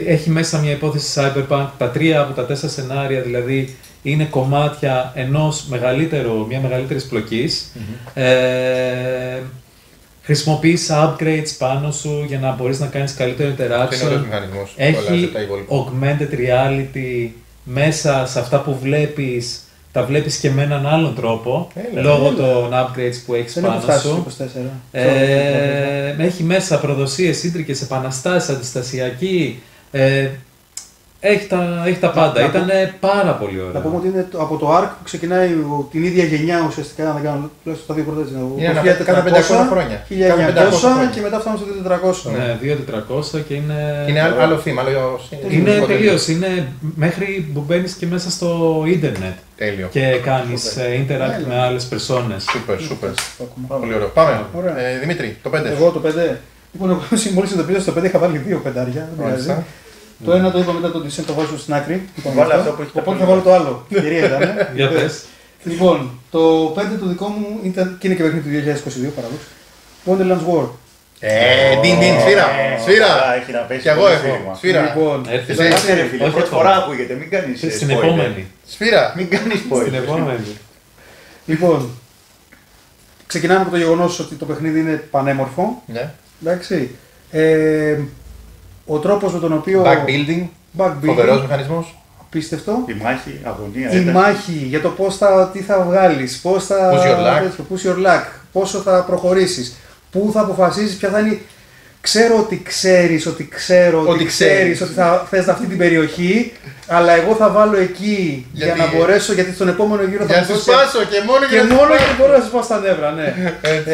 έχει μέσα μια υπόθεση cyberpunk, τα τρία από τα τέσσερα σενάρια δηλαδή είναι κομμάτια ενός μεγαλύτερου, μια μεγαλύτερης πλοκής. Mm-hmm. Ε, χρησιμοποιείς upgrades πάνω σου για να μπορείς να κάνεις καλύτερο interaction. Έχει augmented reality μέσα σε αυτά που βλέπεις τα βλέπεις και με έναν άλλον τρόπο, έλα, λόγω έλα. των upgrades που έχεις πάνω σου. Ε, ε, έχει μέσα προδοσίες, σύντρικες, επαναστάσεις, αντιστασιακή. Ε, Έχει τα, έχει τα πάντα. Ήταν πάρα πολύ ωραία. Να πούμε ότι είναι από το Ark που ξεκινάει την ίδια γενιά ουσιαστικά, να κάνω τουλάχιστον τα δύο πρωτές. Είναι κατά πεντακόσια χρόνια. χίλια εννιακόσια και μετά φτάνουμε στο δύο χιλιάδες τετρακόσια. Ναι, δύο χιλιάδες τετρακόσια και είναι. Είναι άλλο θύμα, άλλο. Είναι τελείως. Είναι μέχρι που μπαίνεις και μέσα στο ίντερνετ. Τέλειο. Και κάνεις interact με άλλες περσόνες. Σούπερ, σούπερ. Πολύ ωραίο. Πάμε. Δημήτρη, το πέντε. Εγώ το πέντε. Λοιπόν, εγώ μόλις εντοπίζω στο πέντε είχα βάλει δύο πεντάρια. Το ένα το είπα μετά τον Τισέν, το βάζω στην άκρη. Οπότε θα βάλω το άλλο. Κυρία ήταν. Για πες. Λοιπόν, το πέντε το δικό μου ήταν και είναι και παιχνίδι του δύο χιλιάδες είκοσι δύο παραδόξου. Wonderland's War. Ε, ντιν ντιν, σφύρα. Σφύρα. Και εγώ έχω. Σφύρα. Λοιπόν, πρώτη φορά ακούγεται, μην κάνεις spoiler. Στην επόμενη. Σφύρα. Μην κάνεις spoiler. Στην επόμενη. Λοιπόν, ξεκινάμε από το γεγονός ότι το παιχνίδι είναι πανέμορφο. Εντάξει. Ο τρόπος με τον οποίο. Backbuilding. Backbuilding. Φοβερός μηχανισμός. Απίστευτο. Η μάχη, αγωνία. Η μάχη για το πώς θα, τι θα βγάλεις, πώς θα. Push your luck. Push your luck. Πόσο θα προχωρήσεις, πού θα αποφασίσεις, ποια θα είναι. Ξέρω ότι ξέρεις ότι ξέρω ότι, ότι ξέρεις ότι θα θες αυτή την περιοχή, αλλά εγώ θα βάλω εκεί γιατί... για να μπορέσω, γιατί στον επόμενο γύρο θα μπορέσω. Για να σου σπάσω και μόνο και, και μόνο γιατί μπορώ να σου πάω στα νεύρα, ναι.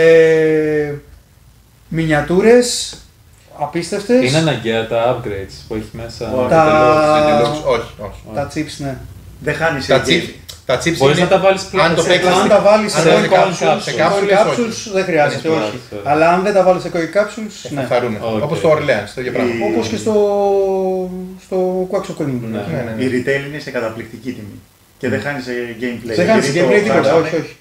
ε, μινιατούρες. Απίστευτες. Είναι αναγκαία τα upgrades που έχει μέσα. Oh, τα... Τελώς, όχι, όχι. Τα chips, ναι. Δεν χάνεις τα chips. Τα chips μπορείς είναι... να τα βάλεις πλέον. Αν, το παίξεις... αν τα βάλεις σε coin capsules δεν χρειάζεται, όχι. όχι. Αλλά αν δεν τα βάλεις σε coin capsules, ναι. Okay. Όπως στο Orleans, το ίδιο πράγμα. Η... Όπως και στο, στο Quacks of Coin. Ναι. Ναι, ναι. Η retail είναι σε καταπληκτική τιμή. Και δεν χάνεις gameplay. Δεν χάνεις gameplay τίποτα, όχι, όχι.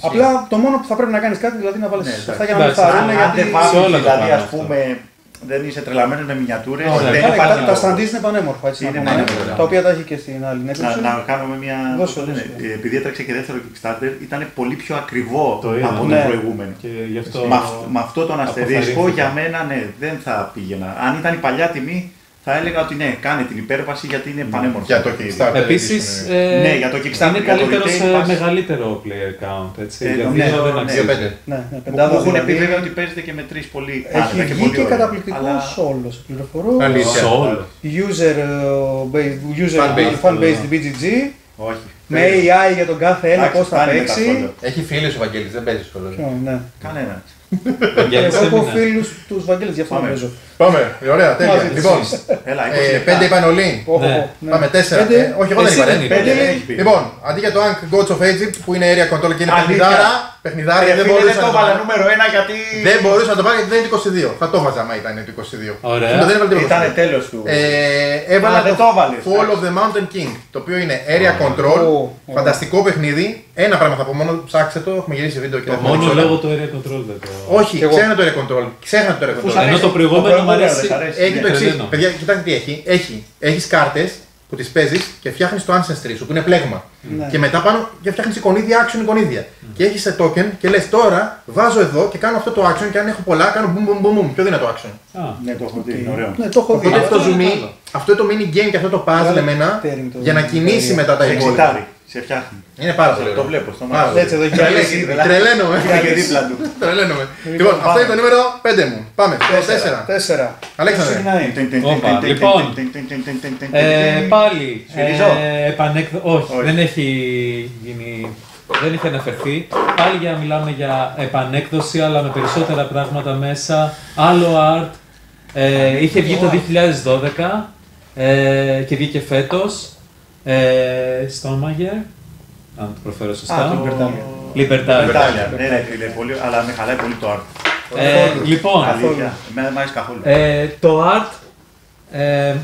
Απλά το μόνο που θα πρέπει να κάνεις κάτι, δηλαδή να βάλεις αυτά για να μην φάρουν. Αν δεν φάρουν, δηλαδή ας πούμε. Δεν είσαι τρελαμένος με μινιατούρες. Όχι, δεν είναι τα τα σταντής είναι πανέμορφα. Έτσι, είναι πανέμορφα. Τα οποία τα έχει και στην άλλη. Να, να κάνουμε μια. Δώσω, ναι, δώσω. Επειδή έτρεξε και δεύτερο Kickstarter, ήταν πολύ πιο ακριβό το από τον ναι. προηγούμενο. Και γι αυτό... Με αυ, αυτό τον αστερίσκο για μένα ναι, δεν θα πήγαινα. Αν ήταν η παλιά τιμή, θα έλεγα ότι ναι, κάνε την υπέρβαση γιατί είναι πανέμορφο. Για το Kickstarter. Επίσης, ε, ναι, για το Kickstarter είναι καλύτερο σε pass. Μεγαλύτερο player count. Έτσι, ε, γιατί ναι, ναι, δεν αξίζει. Ναι, ναι, ναι, μου έχουν δηλαδή, πει βέβαια ότι παίζεται και με τρεις πολύ. Έχει βγει και, και καταπληκτικό solo. Πληροφορώ. User-based μπι τζι τζι. Όχι. Με έι άι για τον κάθε ένα πώς θα παίξει. Έχει φίλους ο Βαγγέλης, δεν παίζει σχολείο. Κανένα. Εγώ έχω φίλους τους Βαγγέλης, γι' αυτό να παίζω. Πάμε, ωραία, τέλεια. Λοιπόν, πέντε είπαν όλοι. Πάμε, τέσσερα. Όχι, εγώ δεν είπα. Λοιπόν, αντί για το Ankh Gods of Egypt που είναι area control και είναι παιχνιδάρα, παιχνιδάρα δεν μπορούσα να το βάλω νούμερο ένα γιατί. Δεν μπορούσα να το βάλω γιατί δεν είναι είκοσι δύο. Θα το βάζα άμα ήταν το είκοσι δύο. Ωραία. Ήταν τέλος του. Έβαλα το Fall of the Mountain King, το οποίο είναι area control. Φανταστικό παιχνίδι. Ένα πράγμα θα πω μόνο, ψάξτε το, έχουμε γυρίσει βίντεο και το μόνο πιστεύω. Λόγω του area control δεν το... Όχι, ξέχανα το area control, ξέχανα το area control. Ενώ το προηγούμενο μου αρέσει. Έχει το εξής, παιδιά, κοιτάξτε τι έχει. έχει. Έχεις κάρτες που τις παίζεις και φτιάχνεις το ancestry σου, που είναι πλέγμα. Mm. Και μετά πάνω και φτιάχνεις εικονίδια, action εικονίδια. Mm. Και έχεις σε token και λες τώρα βάζω εδώ και κάνω αυτό το action και αν έχω πολλά κάνω boom boom boom boom. Πιο δυνατό action. Ah, ναι, το έχω δει, είναι ωραίο. Ναι, το έχω δει. Αυτό το zoom, αυτό το mini game και αυτό το puzzle εμένα για να κινήσει μετά τα εικόνια. Σε φτιάχνει. Είναι πάρα πολύ. Το βλέπω στο μάτι. Έτσι εδώ έχει καλέσει. Τρελαίνομαι. Τρελαίνομαι. Λοιπόν, αυτό είναι το νούμερο πέντε μου. Πάμε. τέσσερα. Αλέξανδρε. Λοιπόν, πάλι. Όχι, δεν έχει γίνει. Δεν είχε αναφερθεί. Πάλι για μιλάμε για επανέκδοση, αλλά με περισσότερα πράγματα μέσα. Άλλο art. Είχε βγει το δύο χιλιάδες δώδεκα και βγήκε φέτος. Ε, Στόμαγερ, αν το προφέρω σωστά. Λιμπερτάλια. Ναι, ναι, πολύ, αλλά με χαλάει πολύ το art. Ε, λοιπόν, εμένα δεν μ' αρέσει καθόλου. Ε, το art ε,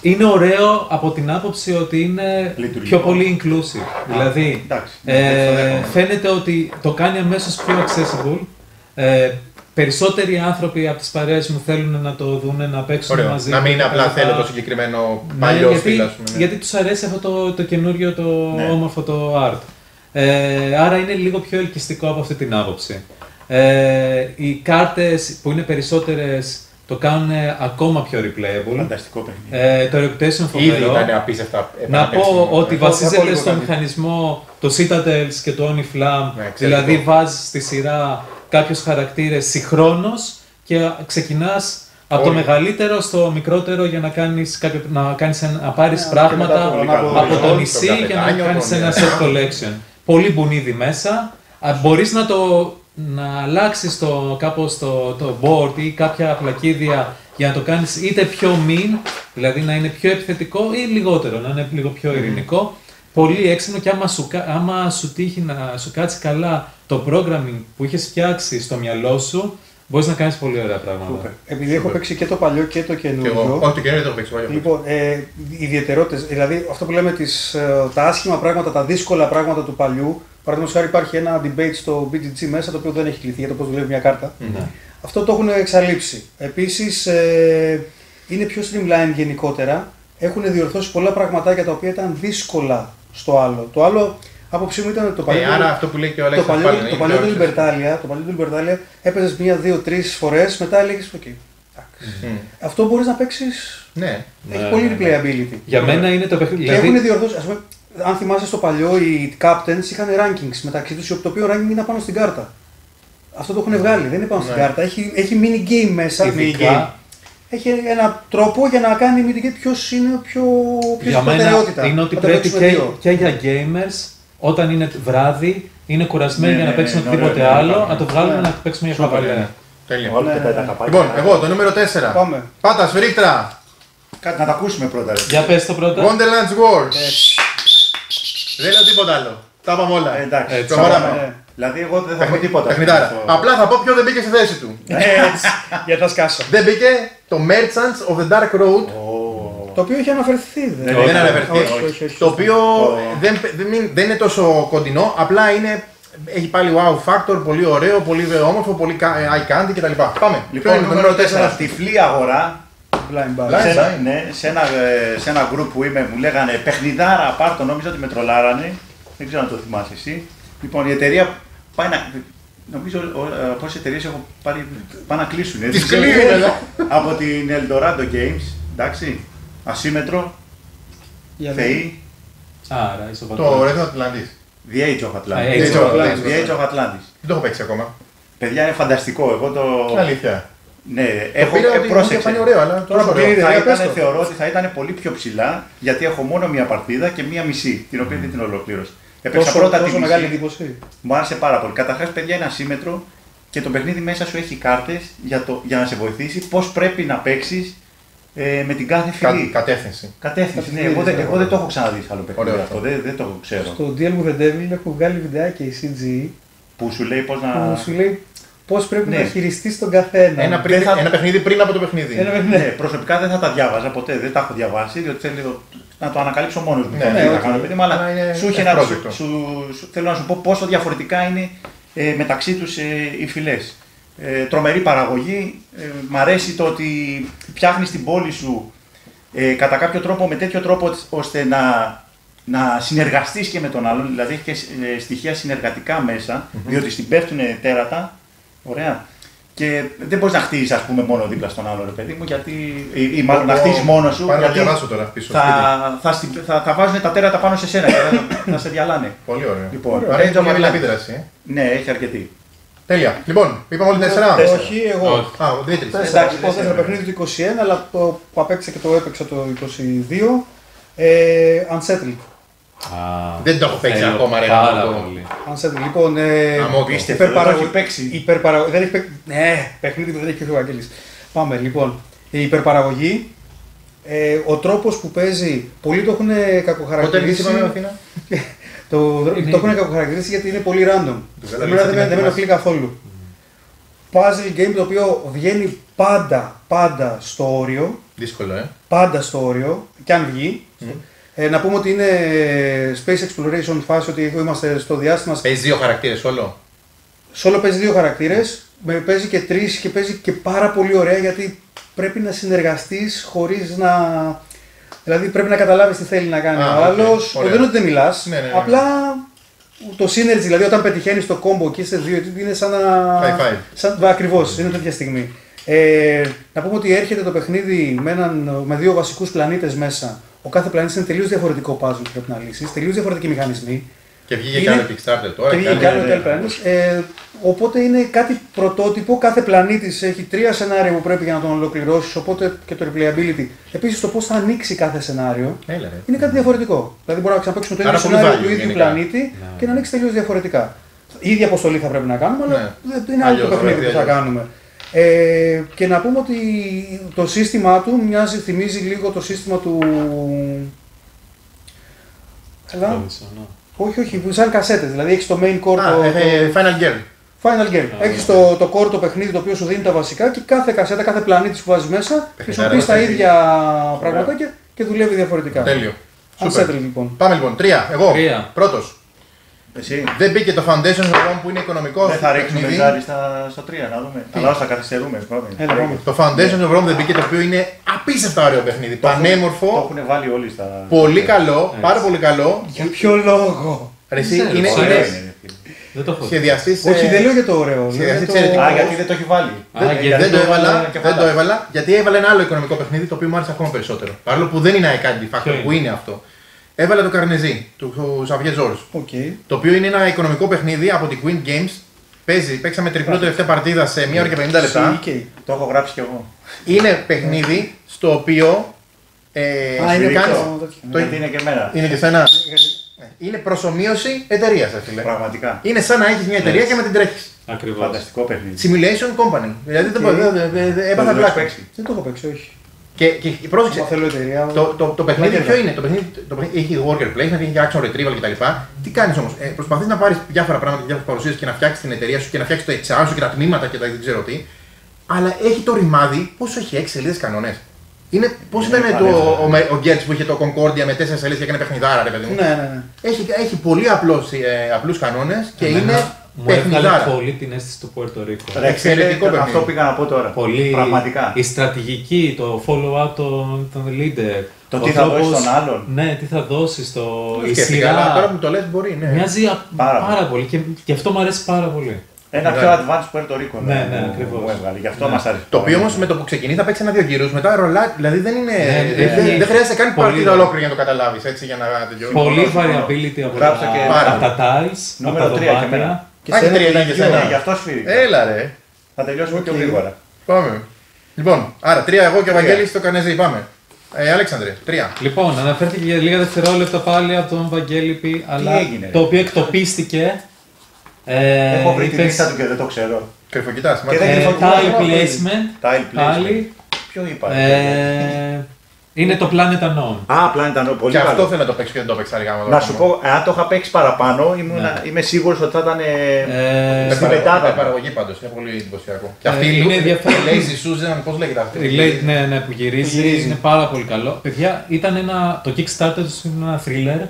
είναι ωραίο από την άποψη ότι είναι πιο πολύ inclusive. Δηλαδή, εντάξει, ε, φαίνεται ότι το κάνει αμέσως πιο accessible. Ε, Περισσότεροι άνθρωποι από τις παρέες μου θέλουν να το δουν, να παίξουν ωραίο. Μαζί. Να μην είναι απλά θέλω το συγκεκριμένο παλιό ναι, στυλ, ας πούμε. Ναι. Γιατί τους αρέσει αυτό το, το καινούριο, το ναι. όμορφο, το art. Ε, άρα είναι λίγο πιο ελκυστικό από αυτή την άποψη. Ε, οι κάρτες που είναι περισσότερες το κάνουν ακόμα πιο replayable. Φανταστικό παιχνίδι. Ε, το reputation φοβερό. Να πω ότι βασίζεται στο μηχανισμό το Citadels και το Only Flam, ναι, δηλαδή βάζεις στη σειρά κάποιους χαρακτήρες συγχρόνως και ξεκινάς από Όλοι. το μεγαλύτερο στο μικρότερο για να κάνεις, κάποιο, να, κάνεις, να πάρεις yeah, πράγματα το από, από το νησί το και να κάνεις ένα set collection. Πολύ μπουνίδι μέσα. Μπορείς να το να αλλάξεις το, κάπως το, το board ή κάποια πλακίδια για να το κάνεις είτε πιο mean, δηλαδή να είναι πιο επιθετικό ή λιγότερο, να είναι λίγο πιο ειρηνικό. Mm. Πολύ έξυπνο και άμα σου, άμα σου τύχει να σου κάτσει καλά το programming που είχες φτιάξει στο μυαλό σου, μπορείς να κάνεις πολύ ωραία πράγματα. Επειδή Super. έχω παίξει και το παλιό και το καινούριο. Όχι, το καινούριο το παίξει παλιό. Λοιπόν, ε, ιδιαιτερότητες, δηλαδή αυτό που λέμε τις, τα άσχημα πράγματα, τα δύσκολα πράγματα του παλιού. Παραδείγματος χάρη υπάρχει ένα debate στο μπι τζι τζι μέσα το οποίο δεν έχει κληθεί για το πώς δουλεύει μια κάρτα. Mm-hmm. Αυτό το έχουν εξαλείψει. Επίσης ε, είναι πιο streamline γενικότερα. Έχουν διορθώσει πολλά πραγματάκια τα οποία ήταν δύσκολα στο άλλο. Το άλλο. Άποψή μου ήταν το παλιό. Ε, άρα αυτό που λέει και ο Αλέξανδρος. Το παλιό, το παλιό του Λιμπερτάλια, Λιμπερτάλια έπαιζες μία, δύο, τρεις φορές, μετά έλεγες OK. Mm. Αυτό μπορείς να παίξεις. Ναι. Έχει ναι, πολύ ναι, ναι. replayability. Για μένα είναι το παιχνίδι. Και έχουν διορθώσει. Ας πούμε, αν θυμάσαι στο παλιό, οι Captains είχαν rankings μεταξύ τους, το οποίο ranking είναι πάνω στην κάρτα. Αυτό το έχουν βγάλει, δεν είναι πάνω στην ναι. κάρτα. Έχει, έχει mini game μέσα. Ειδικά, έχει έναν τρόπο για να κάνει mini game ποιος είναι πιο. Για μένα είναι ότι πρέπει και για gamers. Όταν είναι βράδυ, είναι κουρασμένοι ναι, για να ναι, παίξουν ναι, οτιδήποτε ναι, άλλο, ναι, ναι. να το βγάλουμε ναι. να παίξουμε για καπαλιά. Τέλεια. Ναι, ναι, ναι. Λοιπόν, εγώ το νούμερο τέσσερα. Πάμε. Πάτα, σφυρίχτρα! Κάτι να τα ακούσουμε πρώτα. Ρε. Για πες το πρώτα. Wonderland's War. Έτσι. Δεν λέω τίποτα άλλο. Τα είπαμε όλα. Ε, εντάξει. Έτσι, προχωράμε. Ναι. Δηλαδή, εγώ δεν θα πω τίποτα. Τεχνητάρα. Απλά θα πω ποιο δεν μπήκε στη θέση του. Έτσι. Για να σκάσω. Δεν μπήκε το Merchants of the Dark Road. Το οποίο είχε αναφερθεί. Δεν είναι αναφερθεί. Το οποίο δεν, δεν, δεν είναι τόσο κοντινό, απλά είναι, έχει πάλι wow factor, πολύ ωραίο, πολύ όμορφο, πολύ eye candy κτλ. Πάμε. Λοιπόν, λοιπόν νούμερο τέσσερα. Τυφλή αγορά. Blind Bar. Σε, ναι, σε ένα, σε ένα group που είμαι, μου λέγανε παιχνιδάρα, πάρ' το, νόμιζα ότι με τρολάρανε. Δεν ξέρω αν το θυμάσαι εσύ. Λοιπόν, η εταιρεία πάει να. Νομίζω πόσες εταιρείες έχω πάρει, πάνε να κλείσουν. Τις κλείνουν. Από την Eldorado Games, εντάξει. Ασύμετρο, yeah, Θεή, άρα, το Red Atlantis. The Age of Atlantis. The Age of Atlantis. The Age of Atlantis. Δεν το έχω παίξει ακόμα. Παιδιά είναι φανταστικό, εγώ το... Αλήθεια. Ναι, το έχω ε, πρόσεξε. Είναι ωραίο, αλλά τώρα πήρε, θα ήταν, το. Θεωρώ ότι θα ήταν πολύ πιο ψηλά, γιατί έχω μόνο μία παρτίδα και μία μισή, την οποία mm. δεν την ολοκλήρωσα. Έπαιξα τόσο, πρώτα τόσο τη μισή. Μου άρεσε πάρα πολύ. Καταρχάς, παιδιά, είναι ασύμετρο και το παιχνίδι μέσα σου έχει κάρτες για, το, για να σε βοηθήσει πώς πρέπει να παίξεις. Ε, με την κάθε φυλή. Κα, κατεύθυνση. Κατεύθυνση, ναι. Εγώ, δε, εγώ δεν το έχω ξαναδεί σε άλλο παιχνίδι. Ωραίο αυτό. Δεν, δεν το ξέρω. Στο ντι ελ with the Devil έχω βγάλει βιντεάκια η σι τζι που σου λέει πώς να. Που σου λέει πώς πρέπει ναι. να χειριστείς τον καθένα. Ένα, πριν, θα... ένα παιχνίδι πριν από το παιχνίδι. Ένα παιχνίδι. Ναι, προσωπικά δεν θα τα διάβαζα ποτέ. Δεν τα έχω διαβάσει, διότι θέλω να το ανακαλύψω μόνος μου. Ναι, ναι, ναι, κάνω, παιδί, αλλά είναι σου είχε ένα. Σου, σου, θέλω να σου πω πόσο διαφορετικά είναι ε, μεταξύ τους ε, οι φυλές. Ε, τρομερή παραγωγή, ε, μ' αρέσει το ότι πιάχνεις την πόλη σου ε, κατά κάποιο τρόπο, με τέτοιο τρόπο ώστε να, να συνεργαστείς και με τον άλλον, δηλαδή έχει και ε, στοιχεία συνεργατικά μέσα, mm-hmm. διότι στην πέφτουν τέρατα, ωραία, και δεν μπορείς να χτίζεις ας πούμε μόνο δίπλα στον άλλο ρε παιδί μου, γιατί, ή, ή μάλλον να χτίζεις μόνος σου, γιατί τώρα, πίσω, θα, θα, θα, θα, θα βάζουν τα τέρατα πάνω σε σένα και θα, θα σε διαλάνε. Πολύ ωραία. Λοιπόν, έχει μεγάλη επίδραση. Ναι, έχει αρκετή. Τέλεια. Λοιπόν, είπαμε όλοι τέσσερα. Όχι, εγώ. Α, ο Δημήτρης. Εντάξει, είπα το παιχνίδι του είκοσι ένα, αλλά το που απέκτησα και το έπαιξα το είκοσι δύο. Ε, Unsettled. Δεν το έχω παίξει ακόμα, ρε. Unsettled. Λοιπόν, υπερπαραγωγή. Υπερπαραγωγή. Δεν έχει παίξει. Ναι, παιχνίδι που δεν έχει και ο Βαγγέλης. Πάμε, λοιπόν. Η υπερπαραγωγή. Ο τρόπος που παίζει. Πολλοί το έχουν κακοχαρακτηρίσει. Ποτέ δεν θυμάμαι. Το έχουν κακοχαρακτηρίσει γιατί είναι πολύ random. Δεν με ενοχλεί καθόλου. Puzzle game το οποίο βγαίνει πάντα, πάντα στο όριο. Δύσκολο, ε. Πάντα στο όριο, κι αν βγει. Mm. Ε, να πούμε ότι είναι space exploration φάση, ότι είμαστε στο διάστημα. Παίζει δύο χαρακτήρες, solo. Solo παίζει δύο χαρακτήρες, παίζει και τρεις και παίζει και πάρα πολύ ωραία γιατί πρέπει να συνεργαστείς χωρίς να. Δηλαδή πρέπει να καταλάβεις τι θέλει να κάνει ah, ο άλλος. Okay. Δεν είναι ότι δεν μιλάς. Ναι, ναι, ναι. Απλά το synergy, δηλαδή όταν πετυχαίνεις το combo και είστε δύο, είναι σαν να. High five. Σαν... Ακριβώς, mm. είναι τέτοια στιγμή. Ε, να πούμε ότι έρχεται το παιχνίδι με, έναν, με δύο βασικούς πλανήτες μέσα. Ο κάθε πλανήτης είναι τελείως διαφορετικό puzzle που πρέπει να λύσεις, τελείως διαφορετικοί μηχανισμοί. Και βγήκε είναι... και άλλο Kickstarter τώρα. Και βγήκε και άλλο ναι, ναι, ναι. Ε, οπότε είναι κάτι πρωτότυπο. Κάθε πλανήτης έχει τρία σενάρια που πρέπει για να τον ολοκληρώσεις. Οπότε και το replayability. Επίσης το πώς θα ανοίξει κάθε σενάριο Έλα, είναι κάτι διαφορετικό. Δηλαδή μπορούμε να ξαναπαίξουμε το ίδιο σενάριο του ίδιου γενικά. Πλανήτη ναι. και να ανοίξει τελείως διαφορετικά. Η ίδια αποστολή θα πρέπει να κάνουμε, αλλά ναι. δεν είναι άλλο το παιχνίδι αλλιώς. Που θα κάνουμε. Ε, και να πούμε ότι το σύστημά του μοιάζει, θυμίζει λίγο το σύστημα του. Ελά. Όχι, όχι, σαν κασέτες. Δηλαδή έχει το main core. Ah, το... Final Girl. Final Girl. Ah, έχει το, το core το παιχνίδι το οποίο σου δίνει τα βασικά και κάθε κασέτα, κάθε πλανήτη που βάζει μέσα χρησιμοποιεί τα ίδια πράγματα και, και δουλεύει διαφορετικά. Τέλειο. Unsettled λοιπόν. Πάμε λοιπόν. Τρία. Εγώ. Τρία. Πρώτος. Εσύ. Δεν μπήκε το Foundations of Rome που είναι οικονομικό. Δεν θα ρίξουμε ζάρι στα, στα τρία να δούμε. Αλλά όσα καθυστερούμε. Έλα, το Foundations of Rome δεν μπήκε, το οποίο είναι απίστευτα ωραίο παιχνίδι. Το πανέμορφο. Το έχουν βάλει όλοι στα. Πολύ καλό, έτσι. Πάρα πολύ καλό. Για ποιο λόγο. Εσύ είναι. είναι, είναι. Δεν το έχω. Σχεδιαστής. Όχι, δεν λέω για το ωραίο. Σχεδιαστής εξαιρετικό. Α, γιατί δεν το έχει βάλει. Δεν το έβαλα. Γιατί έβαλε ένα άλλο οικονομικό παιχνίδι το οποίο μου άρεσε ακόμα περισσότερο. Παρόλο που δεν είναι iCandy Factor που είναι αυτό. Έβαλα το Καρνεζί, του Ζαβιέ Ζόρ. Okay. Το οποίο είναι ένα οικονομικό παιχνίδι από την Queen Games. Παίζει, παίξαμε τριπλό τελευταία παρτίδα σε μία ώρα και πενήντα λεπτά. Okay. Το έχω γράψει κι εγώ. Είναι παιχνίδι στο οποίο. Ε, Α, είναι κάτι. Το... είναι και μέρα. Είναι και σένα. Είναι προσομοίωση εταιρεία αυτή. Πραγματικά. Είναι σαν να έχει μια εταιρεία yes. και με την τρέχει. Ακριβώς. Φανταστικό παιχνίδι. Simulation Company. Δηλαδή okay. έπαθα πλάκα. Δεν το έχω παίξει, όχι. Και, και πρόσεξε, το, το, το παιχνίδι ποιο είναι, το παιχνίδι, το παιχνίδι έχει worker placement, έχει action retrieval κτλ. Τι κάνεις όμως, ε, προσπαθείς να πάρεις διάφορα πράγματα και διάφορες παρουσίες και να φτιάξεις την εταιρεία σου και να φτιάξεις το H R σου και τα τμήματα και τα δεν ξέρω τι. Αλλά έχει το ρημάδι, πόσο έχει, έξι σελίδες κανονές. Είναι, πώς ήταν το, ο, ο, ο Γκέρτς που είχε το Concordia με τέσσερις σελίδες και έκανε παιχνιδάρα ρε παιδί μου. Ναι, ναι, ναι. Έχει, έχει πολύ απλούς, ε, απλούς κανόνες και ναι, είναι... Ναι. Μου έβγαλε πολύ την αίσθηση του Puerto Rico. Εξαιρετικό παιχνίδι. Αυτό πήγα να πω τώρα. Πολύ... Πραγματικά. Η στρατηγική, το follow-up των leader. Το τι θα δώσεις στον άλλον. Ναι, τι θα δώσεις στο. Η σειρά. Τώρα που το λες μπορεί, ναι. Μοιάζει πάρα, πάρα πολύ και, και αυτό μου αρέσει πάρα πολύ. Ένα πιο advanced Puerto Rico. Ναι, ναι, ναι ακριβώς. Γι' αυτό ναι. μας αρέσει. Το οποίο όμως με το που ξεκινεί θα παίξει ένα-δύο γύρους, μετά ρολά. Δηλαδή δεν είναι. Ναι, ναι, ναι. Δεν χρειάζεται καν παρτίδα ολόκληρη για να το καταλάβεις έτσι για να τελειώσει. Πολύ variability από τα tiles, νούμερο τρία και μένα. Και σε τρία και σένα. Γι' αυτό σφύρικα. Έλα ρε. Θα τελειώσουμε okay. πιο γρήγορα. Πάμε. Λοιπόν, άρα τρία εγώ και ο Βαγγέλης στο Κανέζι. Πάμε. Ε, Αλέξανδρε, τρία. Λοιπόν, αναφέρθηκε για λίγα δευτερόλεπτα πάλι από τον Βαγγέλη Πι, αλλά έγινε, το οποίο εκτοπίστηκε. Ε, Έχω βρει τη λίστα του και δεν το ξέρω. Κρυφοκοιτάς. Ε, tile placement. Tile placement. Ποιο είπα. Ε, Είναι το Planet Unknown. Α, Planet Unknown, πολύ και καλό. Αυτό θέλω να το παίξω και δεν το παίξα αργά. Να σου πω, αν το είχα παίξει παραπάνω, ήμουν, ναι. είμαι σίγουρος ότι θα ήταν ε, στην πετάδα. Η παραγωγή πάντως, είναι πολύ εντυπωσιακό. Και αυτή ε, είναι διαφορετική. Η Lazy Susan, πώς λέγεται αυτή. Η Lazy, ναι, ναι, που γυρίζει, γυρίζει, είναι πάρα πολύ καλό. Παιδιά, ήταν ένα, το Kickstarter είναι ένα thriller.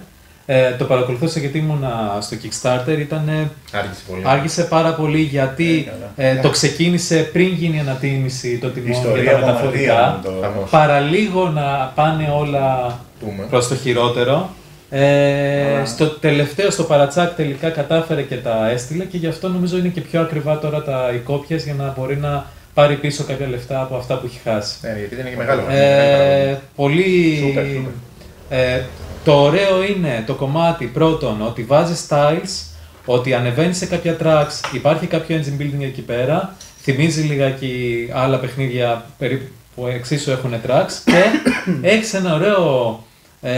Ε, το παρακολουθούσα γιατί ήμουνα στο Kickstarter. Ήτανε, άργησε, πολύ. άργησε πάρα πολύ γιατί ε, ε, το ξεκίνησε πριν γίνει η ανατίμηση το τιμών για τα μεταφορικά. Το... Παραλίγο να πάνε όλα Τούμε. προς το χειρότερο. Ε, στο τελευταίο, στο παρατσάκ τελικά κατάφερε και τα έστειλε και γι' αυτό νομίζω είναι και πιο ακριβά τώρα τα οικόπιες για να μπορεί να πάρει πίσω κάποια λεφτά από αυτά που έχει χάσει. Ναι, γιατί δεν είναι και μεγάλο. Ε, ε, πολύ... Σούπερ, σούπερ. Ε, Το ωραίο είναι το κομμάτι πρώτον ότι βάζεις tiles, ότι ανεβαίνεις σε κάποια tracks, υπάρχει κάποιο engine building εκεί πέρα, θυμίζει λιγάκι άλλα παιχνίδια περίπου που εξίσου έχουν tracks και έχεις ένα ωραίο, ε,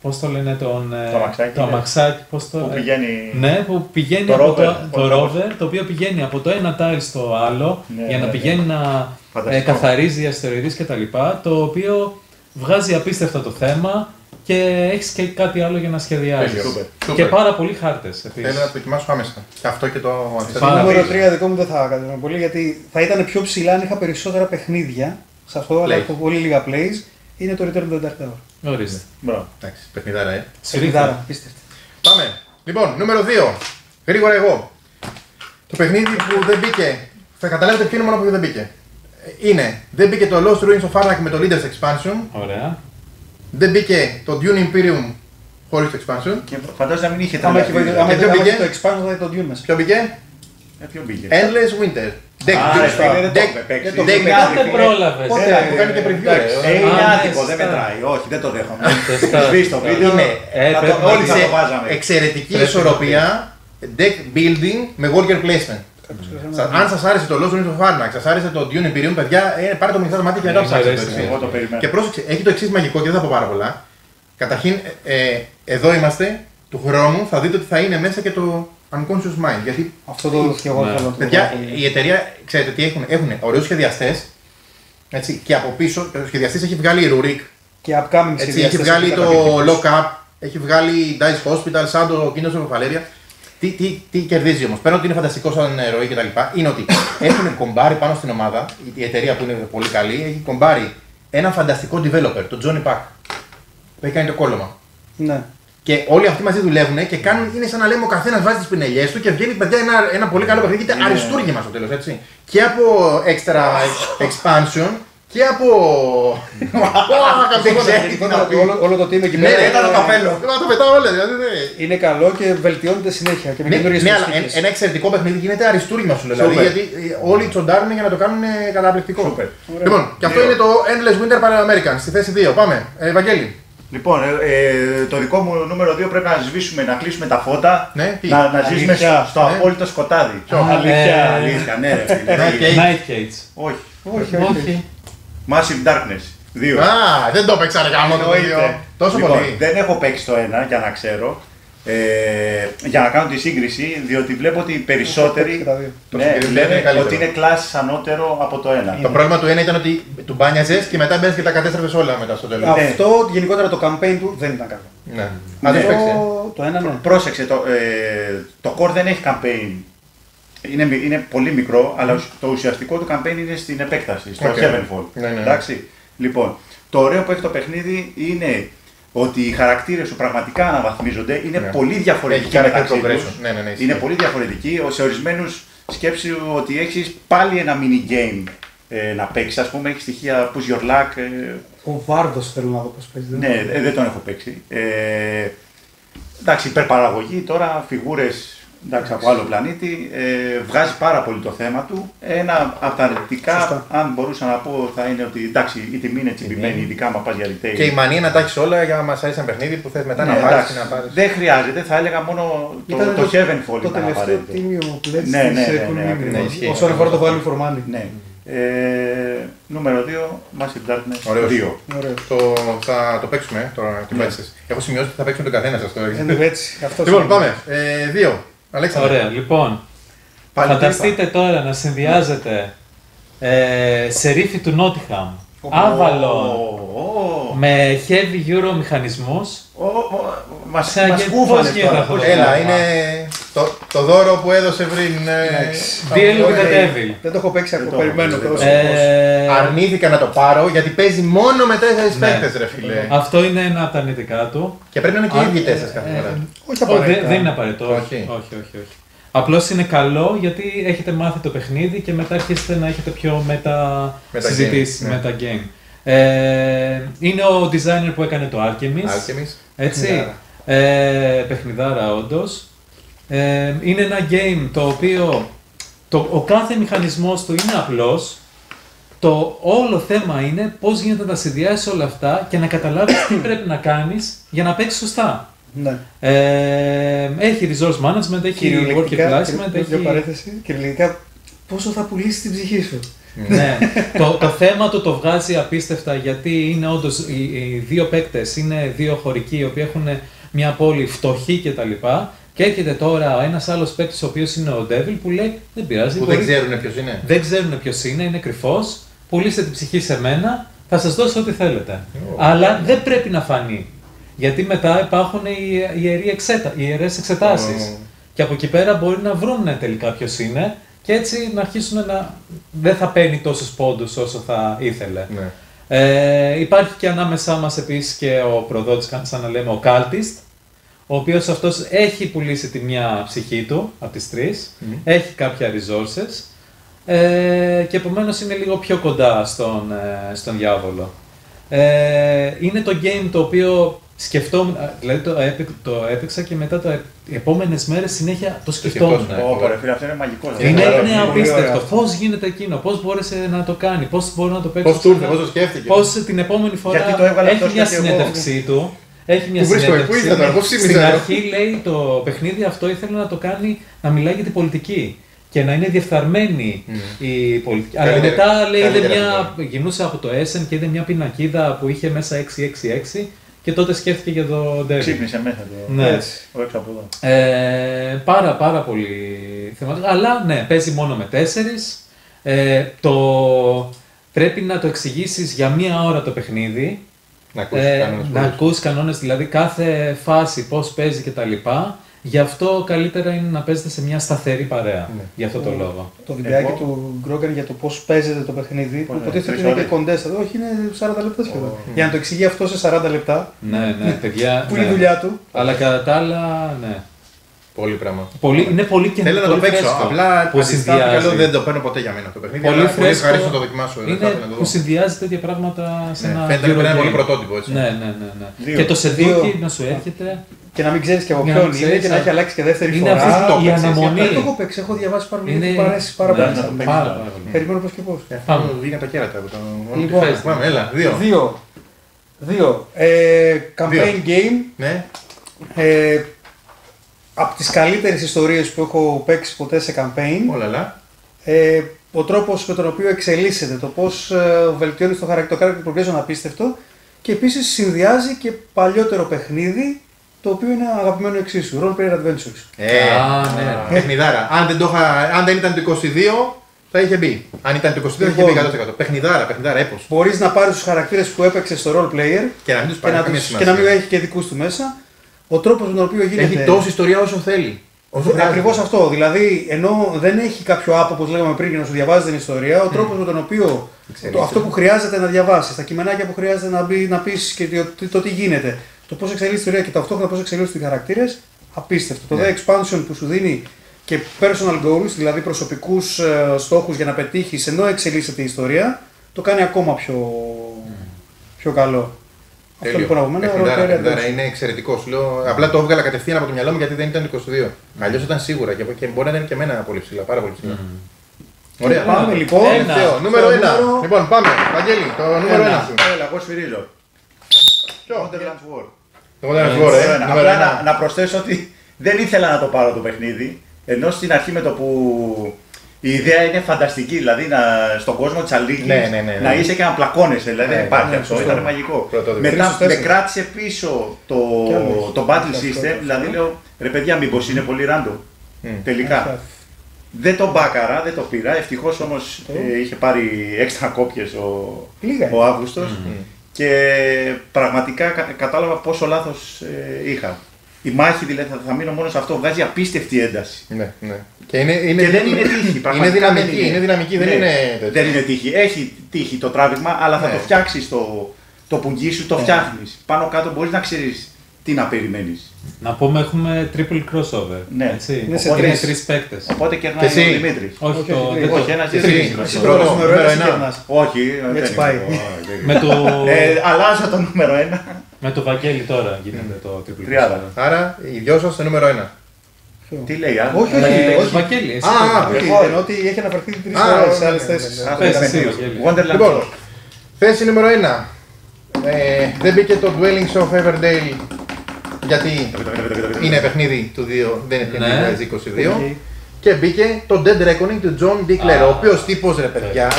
πώς το λένε τον, το αμαξάκι, το αμαξάκι πώς το, που πηγαίνει, ναι, που πηγαίνει το, από rover, το, το rover, το οποίο πηγαίνει από το ένα tile στο άλλο ναι, για να ναι, πηγαίνει ναι. να ε, καθαρίζει αστεροειδείς κτλ, το οποίο βγάζει απίστευτα το θέμα. Και έχεις και κάτι άλλο για να σχεδιάσεις. Και πάρα πολλοί χάρτες. Επίσης. Θέλω να το δοκιμάσω άμεσα. Και αυτό και το αντίστοιχο. Νούμερο τρία δικό μου δεν θα κατέβαινε πολύ γιατί θα ήταν πιο ψηλά αν είχα περισσότερα παιχνίδια. Σε αυτό αλλά έχω πολύ λίγα plays. Είναι το Return to the Dark Tower. Ορίστε. Μπράβο. Εντάξει, παιχνιδάρα, ε. Παιχνιδάρα, πίστευτε. Πάμε. Λοιπόν, νούμερο δύο. Γρήγορα εγώ. Το παιχνίδι που δεν μπήκε. Θα καταλάβετε ποιο είναι μόνο που δεν μπήκε. Είναι. Δεν μπήκε το Lost Ruins of Arnak με το Leaders Expansion. Ωραία. Δεν μπήκε το Dune Imperium χωρίς το Expansion. Και φαντάζομαι να μην είχε τα άλλα. Αν δεν μπήκε το Expansion, θα ήταν το Dune μέσα. Ποιο μπήκε? Endless Winter. Δεν το πρόλαβε. Πότε που κάνετε preview. Είναι άτυπο, δεν μετράει. Όχι, δεν το δέχομαι. Σβήστε το βίντεο. Όλοι θα το βάζαμε. Εξαιρετική ισορροπία. Deck building με worker placement. Αν σας άρεσε το Lost Ruins of Arnak, σας άρεσε το Dune Imperium, παιδιά, πάρε το μυθιστά μάτι και να το ψάξετε. Και πρόσεξε, έχει το εξής μαγικό και δεν θα πω πάρα πολλά. Καταρχήν, εδώ είμαστε, του χρόνου θα δείτε ότι θα είναι μέσα και το Unconscious Mind. Γιατί αυτό το και εγώ θέλω. Παιδιά, η εταιρεία, ξέρετε τι έχουν, έχουν ωραίους σχεδιαστές. Και από πίσω, ο σχεδιαστής έχει βγάλει Rurik. Και upcoming σχεδιαστές. Έχει βγάλει το Lockup, έχει βγάλει Dice Hospital, σαν το Kingdoms of Valeria. Τι, τι, τι κερδίζει όμως, πέρα ότι είναι φανταστικό σαν ροή κτλ. Είναι ότι έχουν κομπάρει πάνω στην ομάδα, η εταιρεία που είναι πολύ καλή, έχει κομπάρει ένα φανταστικό developer, τον Johnny Pack, που έχει κάνει το κόλλωμα. Ναι. Και όλοι αυτοί μαζί δουλεύουν και κάνουν, είναι σαν να λέμε ο καθένας βάζει τις πινελιές του και βγαίνει παιδιά ένα, ένα πολύ καλό παιχνίδι. Είναι αριστούργημα στο τέλος, έτσι. Και από extra expansion και από. Όλο το team εκεί πέρα. Ναι, το καπέλο. Το πετάω όλα, δηλαδή. Είναι καλό και βελτιώνεται συνέχεια. Και ναι, αλλά ένα εξαιρετικό παιχνίδι γίνεται αριστούργημα σου λέω. Γιατί όλοι τσοντάρουν για να το κάνουν καταπληκτικό. Λοιπόν, και αυτό είναι το Endless Winter Pan American. Στη θέση δύο. Πάμε. Βαγγέλη. Λοιπόν, το δικό μου νούμερο δύο πρέπει να σβήσουμε, να κλείσουμε τα φώτα. Να ζήσουμε στο απόλυτο σκοτάδι. Αλήθεια, ναι, ρε. Όχι. Όχι. Massive Darkness δύο. Α, δεν το παίξα να το ίδιο. Τόσο λοιπόν, πολύ. Δεν έχω παίξει το ένα για να ξέρω. Ε, για να κάνω τη σύγκριση, διότι βλέπω ότι οι περισσότεροι ναι, λένε ότι είναι κλάσης ανώτερο από το ένα. Είναι. Το πρόβλημα του ένα ήταν ότι του μπάνιαζες και μετά μπαίνεις και τα κατέστρεφες όλα μετά στο τέλος. Ναι. Αυτό γενικότερα το campaign του δεν ήταν καλό. Ναι. Ναι. Ναι. Το, το ένα, ναι. Πρόσεξε, το, ε, το core δεν έχει campaign. Είναι, είναι πολύ μικρό, αλλά το ουσιαστικό του campaign είναι στην επέκταση, στο okay. Heavenfall. Ναι, ναι. Εντάξει. Λοιπόν, το ωραίο που έχει το παιχνίδι είναι ότι οι χαρακτήρες σου πραγματικά αναβαθμίζονται, είναι ναι. πολύ διαφορετικοί μεταξύ τους. Ναι, ναι, ναι, είναι πολύ διαφορετικοί, σε ορισμένους σκέψου ότι έχεις πάλι ένα mini game ε, να παίξεις, ας πούμε, έχεις στοιχεία push your luck. Ε, Ο Βάρδος θέλω να δω πώς παίζει. Ναι, ε, δεν τον έχω παίξει. Ε, εντάξει, υπερπαραγωγή τώρα, φιγούρες. Εντάξει, από άλλο πλανήτη, ε, βγάζει πάρα πολύ το θέμα του. Ένα από τα αρνητικά, αν μπορούσα να πω, θα είναι ότι εντάξει, η τιμή είναι τσιμπημένη, ειδικά άμα πας για retail. Και η μανία να τα έχεις όλα για να μας αρέσει ένα παιχνίδι που θες μετά ναι, να πάρεις και να πάρεις. Δεν χρειάζεται, θα έλεγα μόνο το, το, το Heavenfall. Το τελευταίο τίμιο που λέτε σε οικονομία. Όσον αφορά το value for money. Ναι. Ε, νούμερο δύο, Massive Darkness. Ωραίο. δύο. Ωραίο. Το, θα το παίξουμε τώρα, την παίξεις. Έχω σημειώσει ότι θα παίξουμε τον καθένα σας τώρα. Λοιπόν, πάμε. δύο. Αλέξανδρο. Ωραία, λοιπόν, πάλι φανταστείτε πίπα. Τώρα να συνδυάζετε ε, σερίφη του Νότιχαμ, oh, Άβαλον, oh, oh. με heavy euro μηχανισμούς. Oh, oh. Μας, μας κούφανε τώρα. Έλα, είναι το, το δώρο που έδωσε πριν. Deal with the devil. Δεν το έχω παίξει ακόμα, περιμένω. Ε... Αρνήθηκα να το πάρω γιατί παίζει μόνο με τέσσερις ναι. παίκτες ρε φίλε. Αυτό είναι ένα από τα αρνητικά του. Και πρέπει να είναι και οι ίδιοι τέσσερις κάθε φορά. Όχι απαραίτητα. Δεν είναι απαραίτητο, όχι, όχι, όχι. Απλώς είναι καλό γιατί έχετε μάθει το παιχνίδι και μετά αρχίσετε να έχετε πιο μετα... συζητήσεις, ναι. meta-game. Ε, είναι ο designer που έκανε το Alchemist, έτσι, ε, παιχνιδάρα όντως. Ε, είναι ένα game το οποίο το, ο κάθε μηχανισμός του είναι απλός. Το όλο θέμα είναι πώς γίνεται να συνδυάσεις όλα αυτά και να καταλάβεις τι πρέπει να κάνεις για να παίξεις σωστά. Ναι. Ε, έχει resource management, έχει worker placement, έχει... παρέθεση, κυριολεκτικά πόσο θα πουλήσεις την ψυχή σου. Ναι, το, το θέμα του το βγάζει απίστευτα γιατί είναι όντως οι, οι δύο παίκτες, είναι δύο χωρικοί οι οποίοι έχουν μια πόλη φτωχή κτλ. Και έρχεται τώρα ένας άλλος παίκτης ο οποίος είναι ο Devil που λέει δεν πειράζει. Που μπορεί, δεν ξέρουν ποιος είναι. Δεν ξέρουν ποιος είναι, είναι κρυφός, πουλήστε την ψυχή σε μένα, θα σας δώσω ό,τι θέλετε. Oh. Αλλά δεν πρέπει να φανεί. Γιατί μετά υπάρχουν οι ιερές εξετα... εξετάσεις. Oh. Και από εκεί πέρα μπορεί να βρουν τελικά ποιος είναι και έτσι να αρχίσουν να... δεν θα παίρνει τόσους πόντους όσο θα ήθελε. Yeah. Ε, υπάρχει και ανάμεσά μας επίσης και ο προδότης, σαν να λέμε, ο Cultist, ο οποίος αυτός έχει πουλήσει τη μια ψυχή του από τις τρεις, mm. έχει κάποια resources ε, και επομένως είναι λίγο πιο κοντά στον, στον διάβολο. Ε, είναι το game το οποίο Σκεφτόμουν, δηλαδή το, epic, το έπαιξα και μετά τα επόμενες μέρες συνέχεια το σκεφτόμουν. Ωραία, φίλε, αυτό είναι μαγικό. Είναι, είναι απίστευτο. Πώς γίνεται εκείνο, πώς μπόρεσε να το κάνει, πώς μπορεί να το παίξει. Πώς του ήρθε, πώς το σκέφτηκε. Πώς την επόμενη φορά έχει μια συνέντευξή του. Έχει μια συνέντευξή του. Στην αρχή λέει το παιχνίδι αυτό ήθελε να το κάνει να μιλάει για την πολιτική. Και να είναι διεφθαρμένη mm. η πολιτική. Αλλά μετά λέει, μια... γινούσε από το Essen και είδε μια πινακίδα που είχε μέσα έξι έξι έξι και τότε σκέφτηκε για το Derby. Ξύπνησε μέσα το. Ναι. Έξω από εδώ. Ε, πάρα πάρα πολύ θεματικό. Αλλά ναι, παίζει μόνο με τέσσερις. Ε, το... Πρέπει να το εξηγήσεις για μία ώρα το παιχνίδι. Να ακούσεις ε, κανόνες. Να ακούσεις κανόνες, δηλαδή κάθε φάση πώς παίζει κτλ. Γι' αυτό καλύτερα είναι να παίζετε σε μια σταθερή παρέα. Ναι. Γι' αυτό το mm. λόγο. Το βιντεάκι Εγώ... του Γκρόγκερ για το πώς παίζετε το παιχνίδι, που υποτίθεται είναι και κοντές. Όχι, είναι σαράντα λεπτά σχεδόν. Oh. Για να το εξηγεί αυτό σε σαράντα λεπτά. Ναι, ναι, παιδιά. Που είναι η δουλειά του. Αλλά κατά τα άλλα, ναι. Πολύ πράγμα. Πολύ, είναι πολύ και θέλω να το παίξω. Φρέσκο. Απλά που συνδυάζει. Δεν το παίρνω ποτέ για μένα το παιχνίδι. Πολύ φρέσκο. Πολύ το δοκιμάσω. Είναι να το που συνδυάζει τέτοια πράγματα σε ναι, ένα. Φαίνεται ότι είναι πολύ πρωτότυπο έτσι. Ναι, ναι, ναι. ναι. Δύο. Και το σε δύο Δύο. να σου έρχεται. Και να μην ξέρει και από ποιον είναι και να έχει αλλάξει και δεύτερη είναι φορά. Το δεν το έχω παίξει. Έχω διαβάσει πάρα πολύ. Μου αρέσει πάρα πολύ. Περιμένω πώ και πώ. Πάμε. Βγήκαν τα κέρατα. Λοιπόν, δύο. Campaign game. Από τις καλύτερες ιστορίες που έχω παίξει ποτέ σε campaign, ε, ο τρόπος με τον οποίο εξελίσσεται, το πώς ε, βελτιώνει το χαρακτήρα του progression απίστευτο και επίσης συνδυάζει και παλιότερο παιχνίδι, το οποίο είναι αγαπημένο εξίσου, Role Player Adventures. Ε, ah, ναι. Παιχνιδάρα. Αν δεν, το είχα, αν δεν ήταν το είκοσι δύο, θα είχε μπει. Αν ήταν το είκοσι δύο, θα είχε μπει εκατό τοις εκατό. Παιχνιδάρα, παιχνιδάρα, έπος. Μπορείς να πάρεις τους χαρακτήρες που έπαιξες στο Role Player και να μην, τους πάρει, και να τους, και να μην έχει και δικούς του μέσα. Ο τρόπος με τον οποίο γίνεται. Έχει τόση ιστορία όσο θέλει. Ακριβώς αυτό. Δηλαδή, ενώ δεν έχει κάποιο app όπως λέγαμε πριν για να σου διαβάζει την ιστορία, ο τρόπος mm. με τον οποίο. Το, αυτό που χρειάζεται να διαβάσεις, τα κειμενάκια που χρειάζεται να, να πεις και το, το τι γίνεται, το πώς εξελίσσεται η ιστορία και ταυτόχρονα πώς εξελίσσονται οι χαρακτήρες, απίστευτο. Yeah. Το The Expansion που σου δίνει και personal goals, δηλαδή προσωπικούς ε, στόχους για να πετύχεις ενώ εξελίσσεται η ιστορία, το κάνει ακόμα πιο, mm. πιο καλό. Παιχνιδάρα, είναι εξαιρετικό. Λέω, απλά το έβγαλα κατευθείαν από το μυαλό μου γιατί δεν ήταν είκοσι δύο. Αλλιώς ήταν σίγουρα και, και μπορεί να είναι και εμένα πολύ ψηλά. Πάρα πολύ ψηλά. Mm-hmm. Ωραία. Πάμε ένα. λοιπόν. Ένα. Νούμερο ένα. Νούμερο... Λοιπόν, πάμε. Βαγγέλη, το νούμερο ένα. ένα. Έλα, εγώ σφυρίζω. Ποιο? Το Modern War. Απλά να προσθέσω ότι δεν ήθελα να το πάρω το παιχνίδι. Ενώ στην αρχή με το που. Η ιδέα είναι φανταστική, δηλαδή να, στον κόσμο της Αλίκης ναι, ναι, ναι, ναι. να είσαι και να πλακώνεσαι, δηλαδή ναι, δεν υπάρχει ναι, αυτό, ναι, ήταν μαγικό. Μετά με κράτησε πίσω το, το battle system, δηλαδή λέω ρε παιδιά μήπως είναι πολύ random, mm. τελικά. Δεν το μπάκαρα, δεν το πήρα, ευτυχώς όμως mm. ε, είχε πάρει έξτρα κόπιες ο, ο Αύγουστος mm-hmm. και πραγματικά κατάλαβα πόσο λάθος ε, είχα. Η μάχη δηλαδή θα, θα μείνω μόνο σε αυτό, βγάζει απίστευτη ένταση. Ναι, ναι. Και, είναι, είναι και δεν είναι τύχη. Είναι δυναμική, είναι δυναμική ναι. δεν είναι τέτοια. Δεν είναι τύχη. Έχει τύχει το τράβηγμα, αλλά ναι. θα το φτιάξει το, το πουγγί σου, το ναι. φτιάχνει. Πάνω κάτω μπορεί να ξέρει τι να περιμένει. Να πούμε, έχουμε triple crossover. Ναι, έτσι. Ναι, οπότε είναι τρεις παίκτες. Οπότε κερνάει ο Δημήτρης. Όχι, όχι, το... όχι, το... όχι ένας και τρεις. Εσύ πρώτος νούμερο ένα. Όχι, έτσι πάει. Αλλάζω το νούμερο ένα. Με το Βαγγέλη τώρα γίνεται το triple crossover. Άρα, οι δυο σας στο νούμερο ένα. Τι λέει, α? Όχι, όχι, Βαγγέλη. Α, ενώ ότι έχει αναφερθεί τρεις φορές σε άλλες θέσεις. Λοιπόν, θέση νούμερο ένα. Δεν μπήκε το Dwellings of Everdale. Γιατί είναι παιχνίδι του δύο, δεν είναι παιχνίδι του είκοσι δύο. Και μπήκε το Dead Reckoning του John Dickler, ο οποίος τύπος ρε παιδιά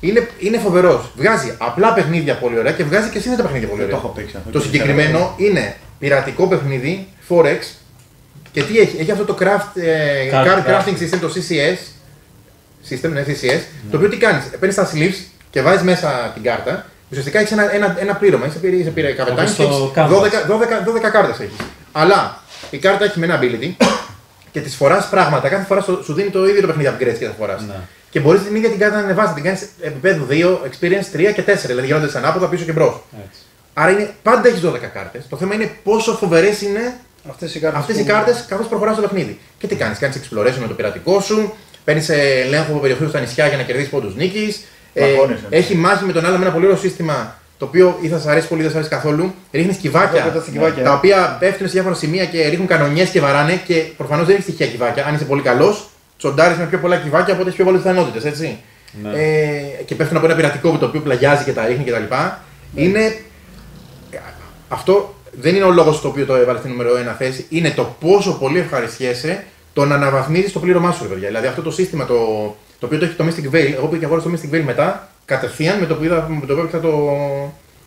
είναι, είναι φοβερός. Βγάζει απλά παιχνίδια πολύ ωραία και βγάζει και σύνθετα παιχνίδια πολύ ωραία. Το, έχω παίξει, το συγκεκριμένο είναι πειρατικό παιχνίδι, Forex. Και τι έχει, έχει αυτό το craft, card, card crafting craft. system, το σι σι ες. System, ναι, σι σι ες ναι. Το οποίο τι κάνεις, παίρνεις τα sleeves και βάζεις μέσα την κάρτα. Ουσιαστικά έχεις ένα, ένα, ένα πλήρωμα, είσαι πήρε, είσαι πήρε καπετάνι και έχεις δώδεκα κάρτες έχεις. Αλλά η κάρτα έχει με ένα ability και τις φοράς πράγματα, κάθε φορά σου, σου δίνει το ίδιο το παιχνίδι upgrades και τα φοράς. Ναι. Και μπορείς την ίδια την κάρτα να ανεβάσεις, την κάνεις επίπεδο δύο, experience τρία και τέσσερα, δηλαδή γίνονται ανάποδα πίσω και μπρος. Έτσι. Άρα είναι, πάντα έχεις δώδεκα κάρτες, το θέμα είναι πόσο φοβερές είναι αυτές οι κάρτες, αυτές οι κάρτες καθώς προχωράς στο παιχνίδι. Και τι κάνεις, κάνεις exploration με το πειρατικό σου, παίρνεις ελέγχο από περιοχές στα νησιά για να κερδίσεις πόντους νίκης. Ε, έχει μάχη με τον άλλο με ένα πολύ ωραίο σύστημα το οποίο ή θα σας αρέσει πολύ ή δεν σας αρέσει καθόλου, ρίχνει σκυβάκια, ναι, τα οποία πέφτουν σε διάφορα σημεία και ρίχνουν κανονιές και βαράνε και προφανώς δεν έχει στοιχεία κυβάκια. Αν είσαι πολύ καλός, τσοντάρεις με πιο πολλά κυβάκια, οπότε έχεις πιο πολλές πιθανότητες, έτσι. Ναι. Ε, και πέφτουν από ένα πειρατικό το οποίο πλαγιάζει και τα ρίχνει κτλ. Ναι. Είναι... Αυτό δεν είναι ο λόγος στο οποίο το έβαλε στην νούμερο ένα θέση, είναι το πόσο πολύ ευχαριστιέσαι το να αναβαθμίζεις το πλήρωμά σου, παιδιά. Δηλαδή αυτό το σύστημα το, το οποίο το έχει το Mystic Veil, εγώ πήγα αγόρασα το Mystic Veil μετά, κατευθείαν με το που είδα, με το που έπαιξα το,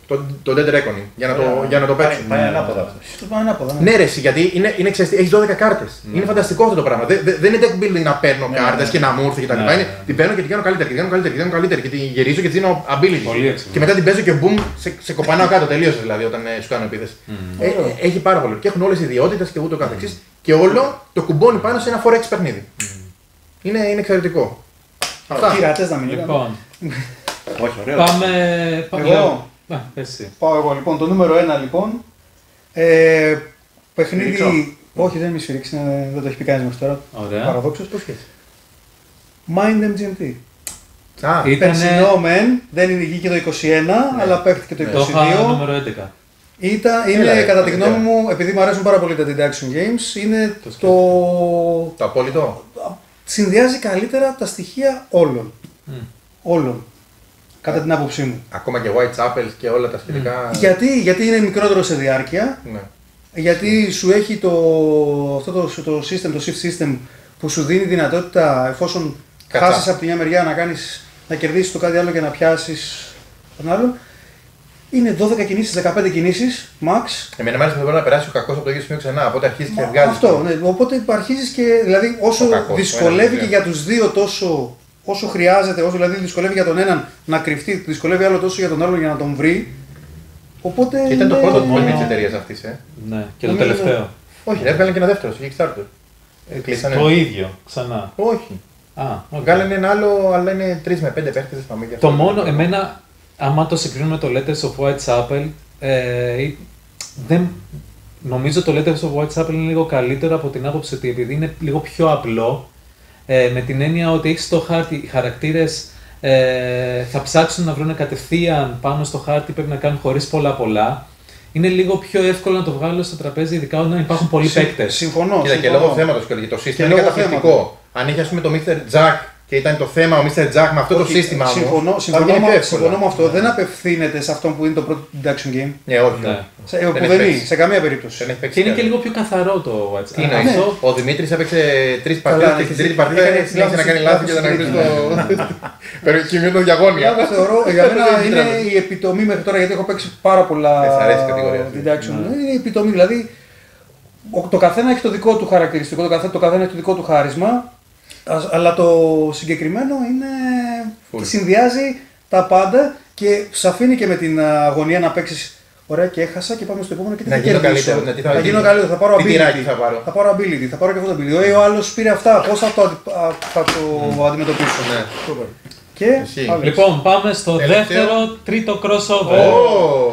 το, το Dead Reckoning, για να το, yeah, για να το παίξουν. Πάει ανάποδα αυτό. Πάει ανάποδα. Ναι, ρε, γιατί είναι, είναι, ξέρεις, έχεις δώδεκα κάρτες. Mm. Είναι φανταστικό αυτό το πράγμα. Δε, δε, δεν είναι deck building να παίρνω yeah, κάρτες yeah, και να μου έρθει και τα λοιπά. Yeah, yeah. Την παίρνω και την κάνω καλύτερη, την κάνω καλύτερη, την κάνω καλύτερη και την γυρίζω και τη δίνω ability. Και μετά την παίζω και boom, σε, σε κοπανάω κάτω. Τελείωσε δηλαδή όταν ε, σου κάνω επίθεση. Mm. Ε, ε, έχει πάρα πολύ. Και έχουν όλες οι ιδιότητες και ούτω καθεξής. Mm. Και όλο το κουμπώνει πάνω σε ένα φορ εξ παιχνίδι. Mm. Είναι, είναι εξαιρετικό. Αυτά. Πειρατές να μην λοιπόν. Όχι, ωραίο. Πάμε. Πάμε. Εγώ. Α, εσύ. Πάω εγώ λοιπόν. Το νούμερο ένα λοιπόν. Ε, παιχνίδι. Φυρίξω. Όχι, δεν είμαι σφυρίξη, δεν το έχει πει κανείς μέχρι τώρα. Ωραία. Παραδόξως, το σχέση. Mind εμ τζι εμ τι. Α, ήτανε... Περσινό μεν, δεν είναι βγήκε το είκοσι ένα, ναι, αλλά παίχτηκε το είκοσι δύο. Το είχα νούμερο έντεκα. Ήταν, είναι Έλα, κατά τη γνώμη μου, επειδή μου αρέσουν πάρα πολύ τα Dead Action Games, είναι το... Το, το απόλυτο. Συνδυάζει καλύτερα τα στοιχεία όλων. Mm. Όλων. Κατά την άποψή μου. Ακόμα και Whitechapel και όλα τα σχετικά. Mm. Γιατί, γιατί είναι μικρότερο σε διάρκεια. Ναι. Γιατί σου έχει το, αυτό το, το, system, το shift system που σου δίνει δυνατότητα εφόσον Κατσά. χάσεις από τη μια μεριά να, κάνεις, να κερδίσεις το κάτι άλλο και να πιάσεις τον άλλο. Είναι δώδεκα κινήσεις, δεκαπέντε κινήσεις, max. Εμένα μάλιστα δεν μπορεί να περάσει ο κακός από το ίδιο σημείο ξανά, οπότε αρχίζεις και βγάζεις. Αυτό, ναι. Οπότε αρχίζεις και, δηλαδή όσο κακός, δυσκολεύει και για τους δύο τόσο όσο χρειάζεται, όσο δηλαδή δυσκολεύει για τον έναν να κρυφτεί, δυσκολεύει άλλο τόσο για τον άλλον για να τον βρει. Οπότε. Και ήταν ναι, το πρώτο ναι, τμήμα ναι, της εταιρείας αυτής, ε. Ναι, και το ναι, τελευταίο. Ναι. Όχι, έβγαλε και ένα δεύτερο, στο Kickstarter. Ε, κλείσανε. Το ίδιο, ξανά. Όχι. Α, okay. Βγάλανε ένα άλλο, αλλά είναι τρεις με πέντε παίχτες. Το μόνο, ναι, εμένα, άμα το συγκρίνουμε το Letters of Whitechapel, ε, δεν, νομίζω το Letters of Whitechapel είναι λίγο καλύτερο από την άποψη ότι επειδή είναι λίγο πιο απλό. Ε, με την έννοια ότι έχεις στο χάρτη, οι χαρακτήρες ε, θα ψάξουν να βρουν κατευθείαν πάνω στο χάρτη, πρέπει να κάνουν χωρίς πολλά πολλά. Είναι λίγο πιο εύκολο να το βγάλω στο τραπέζι, ειδικά όταν υπάρχουν πολλοί παίκτες. Συμφωνώ. Κοίτα, και λόγω θέματος και το σύστημα είναι καταπληκτικό. Αν είχε ας πούμε το Μίστερ Jack και ήταν το θέμα ο Μίστερ Jack με αυτό όχι, το σύστημα συμφωνώ, όμως, συμφωνώ, συμφωνώ, συμφωνώ με αυτό, ναι, δεν απευθύνεται σε αυτό που είναι το πρώτο deduction game. Ναι, όχι. Ναι. Σε, δεν που δεν είναι, σε καμία περίπτωση. Και είναι και, και λίγο πιο καθαρό το Watch. Είναι, ναι. Ο Δημήτρης έπαιξε τρεις παρτίδες και στην τρίτη παρτίδα συνέχισε να κάνει λάθη και να ανακρίνει το περιοχημείο των διαγώνια. Θεωρώ, για μένα είναι η επιτομή μέχρι τώρα, γιατί έχω παίξει πάρα πολλά deduction. Είναι η επιτομή, δηλαδή το καθένα έχει το δικό του χαρακτηριστικό, το καθένα έχει το δικό του χάρισμα. Αλλά το συγκεκριμένο είναι... Φουλ. Συνδυάζει τα πάντα και σε αφήνει και με την αγωνία να παίξεις. Ωραία, και έχασα και πάμε στο επόμενο και τι θα κερδίσω. Να γίνω καλύτερο, θα, θα γίνω καλύτερο, θα πάρω ability, θα πάρω. θα πάρω ability, θα πάρω και αυτό το ability. Ο άλλος πήρε αυτά, πώς θα το, θα το mm. αντιμετωπίσω. Ναι. Και... Λοιπόν, πάμε στο Ελευθερό. δεύτερο, τρίτο crossover. Oh.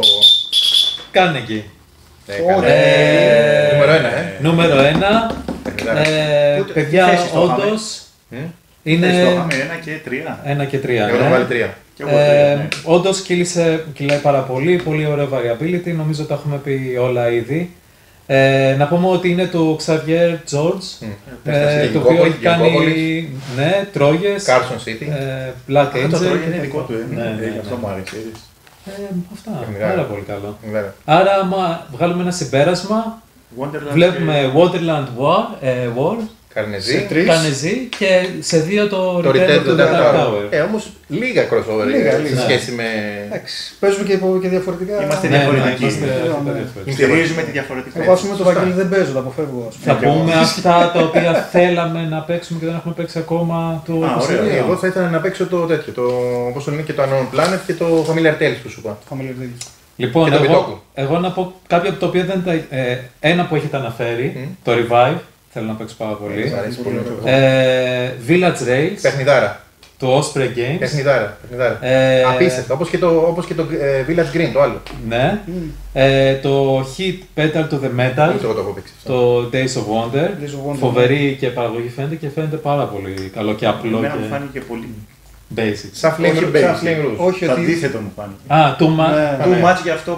Κάνε εκεί. Oh, ε, ε, νούμερο ένα, ε. Νούμερο ένα. Ε, παιδιά, όντως, είναι ένα και τρία. Ναι. Όντως κύλησε, κυλάει πάρα πολύ, πολύ ωραίο variability, νομίζω τα έχουμε πει όλα ήδη. Ε, να πούμε ότι είναι του Xavier George, mm. ε, το οποίο έχει κάνει ναι, Τρόγες, Carson City, ε, Black Angel. Αυτό το Τρόγες είναι δικό του, αυτό μου άρεσε. Αυτά, πάρα πολύ καλό. Άρα, άμα βγάλουμε ένα συμπέρασμα, Wonderland βλέπουμε και... Waterland War, ε, War Καρνεζή. Καρνεζή και σε δύο το, το Return to the Dark Tower. Ε, όμως λίγα crossover λίγα, λίγα, σε σχέση ναι. με... Εντάξει, παίζουμε και, και διαφορετικά. Είμαστε διαφορετικοί. Στηρίζουμε τη διαφορετικότητα. Εγώ ας πούμε το Βαγγέλη δεν παίζω, τα αποφεύγω. Θα πούμε αυτά τα οποία θέλαμε να παίξουμε και δεν έχουμε παίξει ακόμα το... Α, ωραία. Εγώ θα ήθελα να παίξω το τέτοιο, το όπως το λένε και το Unknown Planet και το Familiar Tales που σου είπα. Λοιπόν, εγώ, εγώ να πω κάποια από τα οποία δεν τα... Ε, ένα που έχετε αναφέρει, mm. το Revive, θέλω να παίξω πάρα πολύ. Mm. Ε, Village Rails. Παιχνιδάρα. Το Osprey Games. Παιχνιδάρα, παιχνιδάρα. Ε, απίστευτο, όπως και το, όπως και το ε, Village Green, το άλλο. Ναι. Mm. Ε, το Hit Petal to the Metal. Mm. Το Days of Wonder. Days of Wonder. Φοβερή και παραγωγή φαίνεται και φαίνεται πάρα πολύ καλό και απλό. Εμένα και... μου φάνηκε πολύ basic. Σαν flame root. Αντίθετο μου φάνηκε. Α, too much. Too much για αυτό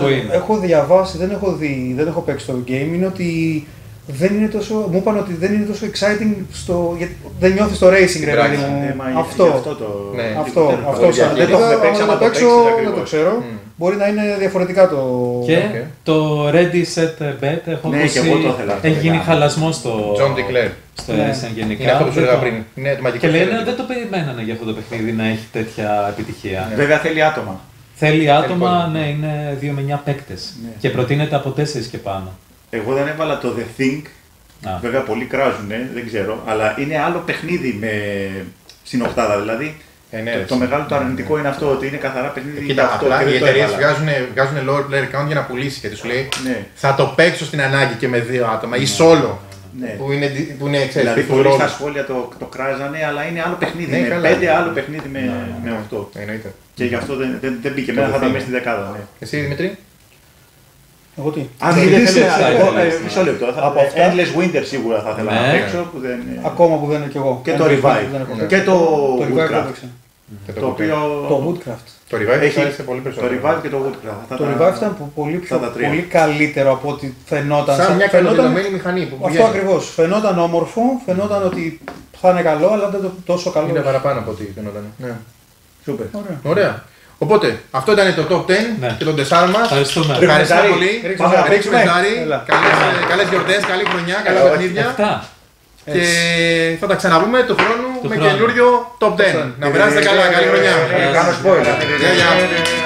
που είναι. Έχω διαβάσει, δεν έχω δει, δεν έχω παίξει το game, είναι ότι δεν είναι τόσο, μου είπαν ότι δεν είναι τόσο exciting στο, γιατί δεν νιώθεις το racing, ρε παιδί μου. Αυτό, αυτό το, ναι, αυτό, αυτό, αυτό δεν το έχουμε παίξει, άμα το παίξω, δεν το ξέρω. Mm. Μπορεί να είναι διαφορετικά το... Και okay. το Ready, Set, Bet, έχω ναι, ακούσει, έχει γίνει χαλασμός στο... John Declare. Στο ναι. Έσεν γενικά. Είναι αυτό που σου έλεγα πριν. Είναι το μαγικό. Και λένε δεν το περιμένανε για αυτό το παιχνίδι να έχει τέτοια επιτυχία. Ναι. Βέβαια θέλει άτομα. Θέλει άτομα, ναι, είναι δύο με εννιά παίκτες. Και προτείνεται από τέσσερα και πάνω. Εγώ δεν έβαλα το The Think, ah. βέβαια πολλοί κράζουνε, δεν ξέρω, αλλά είναι άλλο παιχνίδι με... στην οκτάδα δηλαδή. Εναι, το, το μεγάλο το αρνητικό ναι, είναι αυτό, ναι. ότι είναι καθαρά παιχνίδι. Κοίτα, αυτό, απλά, οι εταιρείες βγάζουν lower player count για να πουλήσει και σου λέει ναι. θα το παίξω στην ανάγκη και με δύο άτομα ναι. ή solo. Ναι. Που είναι, που είναι εξαιρετικό. Δηλαδή, πολλοί στα σχόλια το, το κράζανε, αλλά είναι άλλο παιχνίδι. Ναι, με καλά, πέντε, ναι. άλλο παιχνίδι με, ναι, ναι. με οκτώ. Εννοείται. Και γι' αυτό δεν, δεν, δεν μπήκε μέσα, θα ήταν μέσα στην δεκάδα. Εσύ, Δημητρή. Εγώ τι. Αν μιλήσει, μισό λεπτό. Από αυτά. Endless Winter σίγουρα θα ήθελα να παίξω. Ακόμα που δεν είναι κι εγώ. Και το Revive. Και το Woodcraft. Το Woodcraft. Το Revive έχει πολύ περισσότερο. Το Revive και το Woodcraft. Το Revive ήταν πολύ καλύτερο από ό,τι φαινόταν. Σαν μια καλοδεδομένη μηχανή. Αυτό ακριβώς. Φαινόταν όμορφο, φαινόταν ότι θα είναι καλό, αλλά δεν ήταν τόσο καλό. Είναι παραπάνω από ό,τι φαινόταν. Σούπερ. Ωραία. Οπότε, αυτό ήταν το top δέκα ναι. και των τεσσάρων μας. Ευχαριστούμε. Ευχαριστώ πολύ. Πάμε να ρίξουμε ζάρι. Καλές γιορτές, καλή χρονιά, καλά παιχνίδια. Και έτσι. Θα τα ξαναβούμε του χρόνου το με καινούριο top δέκα. Να περάσετε καλά, καλή χρονιά. Κάνω spoiler.